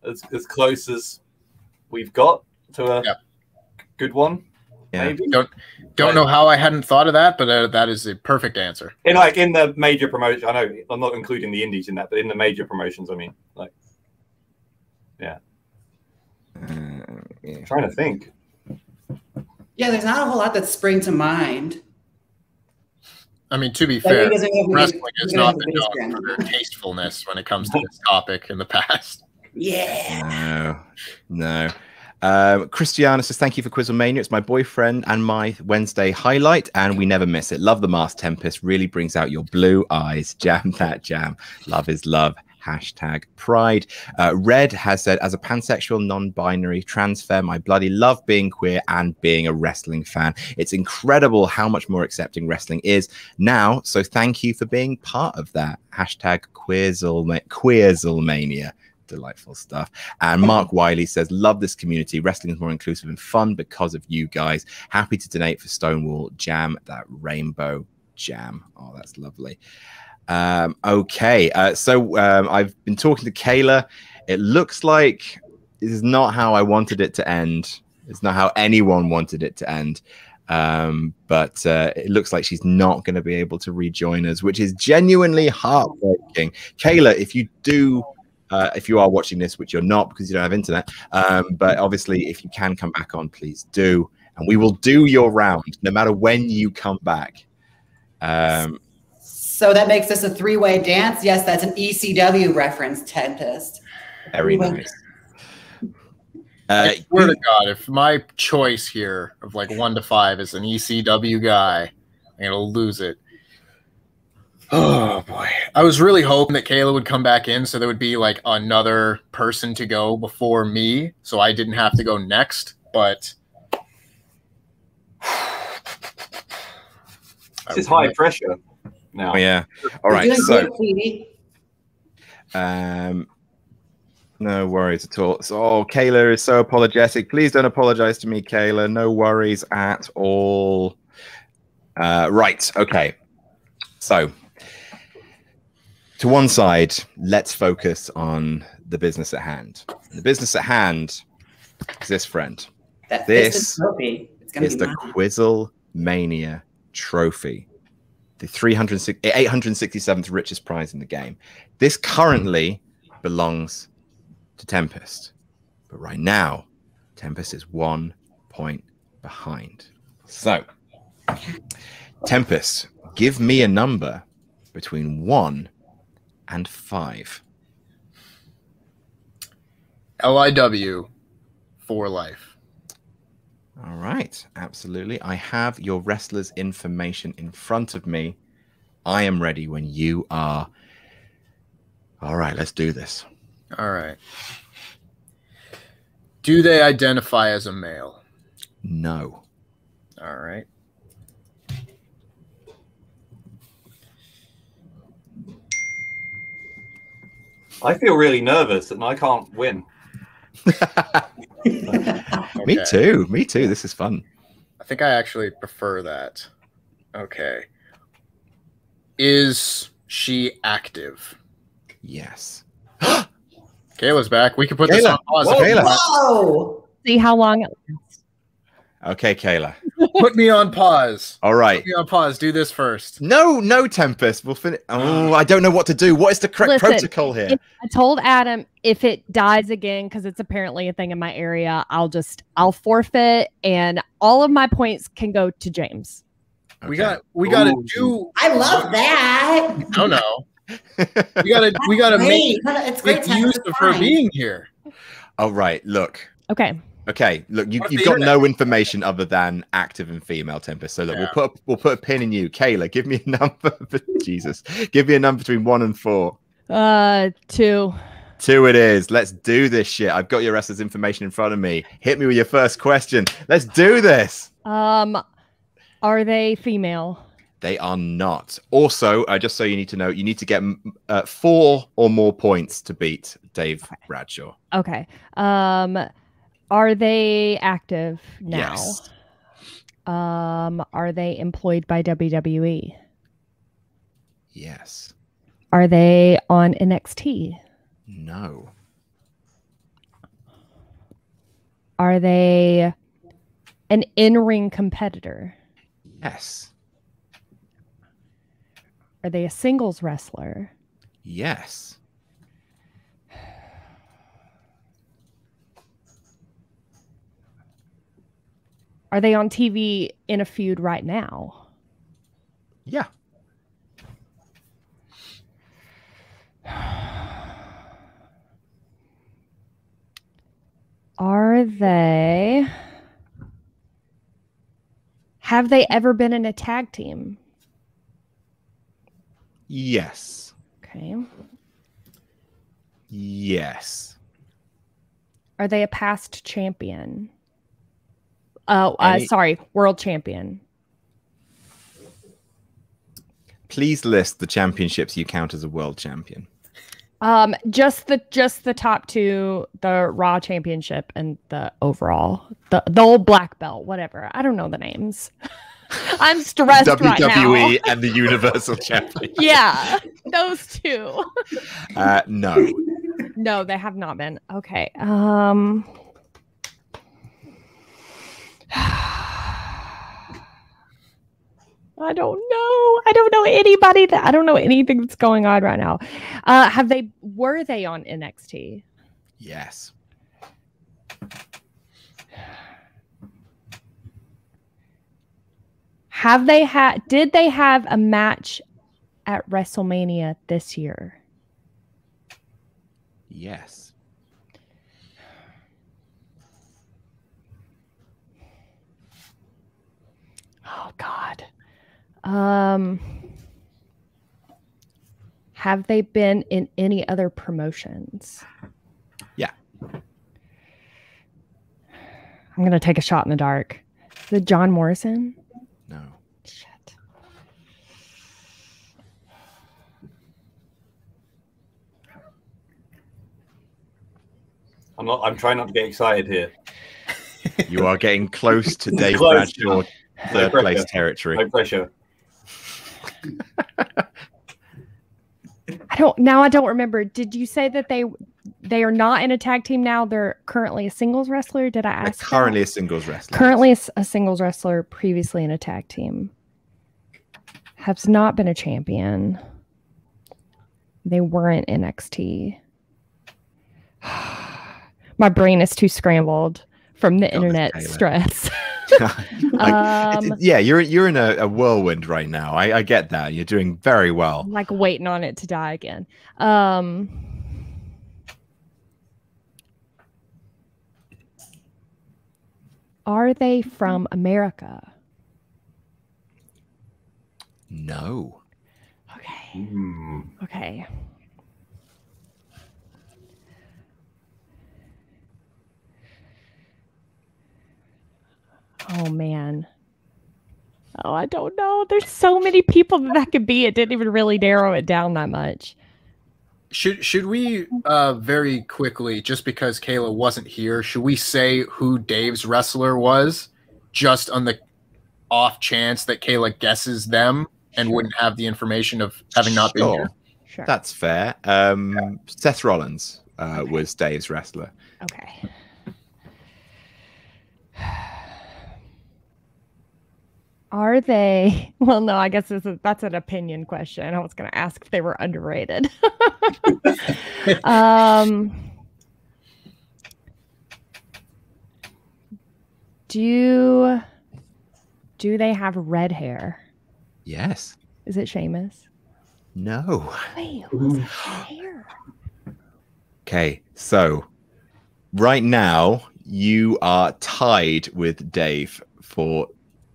as, as close as we've got to a yep. good one. Yeah. Maybe. Don't don't like, know how I hadn't thought of that, but uh, that is the perfect answer. In like in the major promotion, I know I'm not including the indies in that, but in the major promotions, I mean, like, yeah. Uh, yeah. I'm trying to think. Yeah, there's not a whole lot that springs to mind. I mean, to be but fair, wrestling has not been known for their tastefulness when it comes to this topic in the past. Yeah. No. No. Um, Christiana says, thank you for QuizzleMania. It's my boyfriend and my Wednesday highlight, and we never miss it. Love the mask, Tempest. Really brings out your blue eyes. Jam that jam. Love is love. Hashtag pride. Uh, Red has said, as a pansexual, non-binary, trans femme, I bloody love being queer and being a wrestling fan. It's incredible how much more accepting wrestling is now, so thank you for being part of that. Hashtag QuizzleMania. Delightful stuff. And Mark Wiley says, love this community. Wrestling is more inclusive and fun because of you guys. Happy to donate for Stonewall. Jam that rainbow jam. Oh, that's lovely. Um, okay, uh, so um, I've been talking to Kayla. It looks like this is not how I wanted it to end. It's not how anyone wanted it to end. Um, but uh, it looks like she's not going to be able to rejoin us, which is genuinely heartbreaking. Kayla, if you do... Uh, if you are watching this, which you're not because you don't have internet, um, but obviously if you can come back on, please do. And we will do your round no matter when you come back. Um, so that makes this a three-way dance. Yes, that's an E C W reference, Tempest. Very nice. Uh, I swear to God, if my choice here of like one to five is an E C W guy, I'm going to lose it. Oh, boy. I was really hoping that Kayla would come back in so there would be like another person to go before me so I didn't have to go next, but... This is high pressure now. Oh, yeah. All right, so... Um... No worries at all. So, oh, Kayla is so apologetic. Please don't apologize to me, Kayla. No worries at all. Uh, right, okay. So... To one side, let's focus on the business at hand. The business at hand is this, friend. That this is, the, it's gonna is the QuizzleMania trophy, the eight hundred sixty-seventh richest prize in the game. This currently belongs to Tempest, but right now, Tempest is one point behind. So, Tempest, give me a number between one and five. L I W for life. All right, absolutely. I have your wrestler's information in front of me. I am ready when you are. All right, let's do this. All right. Do they identify as a male? No. All right. I feel really nervous and I can't win. Okay. Me too. Me too. This is fun. I think I actually prefer that. Okay. Is she active? Yes. Kayla's back. We can put Kayla. this on pause. Whoa, Kayla. Whoa. See how long it lasts. Okay, Kayla. Put me on pause. All right. Put me on pause. Do this first. No, no, Tempest. We'll finish. Oh, I don't know what to do. What is the correct Listen, protocol here? I told Adam if it dies again, because it's apparently a thing in my area, I'll just, I'll forfeit, and all of my points can go to Jaymes. Okay. We got, we got to do. I love that. Oh, no. we gotta we gotta great. make it's great use of her being here. All right, look. Okay. Okay, look, you, you've got no information other than active and female, Tempest. So look, yeah. we'll put we'll put a pin in you, Kayla. Give me a number. Jesus, give me a number between one and four. Uh, two. Two it is. Let's do this shit. I've got your wrestler's information in front of me. Hit me with your first question. Let's do this. Um, are they female? They are not. Also, uh, just so you need to know, you need to get uh, four or more points to beat Dave okay. Bradshaw. Okay. Um, are they active now? Yes. Um, are they employed by W W E? Yes. Are they on N X T? No. Are they an in-ring competitor? Yes. Are they a singles wrestler? Yes. Are they on T V in a feud right now? Yeah. Are they... Have they ever been in a tag team? Yes. Okay. Yes. Are they a past champion? Oh, uh, Any... sorry, world champion. Please list the championships you count as a world champion. Um, just the just the top two, the Raw Championship and the overall, the the old black belt, whatever. I don't know the names. I'm stressed W W E right now. W W E and the Universal Championship. Yeah, those two. Uh, no. No, they have not been. Okay. Um, I don't know. I don't know anybody that, I don't know anything that's going on right now. Uh, have they, were they on N X T? Yes. Have they had, did they have a match at WrestleMania this year? Yes. Oh, God. Um, have they been in any other promotions? Yeah. I'm going to take a shot in the dark. Is it John Morrison? No. Shit. I'm not. I'm trying not to get excited here. You are getting close to Dave Bradshaw third place territory. No pressure. I don't. Now I don't remember. Did you say that they they are not in a tag team now? They're currently a singles wrestler. Did I ask? They're currently that? a singles wrestler. Currently a singles wrestler. Previously in a tag team. Has not been a champion. They weren't N X T. My brain is too scrambled from the God, internet stress. like, um, yeah, you're you're in a, a whirlwind right now. I, I get that. You're doing very well. Like waiting on it to die again. Um, are they from America? No. Okay. Mm. Okay. Oh, man. Oh, I don't know. There's so many people that that could be. It didn't even really narrow it down that much. Should should we uh, very quickly, just because Kayla wasn't here, should we say who Dave's wrestler was just on the off chance that Kayla guesses them and sure. wouldn't have the information of having not sure. been here. Sure. That's fair. Um, yeah. Seth Rollins uh, okay. was Dave's wrestler. Okay. Are they? Well, no, I guess this is, that's an opinion question. I was going to ask if they were underrated. um, do do they have red hair? Yes. Is it Sheamus? No. Wait, what's the hair? Okay, so right now you are tied with Dave for.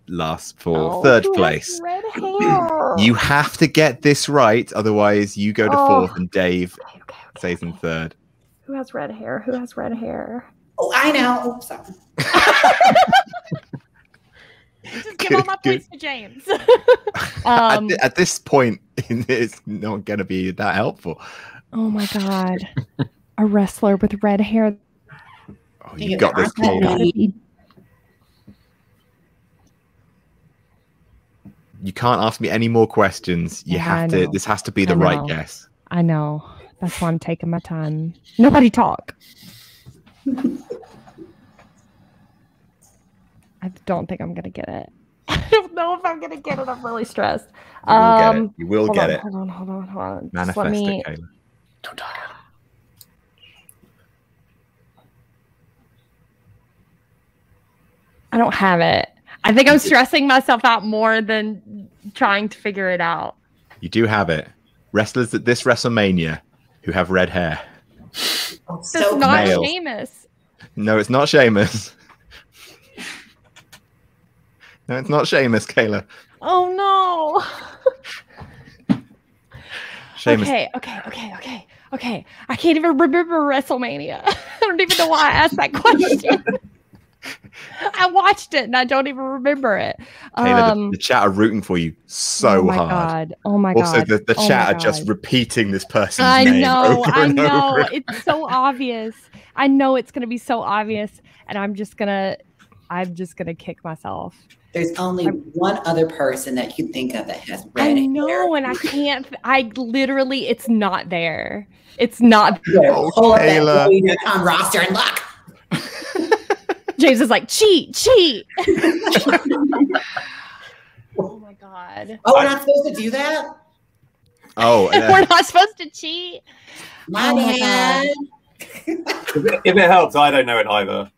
last for oh, third place. Red hair. You have to get this right, otherwise you go to oh. fourth and Dave okay, okay, okay, stays in third. Who has red hair? Who has red hair? Oh, I know. Oh, sorry. Just give good, all my points to Jaymes. um, at, at this point, it's not going to be that helpful. Oh my god, a wrestler with red hair. Oh, you got this. You can't ask me any more questions. You yeah, have to. This has to be the right guess. I know. That's why I'm taking my time. Nobody talk. I don't think I'm gonna get it. I don't know if I'm gonna get it. I'm really stressed. You will um, get it. You will get on, it. Hold on. Hold on. Hold on. Manifest let me... it, Kayla. Don't talk. I don't have it. I think I'm stressing myself out more than trying to figure it out. You do have it. Wrestlers at this WrestleMania who have red hair. Oh, so it's not male. Sheamus. No, it's not Sheamus. No, it's not Sheamus, Kayla. Oh, no. Sheamus. Okay, okay, okay, okay, okay. I can't even remember WrestleMania. I don't even know why I asked that question. I watched it and I don't even remember it. Kayla, um, the, the chat are rooting for you so oh my hard. God. Oh my god! Also, the, the oh chat are just repeating this person's I name. Know, over I and know, I know. It's so obvious. I know it's going to be so obvious, and I'm just gonna, I'm just gonna kick myself. There's only I'm, one other person that you think of that has red hair. I know, hair. and I can't. I literally, it's not there. It's not there. Oh, Kayla, on roster and luck. Jaymes is like, cheat, cheat. Oh my god. Oh, we're not supposed to do that? Oh, yeah. We're not supposed to cheat. My man. If it helps, I don't know it either.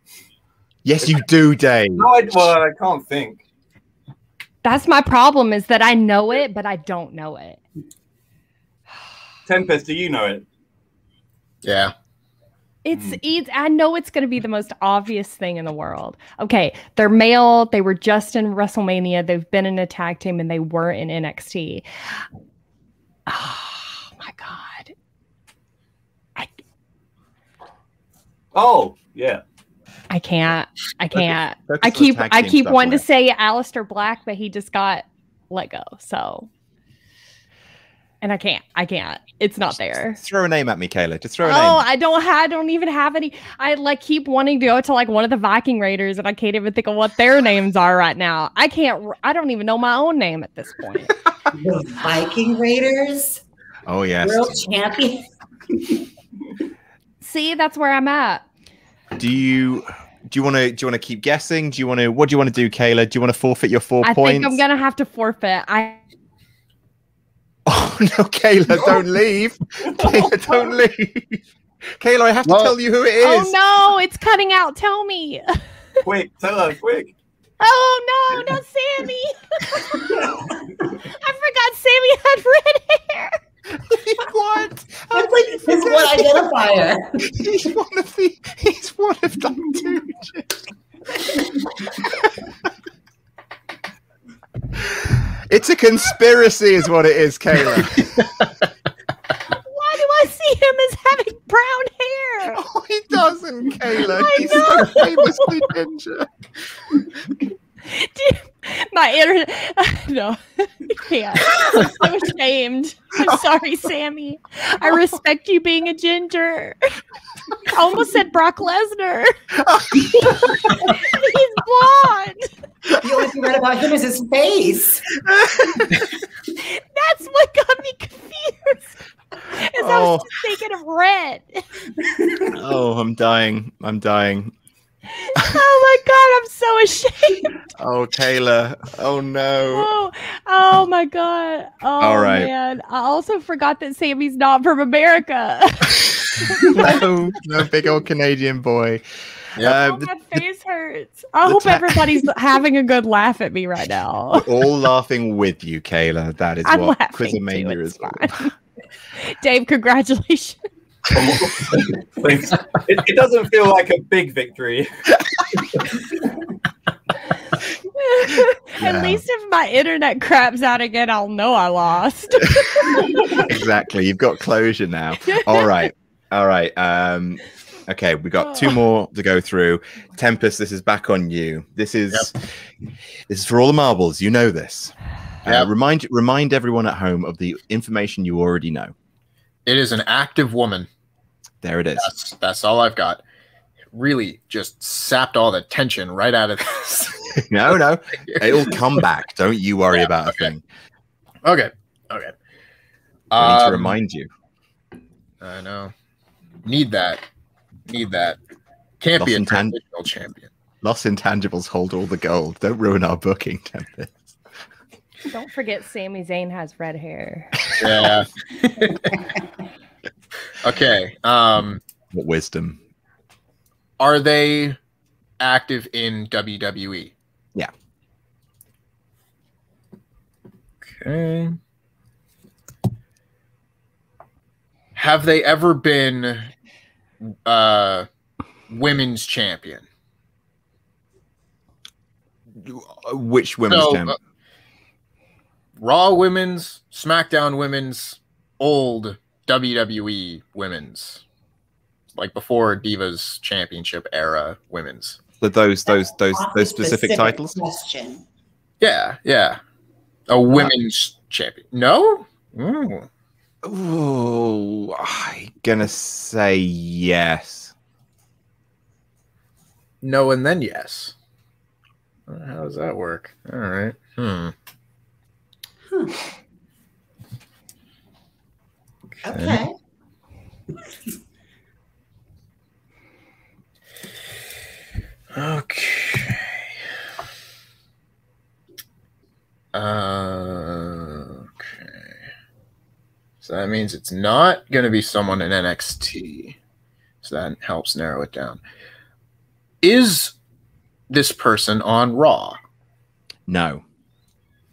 Yes, you do, Dave. No, I, well, I can't think. That's my problem, is that I know it, but I don't know it. Tempest, do you know it? Yeah. It's, it's, I know it's going to be the most obvious thing in the world. Okay, they're male. They were just in WrestleMania. They've been in a tag team, and they were in N X T. Oh, my God. I... Oh, yeah. I can't. I can't. Focus, focus I keep I keep wanting to say Aleister Black, but he just got let go, so... And I can't. I can't. It's not there. Just throw a name at me, Kayla. Just throw a oh, name. Oh, I don't have, I don't even have any. I like keep wanting to go to like one of the Viking Raiders, and I can't even think of what their names are right now. I can't. I don't even know my own name at this point. The Viking Raiders? Oh, yes. World champion. See, that's where I'm at. Do you... Do you want to? Do you want to keep guessing? Do you want to? What do you want to do, Kayla? Do you want to forfeit your four I points? I think I'm gonna have to forfeit. I. Oh no, Kayla, no. Don't leave. Kayla, don't leave. Kayla, I have to what? tell you who it is. Oh no, it's cutting out. Tell me. Quick, tell us, quick. Oh no, not Sammy. I forgot Sammy had red hair. What? It's like, it's one identifier. He's one of the he's one of the two. It's a conspiracy is what it is, Kayla. Why do I see him as having brown hair? Oh, he doesn't, Kayla. I He's know. so famously ginger. My internet... Uh, no. Yeah. I'm so ashamed. I'm sorry, Sammy. I respect you being a ginger. I almost said Brock Lesnar. He's blonde. The only thing right about him is his face. That's what got me confused. As oh. I was just thinking of red. Oh, I'm dying. I'm dying. Oh my god, I'm so ashamed. Oh, Kayla. Oh no. Oh, oh my god. Oh all right. Man. I also forgot that Sammy's not from America. No, no big old Canadian boy. Yeah, uh, oh, my face hurts. I hope everybody's having a good laugh at me right now. We're all laughing with you, Kayla. That is I'm what QuizzleMania too, is fine. Dave, congratulations. it, it doesn't feel like a big victory. At yeah. least if my internet craps out again, I'll know I lost. Exactly. You've got closure now. All right. All right. Um, okay. We've got two more to go through. Tempest, this is back on you. This is, yep. this is for all the marbles. You know this. Yep. Uh, remind, remind everyone at home of the information you already know. It is an active woman. There it is. That's, that's all I've got. It really just sapped all the tension right out of this. No, no. It'll come back. Don't you worry yeah, about okay. a thing. Okay. Okay. I need um, to remind you. I know. Need that. Need that. Can't Lost be a transitional champion. Lost Intangibles hold all the gold. Don't ruin our booking, Tempest. Don't forget Sami Zayn has red hair. Yeah. Okay. Um, what wisdom. Are they active in W W E? Yeah. Okay. Have they ever been uh, women's champion? Which women's so, champion? Uh, Raw women's, SmackDown women's, old W W E women's, like before Divas Championship era women's. But those those those those specific, specific titles. Question. Yeah, yeah. A women's uh, champion? No. Mm. Oh, I'm gonna say yes. No, and then yes. How does that work? All right. Hmm. Hmm. Okay. Okay. Uh, okay. So that means it's not going to be someone in N X T. So that helps narrow it down. Is this person on Raw? No.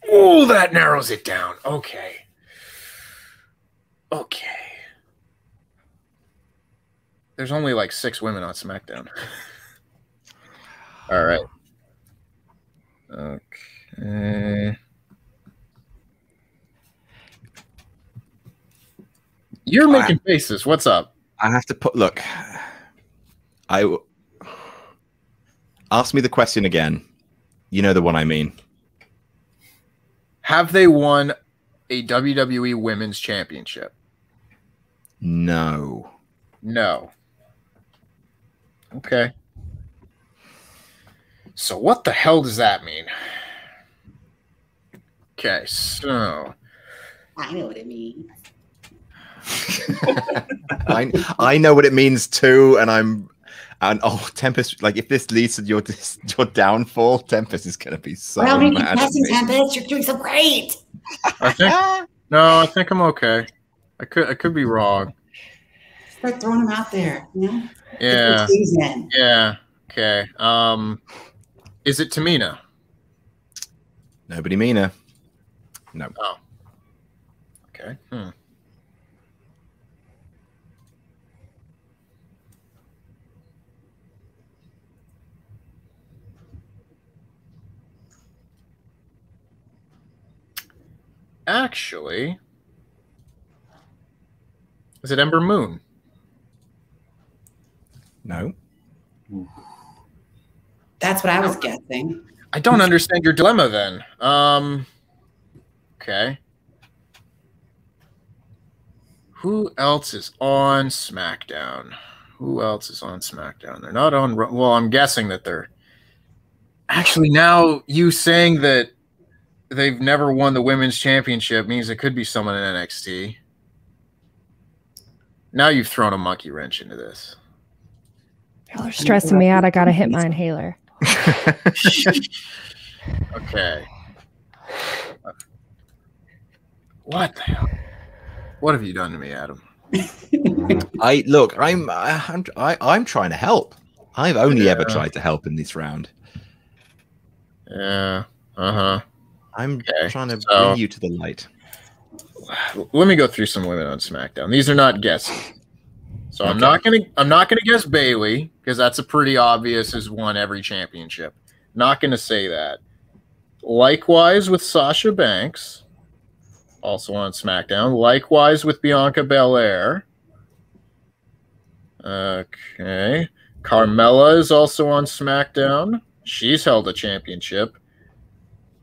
Oh, that narrows it down. Okay. Okay. There's only like six women on SmackDown. All right. Okay. You're making faces. What's up? I have to put... Look. I w ask me the question again. You know the one I mean. Have they won a W W E Women's Championship? No. No. Okay. So what the hell does that mean? Okay, so... I know what it means. I, I know what it means too, and I'm... And oh, Tempest! Like if this leads to your your downfall, Tempest is going to be so well, mad. Passing, Tempest, you're doing so great. I think, no, I think I'm okay. I could I could be wrong. Start throwing them out there. You know? Yeah. Yeah. Okay. Um, is it Tamina? Nobody Mina. No. Oh. Okay. Hmm. Actually, is it Ember Moon? No. That's what I was guessing. I don't understand your dilemma then. Um, okay. Who else is on SmackDown? Who else is on SmackDown? They're not on... Well, I'm guessing that they're Actually, now you saying that they've never won the women's championship means it could be someone in N X T. Now you've thrown a monkey wrench into this. Y'all are stressing me out. I gotta hit my inhaler. Okay. What the hell? What have you done to me, Adam? I look. I'm. I'm. I, I'm trying to help. I've only yeah. ever tried to help in this round. Yeah. Uh huh. I'm okay. trying to so, bring you to the light. Let me go through some women on SmackDown. These are not guesses. So okay. I'm not gonna. I'm not gonna guess Bayley because that's a pretty obvious. Has won every championship. Not gonna say that. Likewise with Sasha Banks, also on SmackDown. Likewise with Bianca Belair. Okay. Carmella is also on SmackDown. She's held a championship.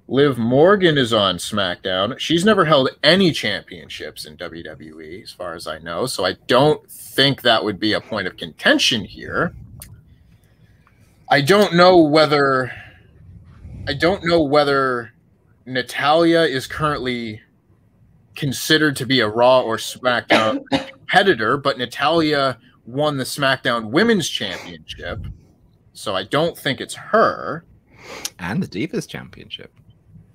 Liv Morgan is on SmackDown. She's never held any championships in W W E, as far as I know, so I don't think that would be a point of contention here. I don't know whether... I don't know whether Natalia is currently considered to be a Raw or SmackDown competitor, but Natalia won the SmackDown Women's Championship, so I don't think it's her. And the Divas Championship.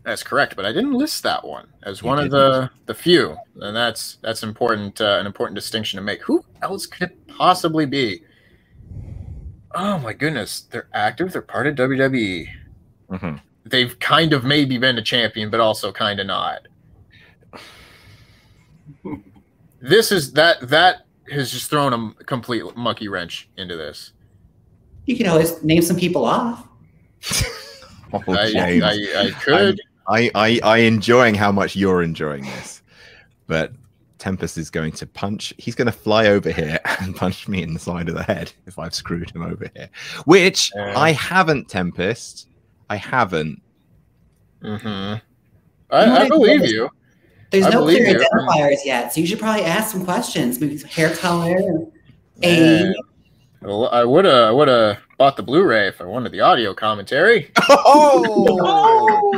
That's correct, but I didn't list that one as you one didn't. of the the few, and that's that's important uh, an important distinction to make. Who else could it possibly be? Oh my goodness, they're active. They're part of W W E. Mm-hmm. They've kind of maybe been a champion, but also kind of not. This is that that has just thrown a complete monkey wrench into this. You can always name some people off. Oh, I, I, I could. I, I I enjoying how much you're enjoying this, but Tempest is going to punch. He's going to fly over here and punch me in the side of the head if I've screwed him over here, which um. I haven't, Tempest. I haven't. Mm-hmm. I, no, I, I believe there's, you. There's I no clear you. identifiers yet, so you should probably ask some questions. Maybe some hair color, age. Well, I would have. I would have bought the Blu-ray if I wanted the audio commentary. Oh.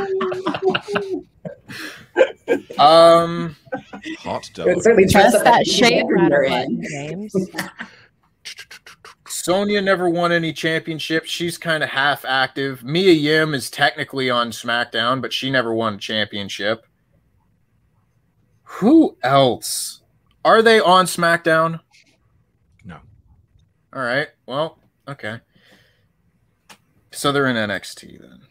um. Hot dog. Certainly trust that, that shade matter in James. Sonia never won any championships. She's kind of half active. Mia Yim is technically on SmackDown, but she never won a championship. Who else? Are they on SmackDown? No. All right. Well, okay. So they're in N X T then.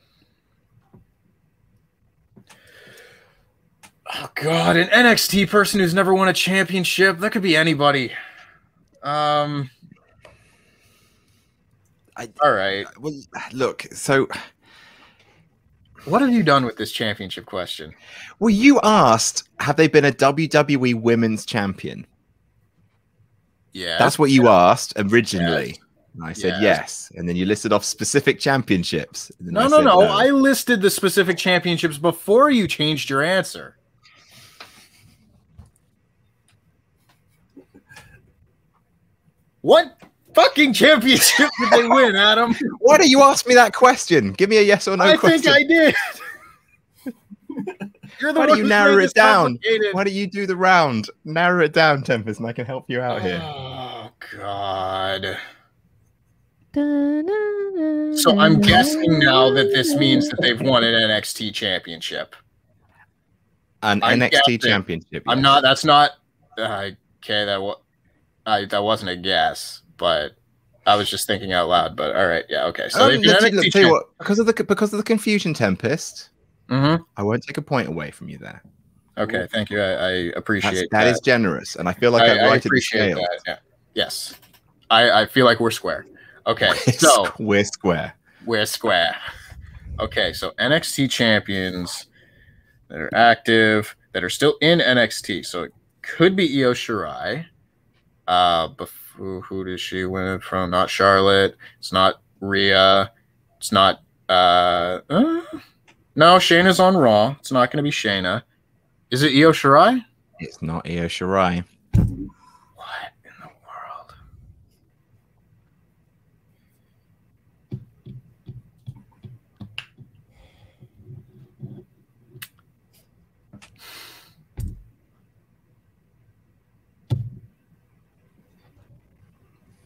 Oh, God. An N X T person who's never won a championship. That could be anybody. Um... I, All right. Well, look, so... What have you done with this championship question? Well, you asked, have they been a W W E Women's Champion? Yeah. That's what you yeah. asked originally. Yes. And I said yes. yes. And then you listed off specific championships. No, no, no, no. I listed the specific championships before you changed your answer. What? Fucking championship did they win, Adam? Why do you ask me that question? Give me a yes or no I question. I think I did. You're the Why one do you narrow it down? Why don't you do the round? Narrow it down, Tempest, and I can help you out here. Oh, God. So I'm guessing now that this means that they've won an N X T championship. An I'm N X T guessing. championship. I'm yes. not, that's not, uh, okay, that, wa I, that wasn't a guess. But I was just thinking out loud. But all right, yeah, okay. So um, let's, let's tell you what, because of the because of the confusion, Tempest. Mm-hmm. I won't take a point away from you there. Okay, thank you. I, I appreciate That's, that. That is generous, and I feel like I, I've righted the scale. Yeah. Yes, I, I feel like we're square. Okay, we're so squ we're square. We're square. Okay, so N X T champions that are active that are still in N X T. So it could be Io Shirai. Uh, before. Who, who does she win it from? Not Charlotte. It's not Rhea. It's not... Uh, uh, no, Shayna's on Raw. It's not going to be Shayna. Is it Io Shirai? It's not Io Shirai. What in the world?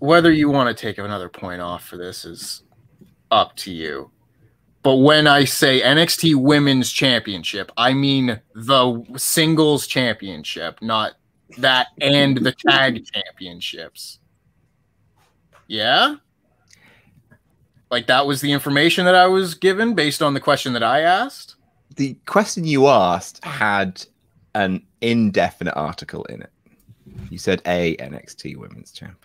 whether you want to take another point off for this is up to you. But when I say N X T Women's Championship, I mean the singles championship, not that and the tag championships. Yeah? Like, that was the information that I was given based on the question that I asked? The question you asked had an indefinite article in it. You said a N X T Women's Champion.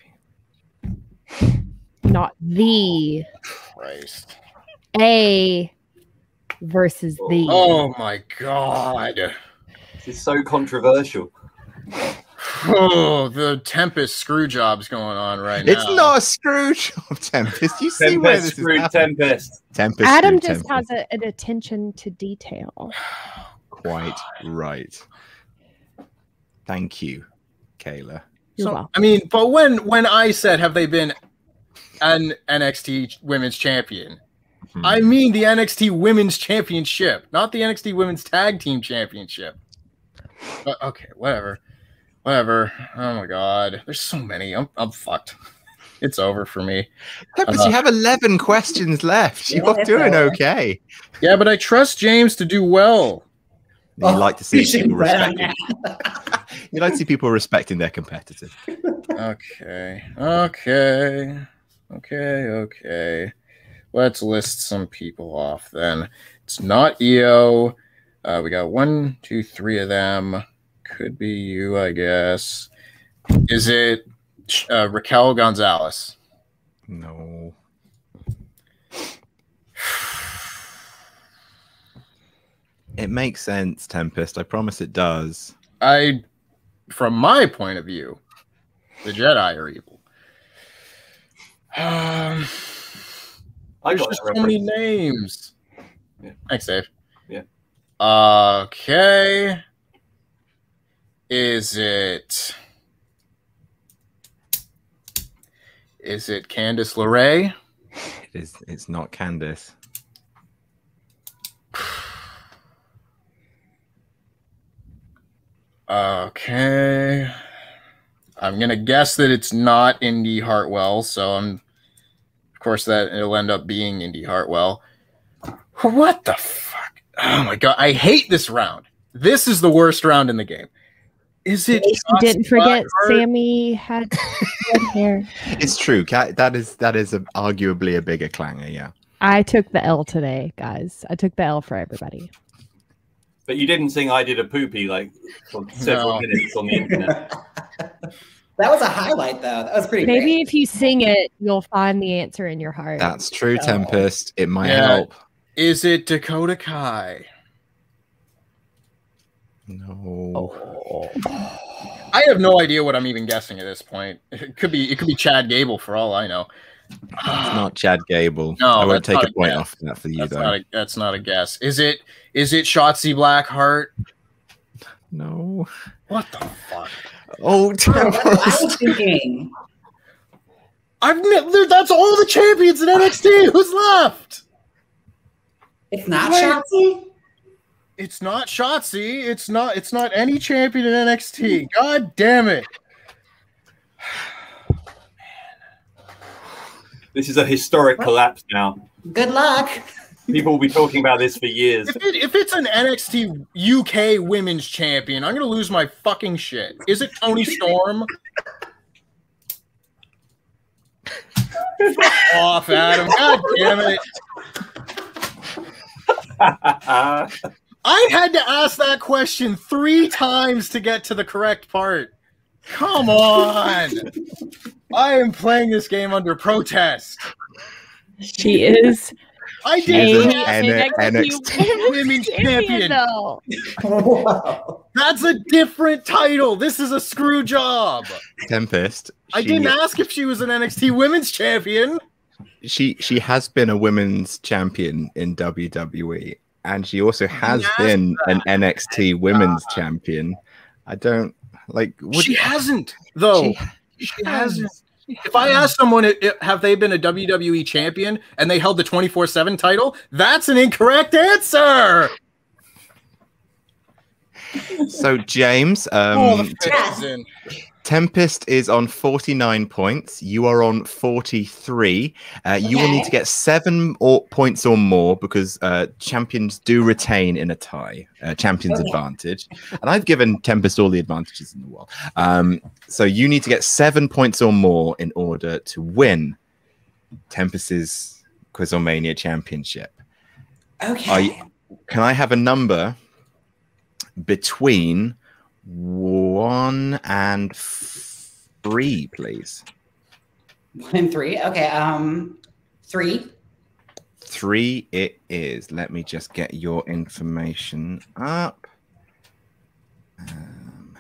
Not the. Christ. A versus the. Oh my god. This is so controversial. Oh, the Tempest screw job's going on right now. It's not a screw job, Tempest. You see Tempest where this screwed is Tempest. Tempest. Adam just Tempest. has a, an attention to detail. Quite god. right. Thank you, Kayla. You're so, welcome. I mean, but when when I said, have they been an N X T Women's Champion? Hmm. I mean the N X T Women's Championship, not the N X T Women's Tag Team Championship. Uh, okay, whatever. Whatever. Oh, my God. There's so many. I'm, I'm fucked. It's over for me. Yeah, but uh, you have eleven questions left. You're yeah, doing okay. Yeah, but I trust Jaymes to do well. You oh, like to see people respecting. You like to see people respecting their competitors. Okay. Okay. Okay. Okay. Let's list some people off then. It's not E O. Uh, we got one, two, three of them. Could be you, I guess. Is it uh, Raquel Gonzalez? No. It makes sense, Tempest. I promise it does. I, from my point of view, the Jedi are evil. Um... I got so many names. Yeah. Thanks, Dave. Yeah. Okay. Is it? Is it Candice LeRae? It is. It's not Candice. Okay. I'm gonna guess that it's not Indy Hartwell. So I'm. Of course, that it'll end up being Indy Hartwell. What the fuck? Oh my god! I hate this round. This is the worst round in the game. Is it? Didn't forget, Sammy had red hair. It's true. That is that is a, arguably a bigger clanger. Yeah. I took the L today, guys. I took the L for everybody. But you didn't sing "I Did a Poopy" like for several no. minutes on the internet. That was a highlight, though. That was pretty Maybe great. If you sing it, you'll find the answer in your heart. That's true, so. Tempest. It might yeah. help. Is it Dakota Kai? No. Oh. I have no idea what I'm even guessing at this point. It could be, it could be Chad Gable for all I know. It's not Chad Gable. No, I won't take a point off that for you, that's though. Not a, that's not a guess. Is it? Is it Shotzi Blackheart? No. What the fuck? Oh, Tempest. Oh, I was thinking. I've that's all the champions in N X T. Who's left? It's not Shotzi. It's not Shotzi. It's not. It's not any champion in N X T. God damn it! Man. This is a historic what? collapse now. Good luck. People will be talking about this for years. If, it, if it's an N X T U K Women's Champion, I'm going to lose my fucking shit. Is it Toni Storm? Fuck off, Adam. God damn it. I had to ask that question three times to get to the correct part. Come on. I am playing this game under protest. She is... I did N X T Women's Champion. That's a different title. This is a screw job. Tempest. I didn't ask if she was an N X T Women's Champion. She she has been a women's champion in W W E, and she also has been an N X T Women's Champion. I don't like. She hasn't though. She hasn't. If I ask someone, it, it, have they been a W W E champion and they held the twenty-four seven title, that's an incorrect answer. So, Jaymes, um, oh, Tempest is on forty-nine points. You are on forty-three. Uh, okay. You will need to get seven or points or more because uh, champions do retain in a tie. Uh, champions okay. advantage. And I've given Tempest all the advantages in the world. Um, so you need to get seven points or more in order to win Tempest's QuizzleMania Championship. Okay. You, can I have a number between one and three, please? One and three. Okay. Um, three. Three it is. Let me just get your information up. Um,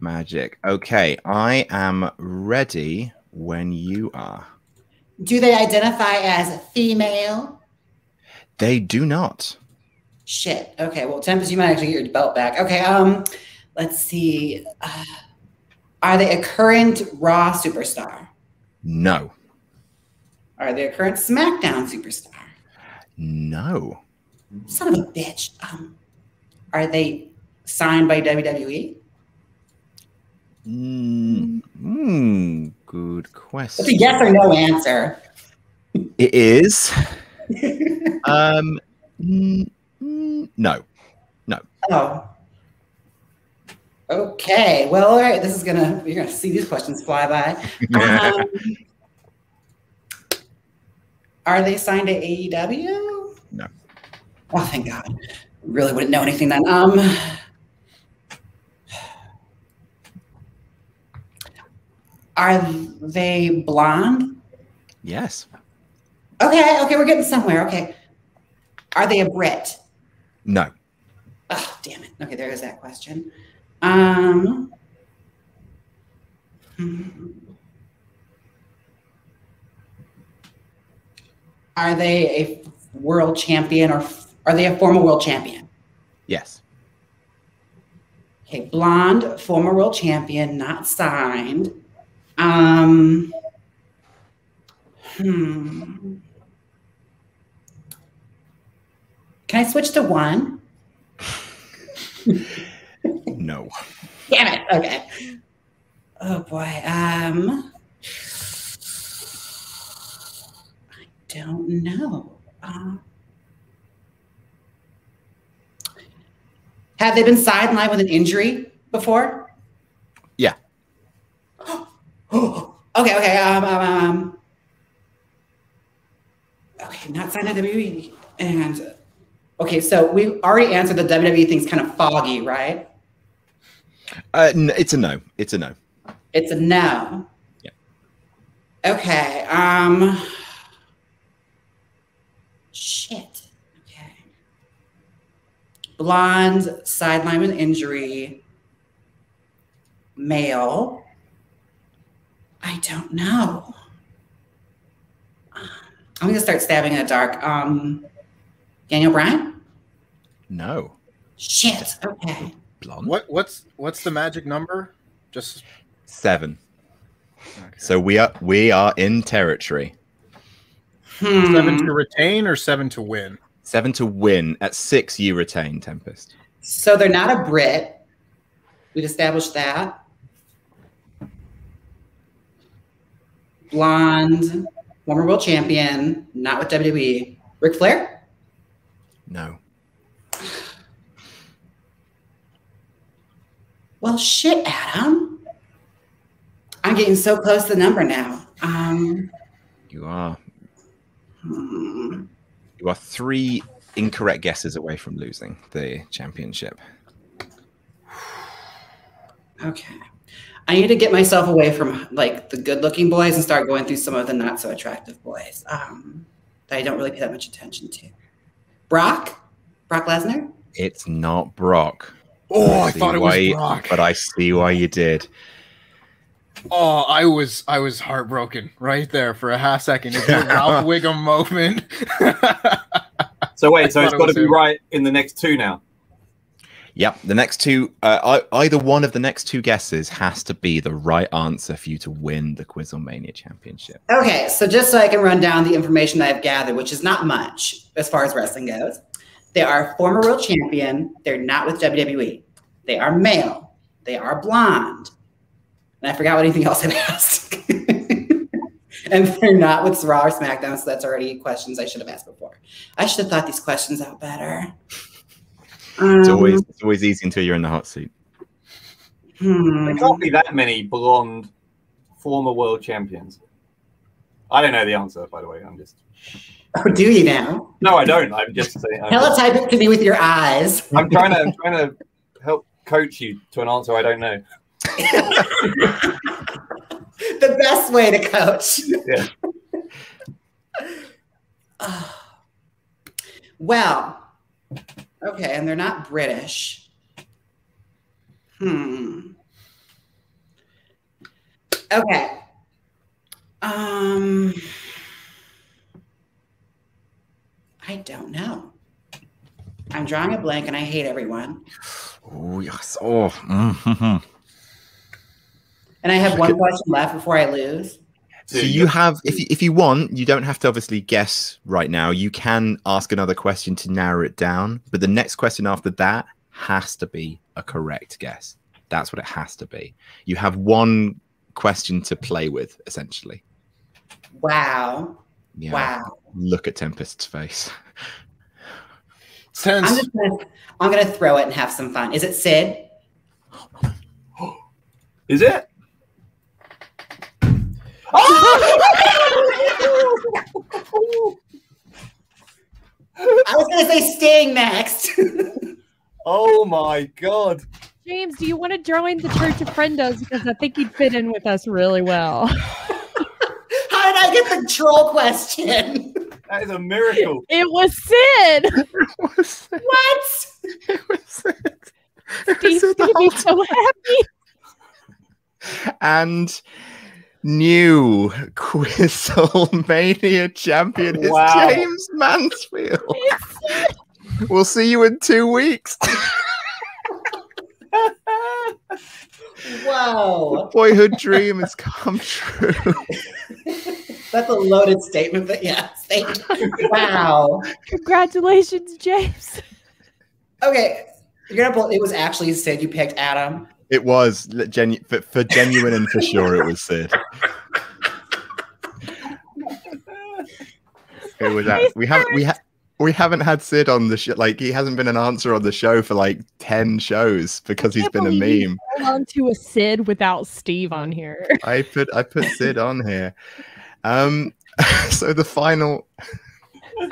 magic. Okay. I am ready when you are. Do they identify as female? They do not. Shit. Okay. Well, Tempest, you might actually get your belt back. Okay. Um, let's see. Uh, are they a current Raw superstar? No. Are they a current SmackDown superstar? No. Son of a bitch. Um, are they signed by W W E? Mm, mm, good question. It's a yes or no answer. It is. um. Mm, No, no. Oh, okay. Well, all right. This is gonna. You're gonna see these questions fly by. Um, are they signed to A E W? No. Oh, thank God. Really wouldn't know anything then. Um, are they blonde? Yes. Okay. Okay, we're getting somewhere. Okay. Are they a Brit? No. Oh, damn it. Okay, there goes that question. Um, are they a world champion or are they a former world champion? Yes. Okay, blonde, former world champion, not signed. Um, hmm. Can I switch to one? No. Damn it. Okay. Oh boy. Um, I don't know. Uh, have they been sidelined with an injury before? Yeah. okay. Okay. Um. um, um. Okay. Not signed at W W E and. Okay, so we've already answered the W W E thing's kind of foggy, right? Uh, it's a no. It's a no. It's a no. Yeah. Okay. Um. Shit. Okay. Blonde, sideline with injury, male. I don't know. I'm gonna start stabbing in the dark. Um. Daniel Bryan? No. Shit. Okay. Blonde. What what's what's the magic number? Just seven. Okay. So we are we are in territory. Hmm. Seven to retain or seven to win? Seven to win. At six you retain, Tempest. So they're not a Brit. We've established that. Blonde, former world champion, not with W W E. Ric Flair? No. Well, shit, Adam. I'm getting so close to the number now. Um, you are. Hmm. You are three incorrect guesses away from losing the championship. Okay. I need to get myself away from like the good-looking boys and start going through some of the not-so-attractive boys um, that I don't really pay that much attention to. Brock? Brock Lesnar? It's not Brock. Oh, I, I thought it was you, Brock. But I see why you did. Oh, I was I was heartbroken right there for a half second. It's a Ralph Wiggum moment. So wait, so it's got to be right in the next two now. Yep, the next two, uh, either one of the next two guesses has to be the right answer for you to win the QuizzleMania Championship. Okay, so just so I can run down the information that I've gathered, which is not much as far as wrestling goes. They are former world champion. They're not with W W E. They are male. They are blonde. And I forgot what anything else I asked. And they're not with Raw or SmackDown, so that's already questions I should have asked before. I should have thought these questions out better. Um, it's always it's always easy until you're in the hot seat. Hmm. There can't be that many blonde former world champions. I don't know the answer, by the way. I'm just... Oh, do you now? No, I don't. I'm just saying... I'm teletype just... it to me with your eyes. I'm trying to I'm trying to help coach you to an answer I don't know. The best way to coach. Yeah. Oh. Well, okay, and they're not British. Hmm. Okay. Um, I don't know. I'm drawing a blank and I hate everyone. Oh, yes. Oh, mm-hmm. And I have one question left before I lose. So you have, if you, if you want, you don't have to obviously guess right now. You can ask another question to narrow it down. But the next question after that has to be a correct guess. That's what it has to be. You have one question to play with, essentially. Wow. Yeah. Wow. Look at Tempest's face. Sounds... I'm just gonna, I'm gonna throw it and have some fun. Is it Sid? Is it? Oh! I was gonna say Sting next. Oh my God. Jaymes, do you want to join the Church of Friendos? Because I think he'd fit in with us really well. How did I get the troll question? That is a miracle. It was Sid. It was Sid. What? It was Sid. Steve's going to be so happy. And new QuizzleMania champion is wow. Jaymes Mansfield. We'll see you in two weeks. Wow. The boyhood dream has come true. That's a loaded statement, but yes. Thank you. Wow. Congratulations, Jaymes. Okay. You're gonna pull, it was actually Sid. You picked Adam. It was genu for, for genuine and for sure it was Sid. It was that we haven't we have We haven't had Sid on the show. Like, he hasn't been an answer on the show for like ten shows because he's been a meme. On to a Sid without Steve on here. I put I put Sid on here. Um, so the final.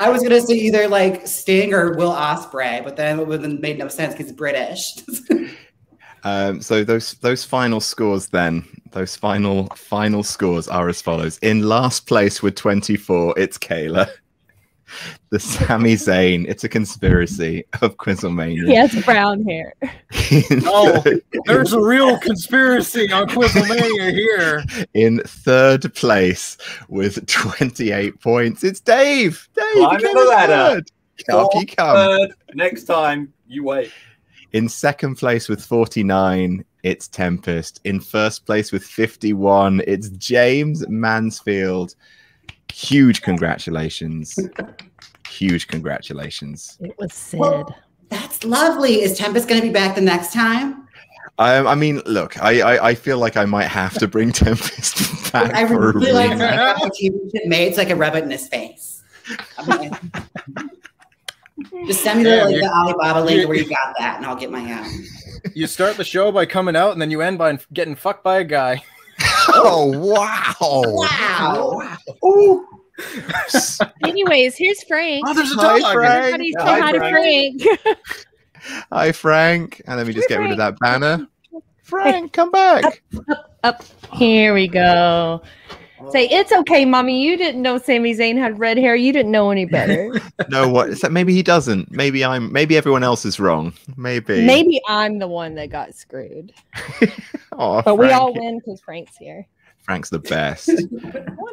I was gonna say either like Sting or Will Ospreay, but then it would have made no sense because British. um, so those those final scores then. Those final final scores are as follows. In last place with twenty-four, it's Kayla. The Sami Zayn, it's a conspiracy of QuizzleMania. He has brown hair. Oh, there's a real conspiracy on QuizzleMania here. In third place with twenty-eight points, it's Dave. Dave, climb the ladder. Up you come. Third. Next time, you wait. In second place with forty-nine, it's Tempest. In first place with fifty-one, it's Jaymes Mansfield. Huge congratulations. Huge congratulations. It was Sid. Well, that's lovely. Is Tempest going to be back the next time? Um, I mean, look, I, I I feel like I might have to bring Tempest back. I for really like the T V made so I can rub it in his face. Okay. Just send me yeah, the, like, the Alibaba link where you got that, and I'll get my own. You start the show by coming out, and then you end by getting fucked by a guy. Oh, wow. Wow. Oh, wow. Anyways, here's Frank. Oh, there's a dog. Hi, Frank. Yeah, hi, hi, Frank. Frank. Hi, Frank. And let me just hi, get Frank. Rid of that banner. Frank, come back. Up, up, up. Here we go. Say, it's okay, Mommy. You didn't know Sami Zayn had red hair. You didn't know any better. No, what? So maybe he doesn't. Maybe I'm. Maybe everyone else is wrong. Maybe. Maybe I'm the one that got screwed. Oh, but Frank. We all win because Frank's here. Frank's the best.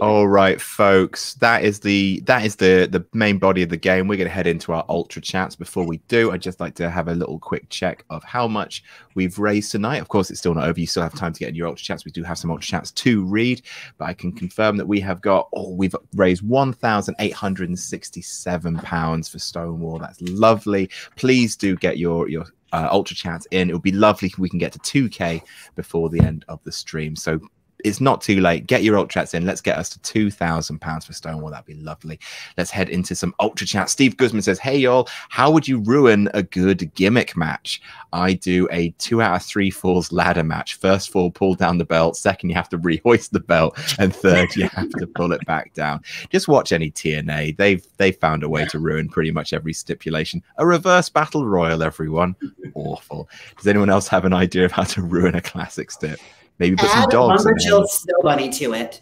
All right, folks, that is the that is the the main body of the game. We're going to head into our ultra chats. Before we do, I'd just like to have a little quick check of how much we've raised tonight. Of course, it's still not over. You still have time to get in your ultra chats. We do have some ultra chats to read, but I can confirm that we have got oh we've raised one thousand eight hundred and sixty-seven pounds for Stonewall. That's lovely. Please do get your your uh, ultra chats in. It would be lovely if we can get to two K before the end of the stream. So it's not too late. Get your ultra chats in. Let's get us to two thousand pounds for Stonewall. That'd be lovely. Let's head into some ultra chats. Steve Guzman says, hey, y'all, how would you ruin a good gimmick match? I do a two out of three falls ladder match. First fall, pull down the belt. Second, you have to rehoist the belt. And third, you have to pull it back down. Just watch any T N A. They've, they've found a way to ruin pretty much every stipulation. A reverse battle royal, everyone. Awful. Does anyone else have an idea of how to ruin a classic stip? Maybe put Add some dogs in there. A lumberjill snow bunny to it.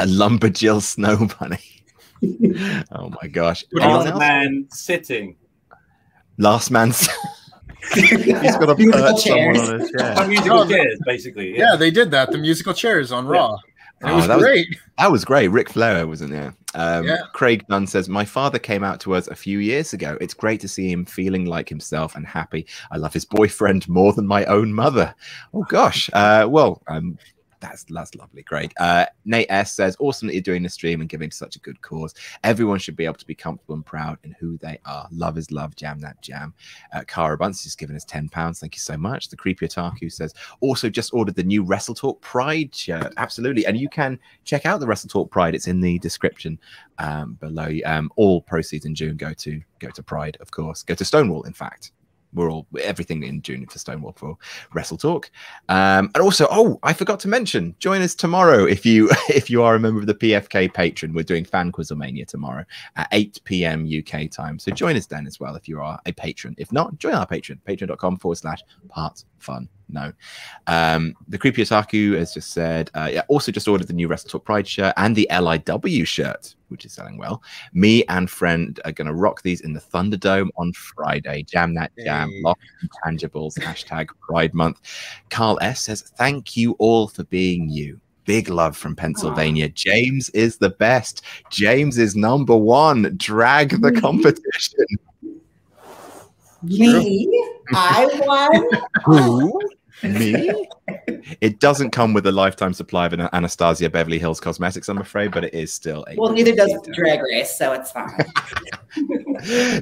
A lumberjill snow bunny. Oh my gosh. Last man sitting. Last man sitting. He's got to put someone on a chair. Musical chairs, basically. Yeah. yeah, they did that. The musical chairs on Raw. Yeah. It oh, was that great. Was, that was great. Ric Flair wasn't there. Um, yeah. Craig Dunn says, my father came out to us a few years ago. It's great to see him feeling like himself and happy. I love his boyfriend more than my own mother. Oh, gosh. Uh, well, um, that's, that's lovely, Craig. Uh, Nate S says, awesome that you're doing the stream and giving such a good cause. Everyone should be able to be comfortable and proud in who they are. Love is love. Jam that jam. Uh, Cara Bunce has given us ten pounds. Thank you so much. The Creepy Otaku says, also just ordered the new WrestleTalk Pride shirt. Absolutely. And you can check out the WrestleTalk Pride. It's in the description um, below. Um, all proceeds in June go to go to Pride, of course. Go to Stonewall, in fact. We're all everything in June for Stonewall for WrestleTalk, um, and also oh, I forgot to mention, join us tomorrow if you if you are a member of the P F K patron. We're doing Fan QuizzleMania tomorrow at eight P M U K time, so join us then as well if you are a patron. If not, join our patron, patreon.com forward slash part fun. No, um, the Creepy Otaku has just said, uh, yeah, also just ordered the new WrestleTalk Pride shirt and the L I W shirt, which is selling well. Me and friend are going to rock these in the Thunderdome on Friday. Jam that jam. Hey. Lock intangibles. Hashtag Pride Month. Carl S says, thank you all for being you. Big love from Pennsylvania. Aww. Jaymes is the best. Jaymes is number one. Drag the competition. Me? I won? Who? Me? It doesn't come with a lifetime supply of Anastasia Beverly Hills Cosmetics, I'm afraid, but it is still a well, neither does Drag Race, so it's fine.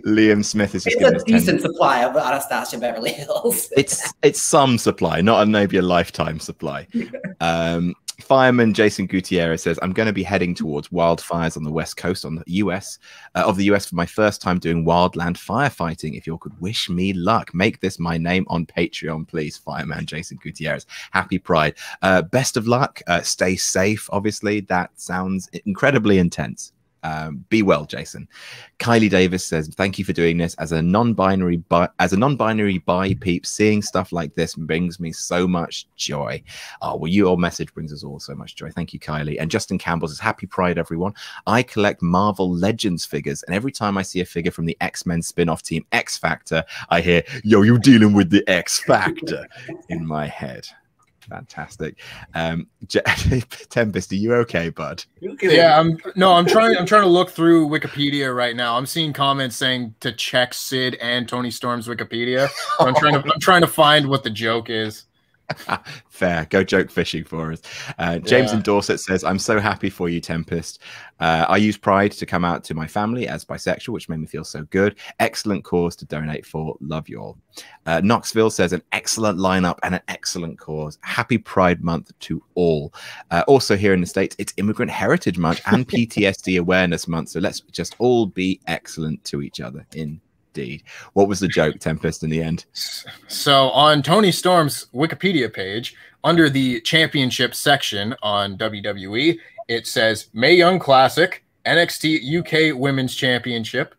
Liam Smith is just it's a decent supply of Anastasia Beverly Hills. it's it's some supply, not a maybe a lifetime supply. Um Fireman Jason Gutierrez says, I'm going to be heading towards wildfires on the west coast on the U S uh, of the U S for my first time doing wildland firefighting. If you all could wish me luck, make this my name on Patreon, please. Fireman Jason Gutierrez, happy Pride. Uh, best of luck. Uh, stay safe. Obviously, that sounds incredibly intense. Um, be well, Jason. Kylie Davis says, thank you for doing this. As a non-binary bi as a non-binary bi peep, seeing stuff like this brings me so much joy. Oh, well, your message brings us all so much joy. Thank you, Kylie. And Justin Campbell says, happy Pride, everyone. I collect Marvel Legends figures, and every time I see a figure from the X-Men spin-off team X-Factor, I hear, yo, you're dealing with the X-Factor in my head. Fantastic. um Tempest, are you okay, bud? Yeah, i'm no i'm trying i'm trying to look through Wikipedia right now. I'm seeing comments saying to check Sid and Tony Storm's Wikipedia. So i'm trying to i'm trying to find what the joke is. Fair. Go joke fishing for us. uh James yeah. in Dorset says, I'm so happy for you, Tempest. uh I use Pride to come out to my family as bisexual, which made me feel so good. Excellent cause to donate for. Love you all. uh Knoxville says, an excellent lineup and an excellent cause. Happy Pride Month to all. Uh, also here in the States, it's Immigrant Heritage Month and P T S D Awareness Month, so let's just all be excellent to each other in Indeed. What was the joke, Tempest, in the end? So on Tony Storm's Wikipedia page, under the championship section on W W E, it says Mae Young Classic, N X T U K Women's Championship,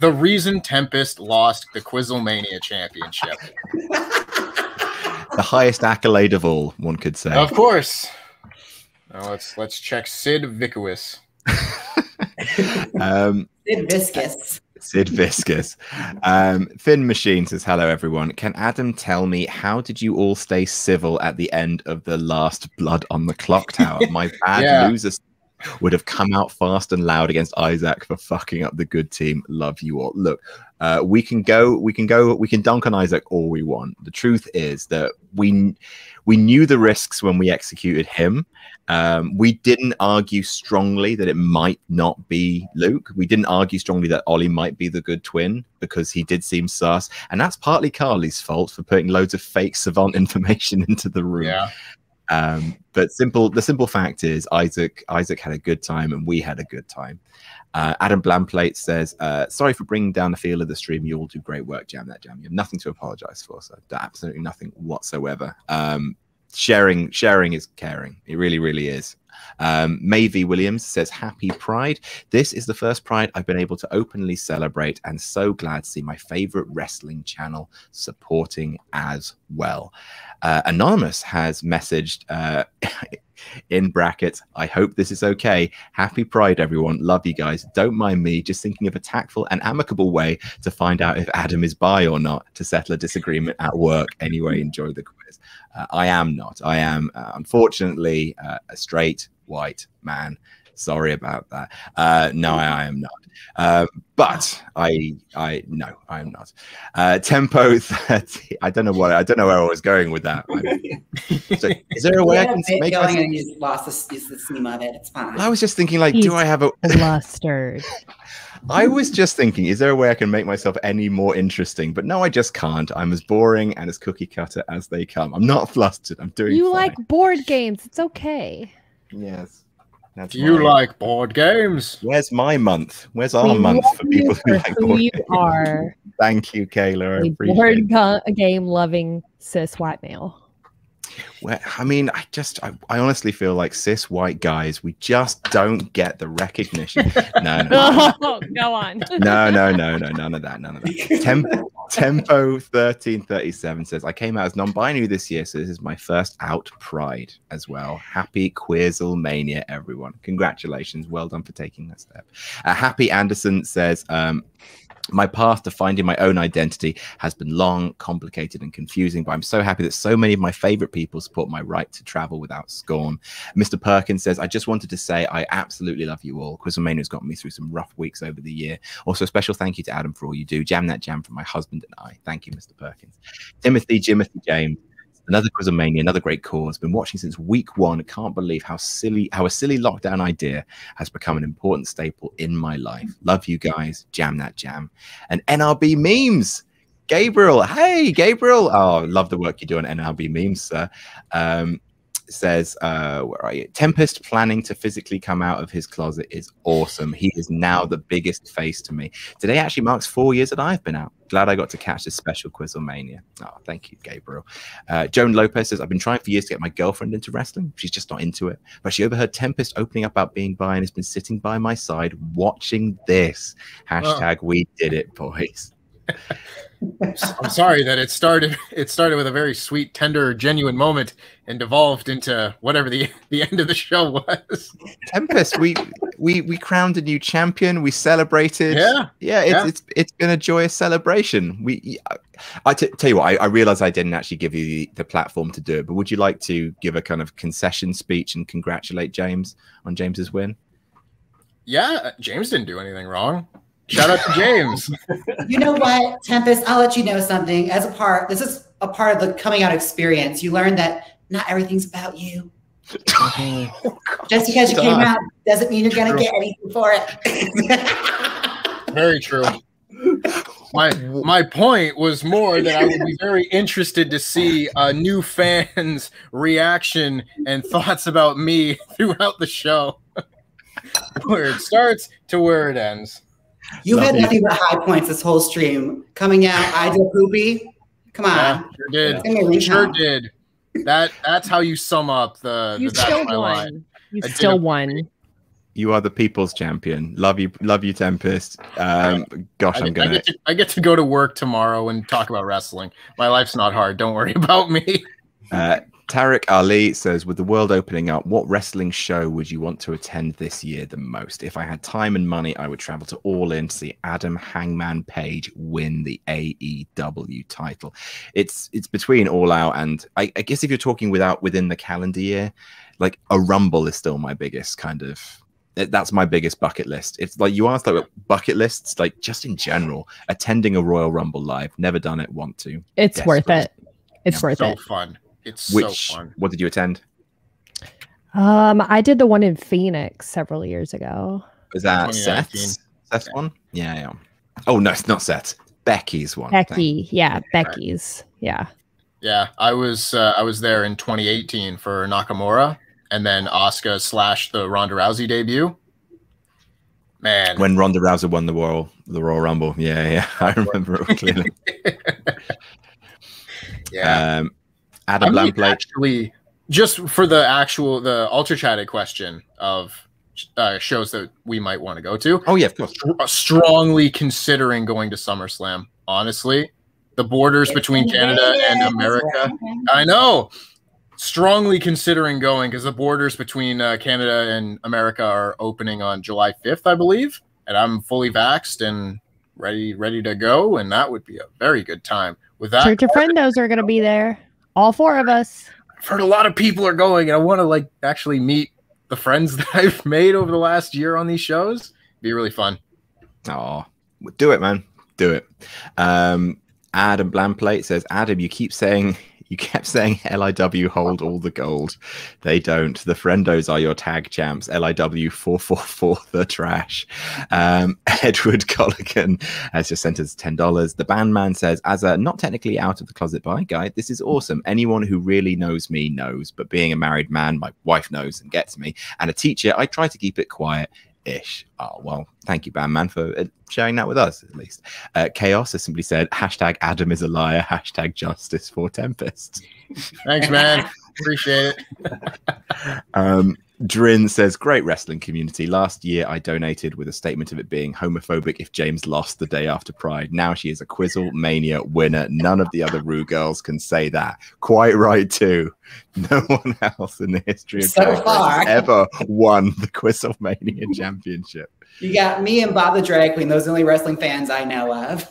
the reason Tempest lost the QuizzleMania Championship. The highest accolade of all, one could say. Of course. Now let's let's check Sid Vicious. um, Sid Vicious. Sid Vicious. Um, Thin Machine says, hello, everyone. Can Adam tell me, how did you all stay civil at the end of the last Blood on the Clock Tower? My bad yeah. loser would have come out fast and loud against Isaac for fucking up the good team. Love you all. Look, uh, we can go, we can go, we can dunk on Isaac all we want. The truth is that we we knew the risks when we executed him. Um, we didn't argue strongly that it might not be Luke. We didn't argue strongly that Ollie might be the good twin, because he did seem sus. And that's partly Carly's fault for putting loads of fake savant information into the room. Yeah. Um, but simple, the simple fact is Isaac, Isaac had a good time and we had a good time. Uh, Adam Blamplate says, uh, sorry for bringing down the feel of the stream. You all do great work. Jam that jam. You have nothing to apologize for. So absolutely nothing whatsoever. Um, sharing, sharing is caring. It really, really is. Um, Mavie Williams says, happy Pride. This is the first Pride I've been able to openly celebrate, and so glad to see my favorite wrestling channel supporting as well. Uh, Anonymous has messaged, uh, in brackets, I hope this is okay. Happy Pride, everyone. Love you guys. Don't mind me, just thinking of a tactful and amicable way to find out if Adam is bi or not, to settle a disagreement at work. Anyway, enjoy the quiz. Uh, I am not. I am, uh, unfortunately, uh, a straight white man. Sorry about that. Uh, no, I, I am not. Uh, but I, I, no, I am not. Uh, Tempo thirty. I don't know what, I don't know where I was going with that. So, is there a way I can make going and you lost the, the seam of it? It's fine. I was just thinking, like, He's do I have a flustered? I was just thinking, is there a way I can make myself any more interesting? But no, I just can't. I'm as boring and as cookie cutter as they come. I'm not flustered. I'm doing. You fine. Like board games? It's okay. Yes. That's Do you mine. Like board games? Where's my month? Where's our we month for people who like board you games? Are Thank you, Kayla. I appreciate board it. Game loving cis white male. Well, I mean, I just, I, I honestly feel like cis white guys, we just don't get the recognition. No, no, no. Oh, go on. No, no, no, no, none of that, none of that. Temp Tempo thirteen thirty-seven says, I came out as non-binary this year, so this is my first out Pride as well. Happy QuizzleMania, everyone. Congratulations. Well done for taking that step. Uh, Happy Anderson says, um, my path to finding my own identity has been long, complicated, and confusing, but I'm so happy that so many of my favorite people support my right to travel without scorn. Mister Perkins says, I just wanted to say I absolutely love you all. QuizzleMania has gotten me through some rough weeks over the year. Also, a special thank you to Adam for all you do. Jam that jam from my husband and I. Thank you, Mister Perkins. Timothy, Jimothy, James. Another QuizzleMania, another great cause. Been watching since week one. Can't believe how silly, how a silly lockdown idea has become an important staple in my life. Love you guys. Jam that jam. And N R B memes. Gabriel. Hey, Gabriel. Oh, love the work you do on N R B memes, sir. Um, says, uh, where are you? Tempest planning to physically come out of his closet is awesome. He is now the biggest face to me. Today actually marks four years that I've been out. Glad I got to catch this special QuizzleMania. Oh, thank you, Gabriel. Uh, Joan Lopez says, I've been trying for years to get my girlfriend into wrestling. She's just not into it. But she overheard Tempest opening up about being bi and has been sitting by my side watching this. Hashtag oh. We did it, boys. I'm sorry that it started it started with a very sweet, tender, genuine moment and devolved into whatever the the end of the show was. Tempest, we we we crowned a new champion. We celebrated. Yeah, yeah. It's yeah. it's it's been a joyous celebration. We I, I t tell you what, I, I realize I didn't actually give you the, the platform to do it, but would you like to give a kind of concession speech and congratulate James on James's win? Yeah, James didn't do anything wrong. Shout out to James. You know what, Tempest, I'll let you know something. As a part, this is a part of the coming out experience. You learn that not everything's about you. Oh, just because you came out doesn't mean you're going to get anything for it. Very true. My, my point was more that I would be very interested to see uh, new fans' reaction and thoughts about me throughout the show. Where it starts to where it ends. You Love had nothing you. But high points this whole stream. Coming out, I did poopy. Come on, yeah, sure did. Yeah. Sure home. Did. That that's how you sum up the. You the still won. Line. You I still won. You are the people's champion. Love you, love you, Tempest. Um, gosh, I, I'm gonna. I get, to, I get to go to work tomorrow and talk about wrestling. My life's not hard. Don't worry about me. Uh, Tarek Ali says, with the world opening up, what wrestling show would you want to attend this year the most? If I had time and money, I would travel to All In to see Adam Hangman Page win the A E W title. It's it's between All Out and, I, I guess if you're talking without within the calendar year, like a Rumble is still my biggest kind of, that's my biggest bucket list. It's like you asked like bucket lists, like just in general, attending a Royal Rumble live, never done it, want to. It's desperate. worth it. It's yeah. worth so it. fun. It's Which, so fun. What did you attend? Um, I did the one in Phoenix several years ago. Is that Seth's? Seth's yeah. one? Yeah, yeah. Oh, no, it's not Seth. Becky's one. Becky. Yeah, yeah, Becky's. Yeah. Yeah, I was uh, I was there in twenty eighteen for Nakamura and then Asuka slash the Ronda Rousey debut. Man. When Ronda Rousey won the Royal, the Royal Rumble. Yeah, yeah. I remember it clearly. yeah. Um, Adam I mean, actually, just for the actual the ultra chatted question of uh, shows that we might want to go to. Oh yeah, of course. St strongly considering going to SummerSlam. Honestly, the borders it's between Canada yeah, and America. I know. Strongly considering going because the borders between uh, Canada and America are opening on July fifth, I believe, and I'm fully vaxxed and ready ready to go, and that would be a very good time. With that, Church of Friendos are going to be there. All four of us. I've heard a lot of people are going, and I want to like actually meet the friends that I've made over the last year on these shows. It'd be really fun. Oh, do it, man. Do it. Um, Adam Blamplate says, Adam, you keep saying, you kept saying L I W hold all the gold. They don't. The Friendos are your tag champs. L I W four four four, the trash. Um, Edward Colligan has just sent us ten dollars. The Bandman says, as a not technically out of the closet buy guy, this is awesome. Anyone who really knows me knows, but being a married man, my wife knows and gets me. And a teacher, I try to keep it quiet. Ish. Oh, well, thank you, Bandman, for sharing that with us, at least. Uh, Chaos has simply said, hashtag Adam is a liar, hashtag justice for Tempest. Thanks, man. Appreciate it. um, Drin says, great wrestling community. Last year, I donated with a statement of it being homophobic if James lost the day after Pride. Now she is a QuizzleMania winner. None of the other Rue girls can say that. Quite right, too. No one else in the history of so far has ever won the QuizzleMania championship. You got me and Bob the Drag Queen. Those are the only wrestling fans I know of.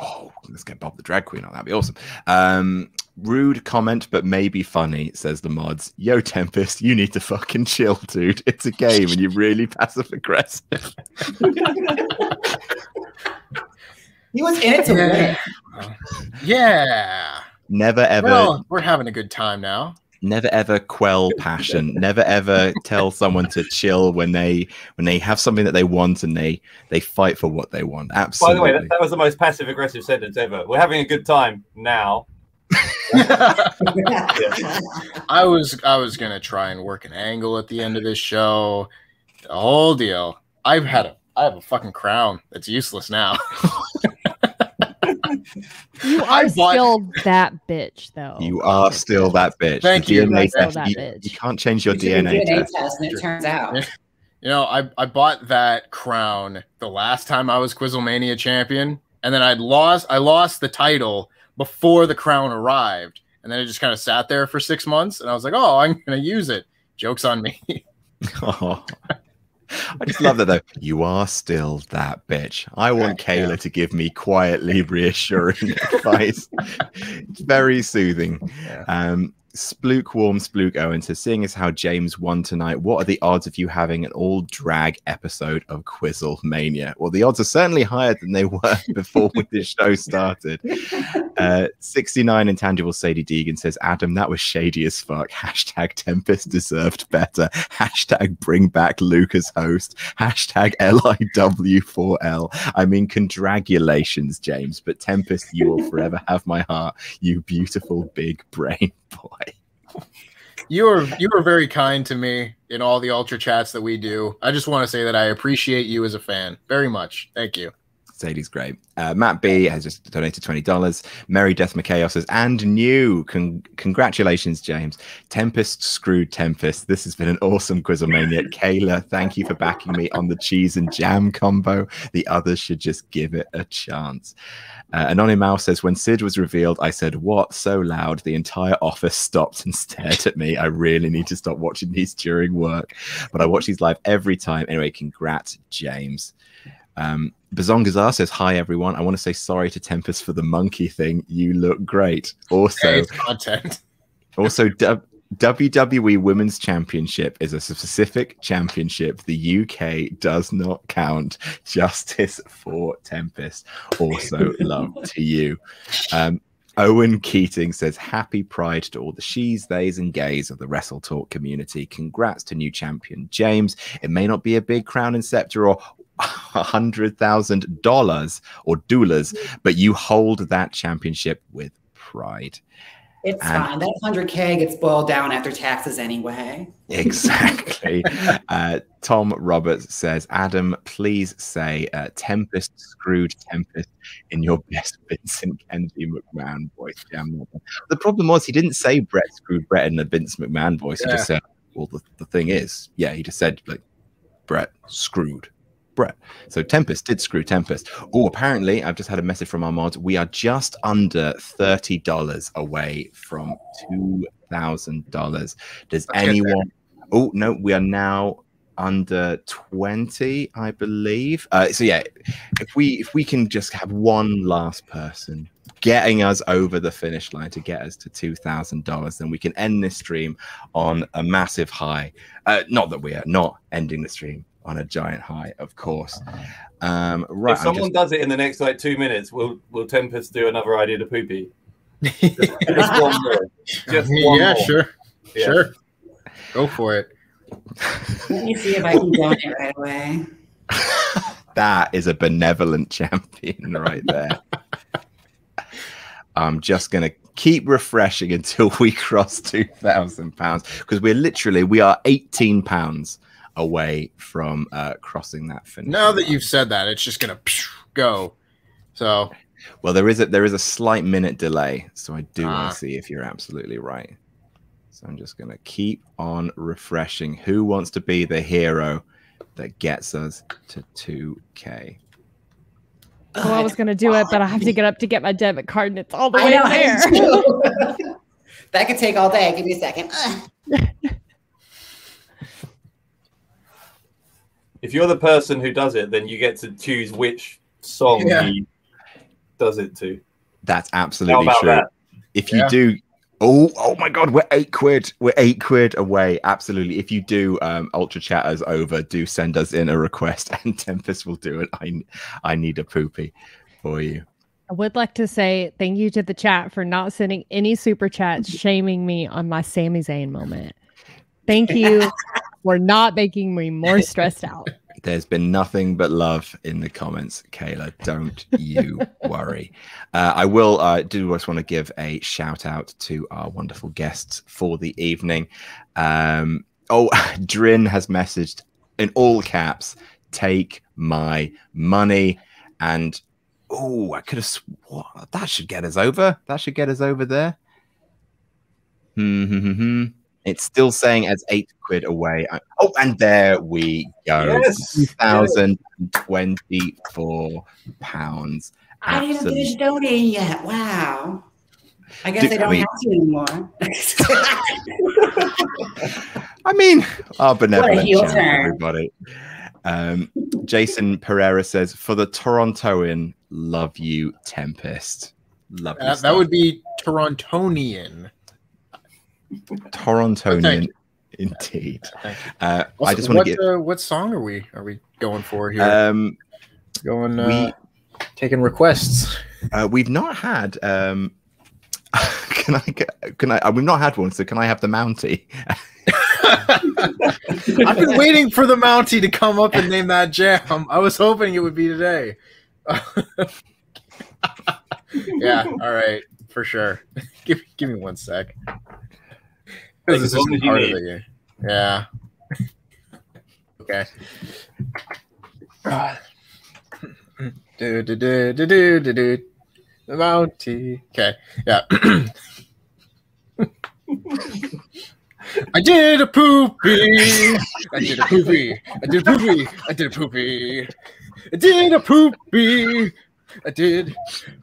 Oh, let's get Bob the Drag Queen on. That'd be awesome. Um, rude comment, but maybe funny, says the mods. Yo, Tempest, you need to fucking chill, dude. It's a game and you're really passive aggressive. He was in it to win. Yeah. Never ever. Well, we're having a good time now. Never ever quell passion. Never ever tell someone to chill when they when they have something that they want and they they fight for what they want. Absolutely. By the way, that, that was the most passive aggressive sentence ever. We're having a good time now. yeah. I was I was gonna try and work an angle at the end of this show. The whole deal. I've had a I have a fucking crown that's useless now. You are I still bought... that bitch, though. You are still that bitch. Thank the you. D N A test, that you, bitch. You can't change your D N A, D N A test. test and it turns out. You know, I, I bought that crown the last time I was QuizzleMania champion, and then I'd lost I lost the title before the crown arrived, and then it just kind of sat there for six months, and I was like, oh, I'm gonna use it. Joke's on me. Oh. I just love that, though. You are still that bitch. I want Kayla yeah. to give me quietly reassuring advice. It's very soothing. Yeah. Um, Spluke Warm Spluke Owen says, seeing as how James won tonight, what are the odds of you having an all-drag episode of QuizzleMania? Well, the odds are certainly higher than they were before this show started. Uh, sixty-nine Intangible Sadie Deegan says, Adam, that was shady as fuck. Hashtag Tempest deserved better. Hashtag bring back Luke as host. Hashtag L I W four L. I mean, congratulations, James, but Tempest, you will forever have my heart, you beautiful big brain boy. You are you are very kind to me in all the ultra chats that we do. I just want to say that I appreciate you as a fan very much. Thank you. Sadie's great. Uh, Matt B has just donated twenty dollars. Mary Death McKay says, and new. Con congratulations, James. Tempest screwed Tempest. This has been an awesome Quizzlemania. Kayla, thank you for backing me on the cheese and jam combo. The others should just give it a chance. Uh, Anonymouse says, when Sid was revealed, I said, what? So loud. The entire office stopped and stared at me. I really need to stop watching these during work. But I watch these live every time. Anyway, congrats, James. Um, Bazongazar says, hi, everyone. I want to say sorry to Tempest for the monkey thing. You look great. Also, yeah, content. also W W E Women's Championship is a specific championship. The U K does not count. Justice for Tempest. Also, love to you. Um, Owen Keating says, happy pride to all the she's, they's, and gays of the WrestleTalk community. Congrats to new champion James. It may not be a big crown and scepter or one hundred thousand dollars or doulas, but you hold that championship with pride. It's and fine. That one hundred K gets boiled down after taxes anyway. Exactly. uh, Tom Roberts says, Adam, please say uh, Tempest screwed Tempest in your best Vincent Kennedy McMahon voice. The problem was he didn't say Brett screwed Brett in the Vince McMahon voice. Yeah. He just said, well, the, the thing is, yeah, he just said, like, Brett screwed Brett. So Tempest did screw Tempest. Oh, apparently, I've just had a message from our mods. We are just under thirty dollars away from two thousand dollars. Does anyone... Oh, no, we are now under twenty, I believe. Uh, so, yeah, if we, if we can just have one last person getting us over the finish line to get us to two thousand dollars, then we can end this stream on a massive high. Uh, not that we are not ending the stream on a giant high, of course. Um, right, if someone just... does it in the next like two minutes, will will Tempest do another idea to poopy? Just, just one more. Just one yeah, more. sure, yeah. sure. Go for it. Let me see if I can go it right away. That is a benevolent champion right there. I'm just gonna keep refreshing until we cross two thousand pounds because we're literally we are eighteen pounds away from uh, crossing that finish. Now that you've said that, it's just gonna go. So, well, there is a there is a slight minute delay, so I do ah. want to see if you're absolutely right. So I'm just gonna keep on refreshing. Who wants to be the hero that gets us to two K? Oh, I was gonna do it, but I have to get up to get my debit card, and it's all the I way know, there. That could take all day. Give me a second. If you're the person who does it, then you get to choose which song yeah. he does it to. That's absolutely true. That? If yeah. you do, oh, oh my God, we're eight quid. We're eight quid away. Absolutely. If you do um, Ultra Chatters over, do send us in a request and Tempest will do it. I, I need a poopy for you. I would like to say thank you to the chat for not sending any super chats shaming me on my Sami Zayn moment. Thank you. We're not making me more stressed out. There's been nothing but love in the comments, Kayla. Don't you worry. Uh, I will uh, do just want to give a shout out to our wonderful guests for the evening. Um, oh, Drin has messaged in all caps, take my money. And, oh, I could have sworn that should get us over. That should get us over there. Hmm, hmm, hmm. It's still saying as eight quid away. Oh, and there we go. Yes. two thousand twenty-four pounds. I didn't finish donating yet. Wow. I guess Do, they don't I mean, have to anymore. I mean, our benevolent channel, everybody. Um, Jason Pereira says, for the Torontoan, love you, Tempest. Love you. Uh, that would be Torontonian. Torontonian, indeed. Uh, also, I just want to get. Uh, what song are we are we going for here? Um, going uh, we, taking requests. Uh, we've not had. Um, can I? Can I? We've not had one. So can I have the Mountie? I've been waiting for the Mountie to come up and name that jam. I was hoping it would be today. Yeah. All right. For sure. give Give me one sec. This is just part of it. Yeah. Okay. Uh, Do do do do do do do. The bounty. Okay. Yeah. I did a poopy. I did a poopy. I did a poopy. I did a poopy. I did a poopy. I did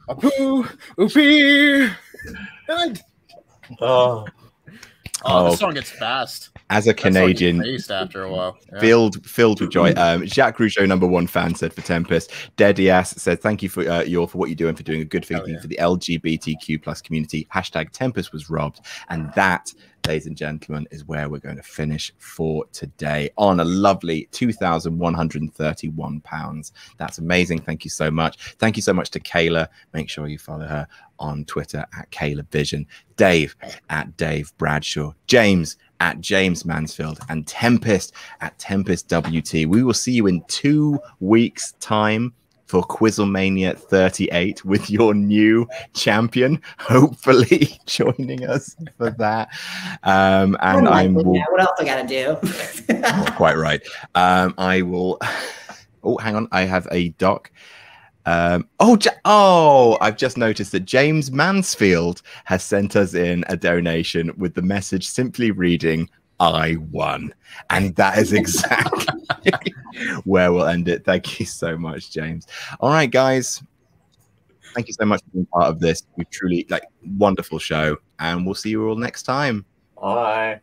a poopy. And oh. Oh, oh, the song gets fast. As a Canadian, after a while. Yeah. filled filled with joy. Um, Jacques Rougeau, number one fan, said for Tempest. Deadly Ass said, "Thank you for uh, your for what you're doing, for doing a good thing oh, yeah. for the L G B T Q plus community." Hashtag Tempest was robbed, and that, ladies and gentlemen, is where we're going to finish for today on a lovely two thousand one hundred thirty-one pounds. That's amazing. Thank you so much. Thank you so much to Kayla. Make sure you follow her on Twitter at Kayla Vision, Dave at Dave Bradshaw, James at Jaymes Mansfield, and Tempest at Tempest W T. We will see you in two weeks' time for QuizzleMania thirty-eight with your new champion, hopefully joining us for that. Um, and I'm will... what else I gotta do? Oh, quite right. Um, I will. Oh, hang on. I have a doc. Um, oh, oh, I've just noticed that Jaymes Mansfield has sent us in a donation with the message simply reading, "I won." And that is exactly where we'll end it. Thank you so much, James. All right, guys. Thank you so much for being part of this. We truly, like, wonderful show. And we'll see you all next time. Bye.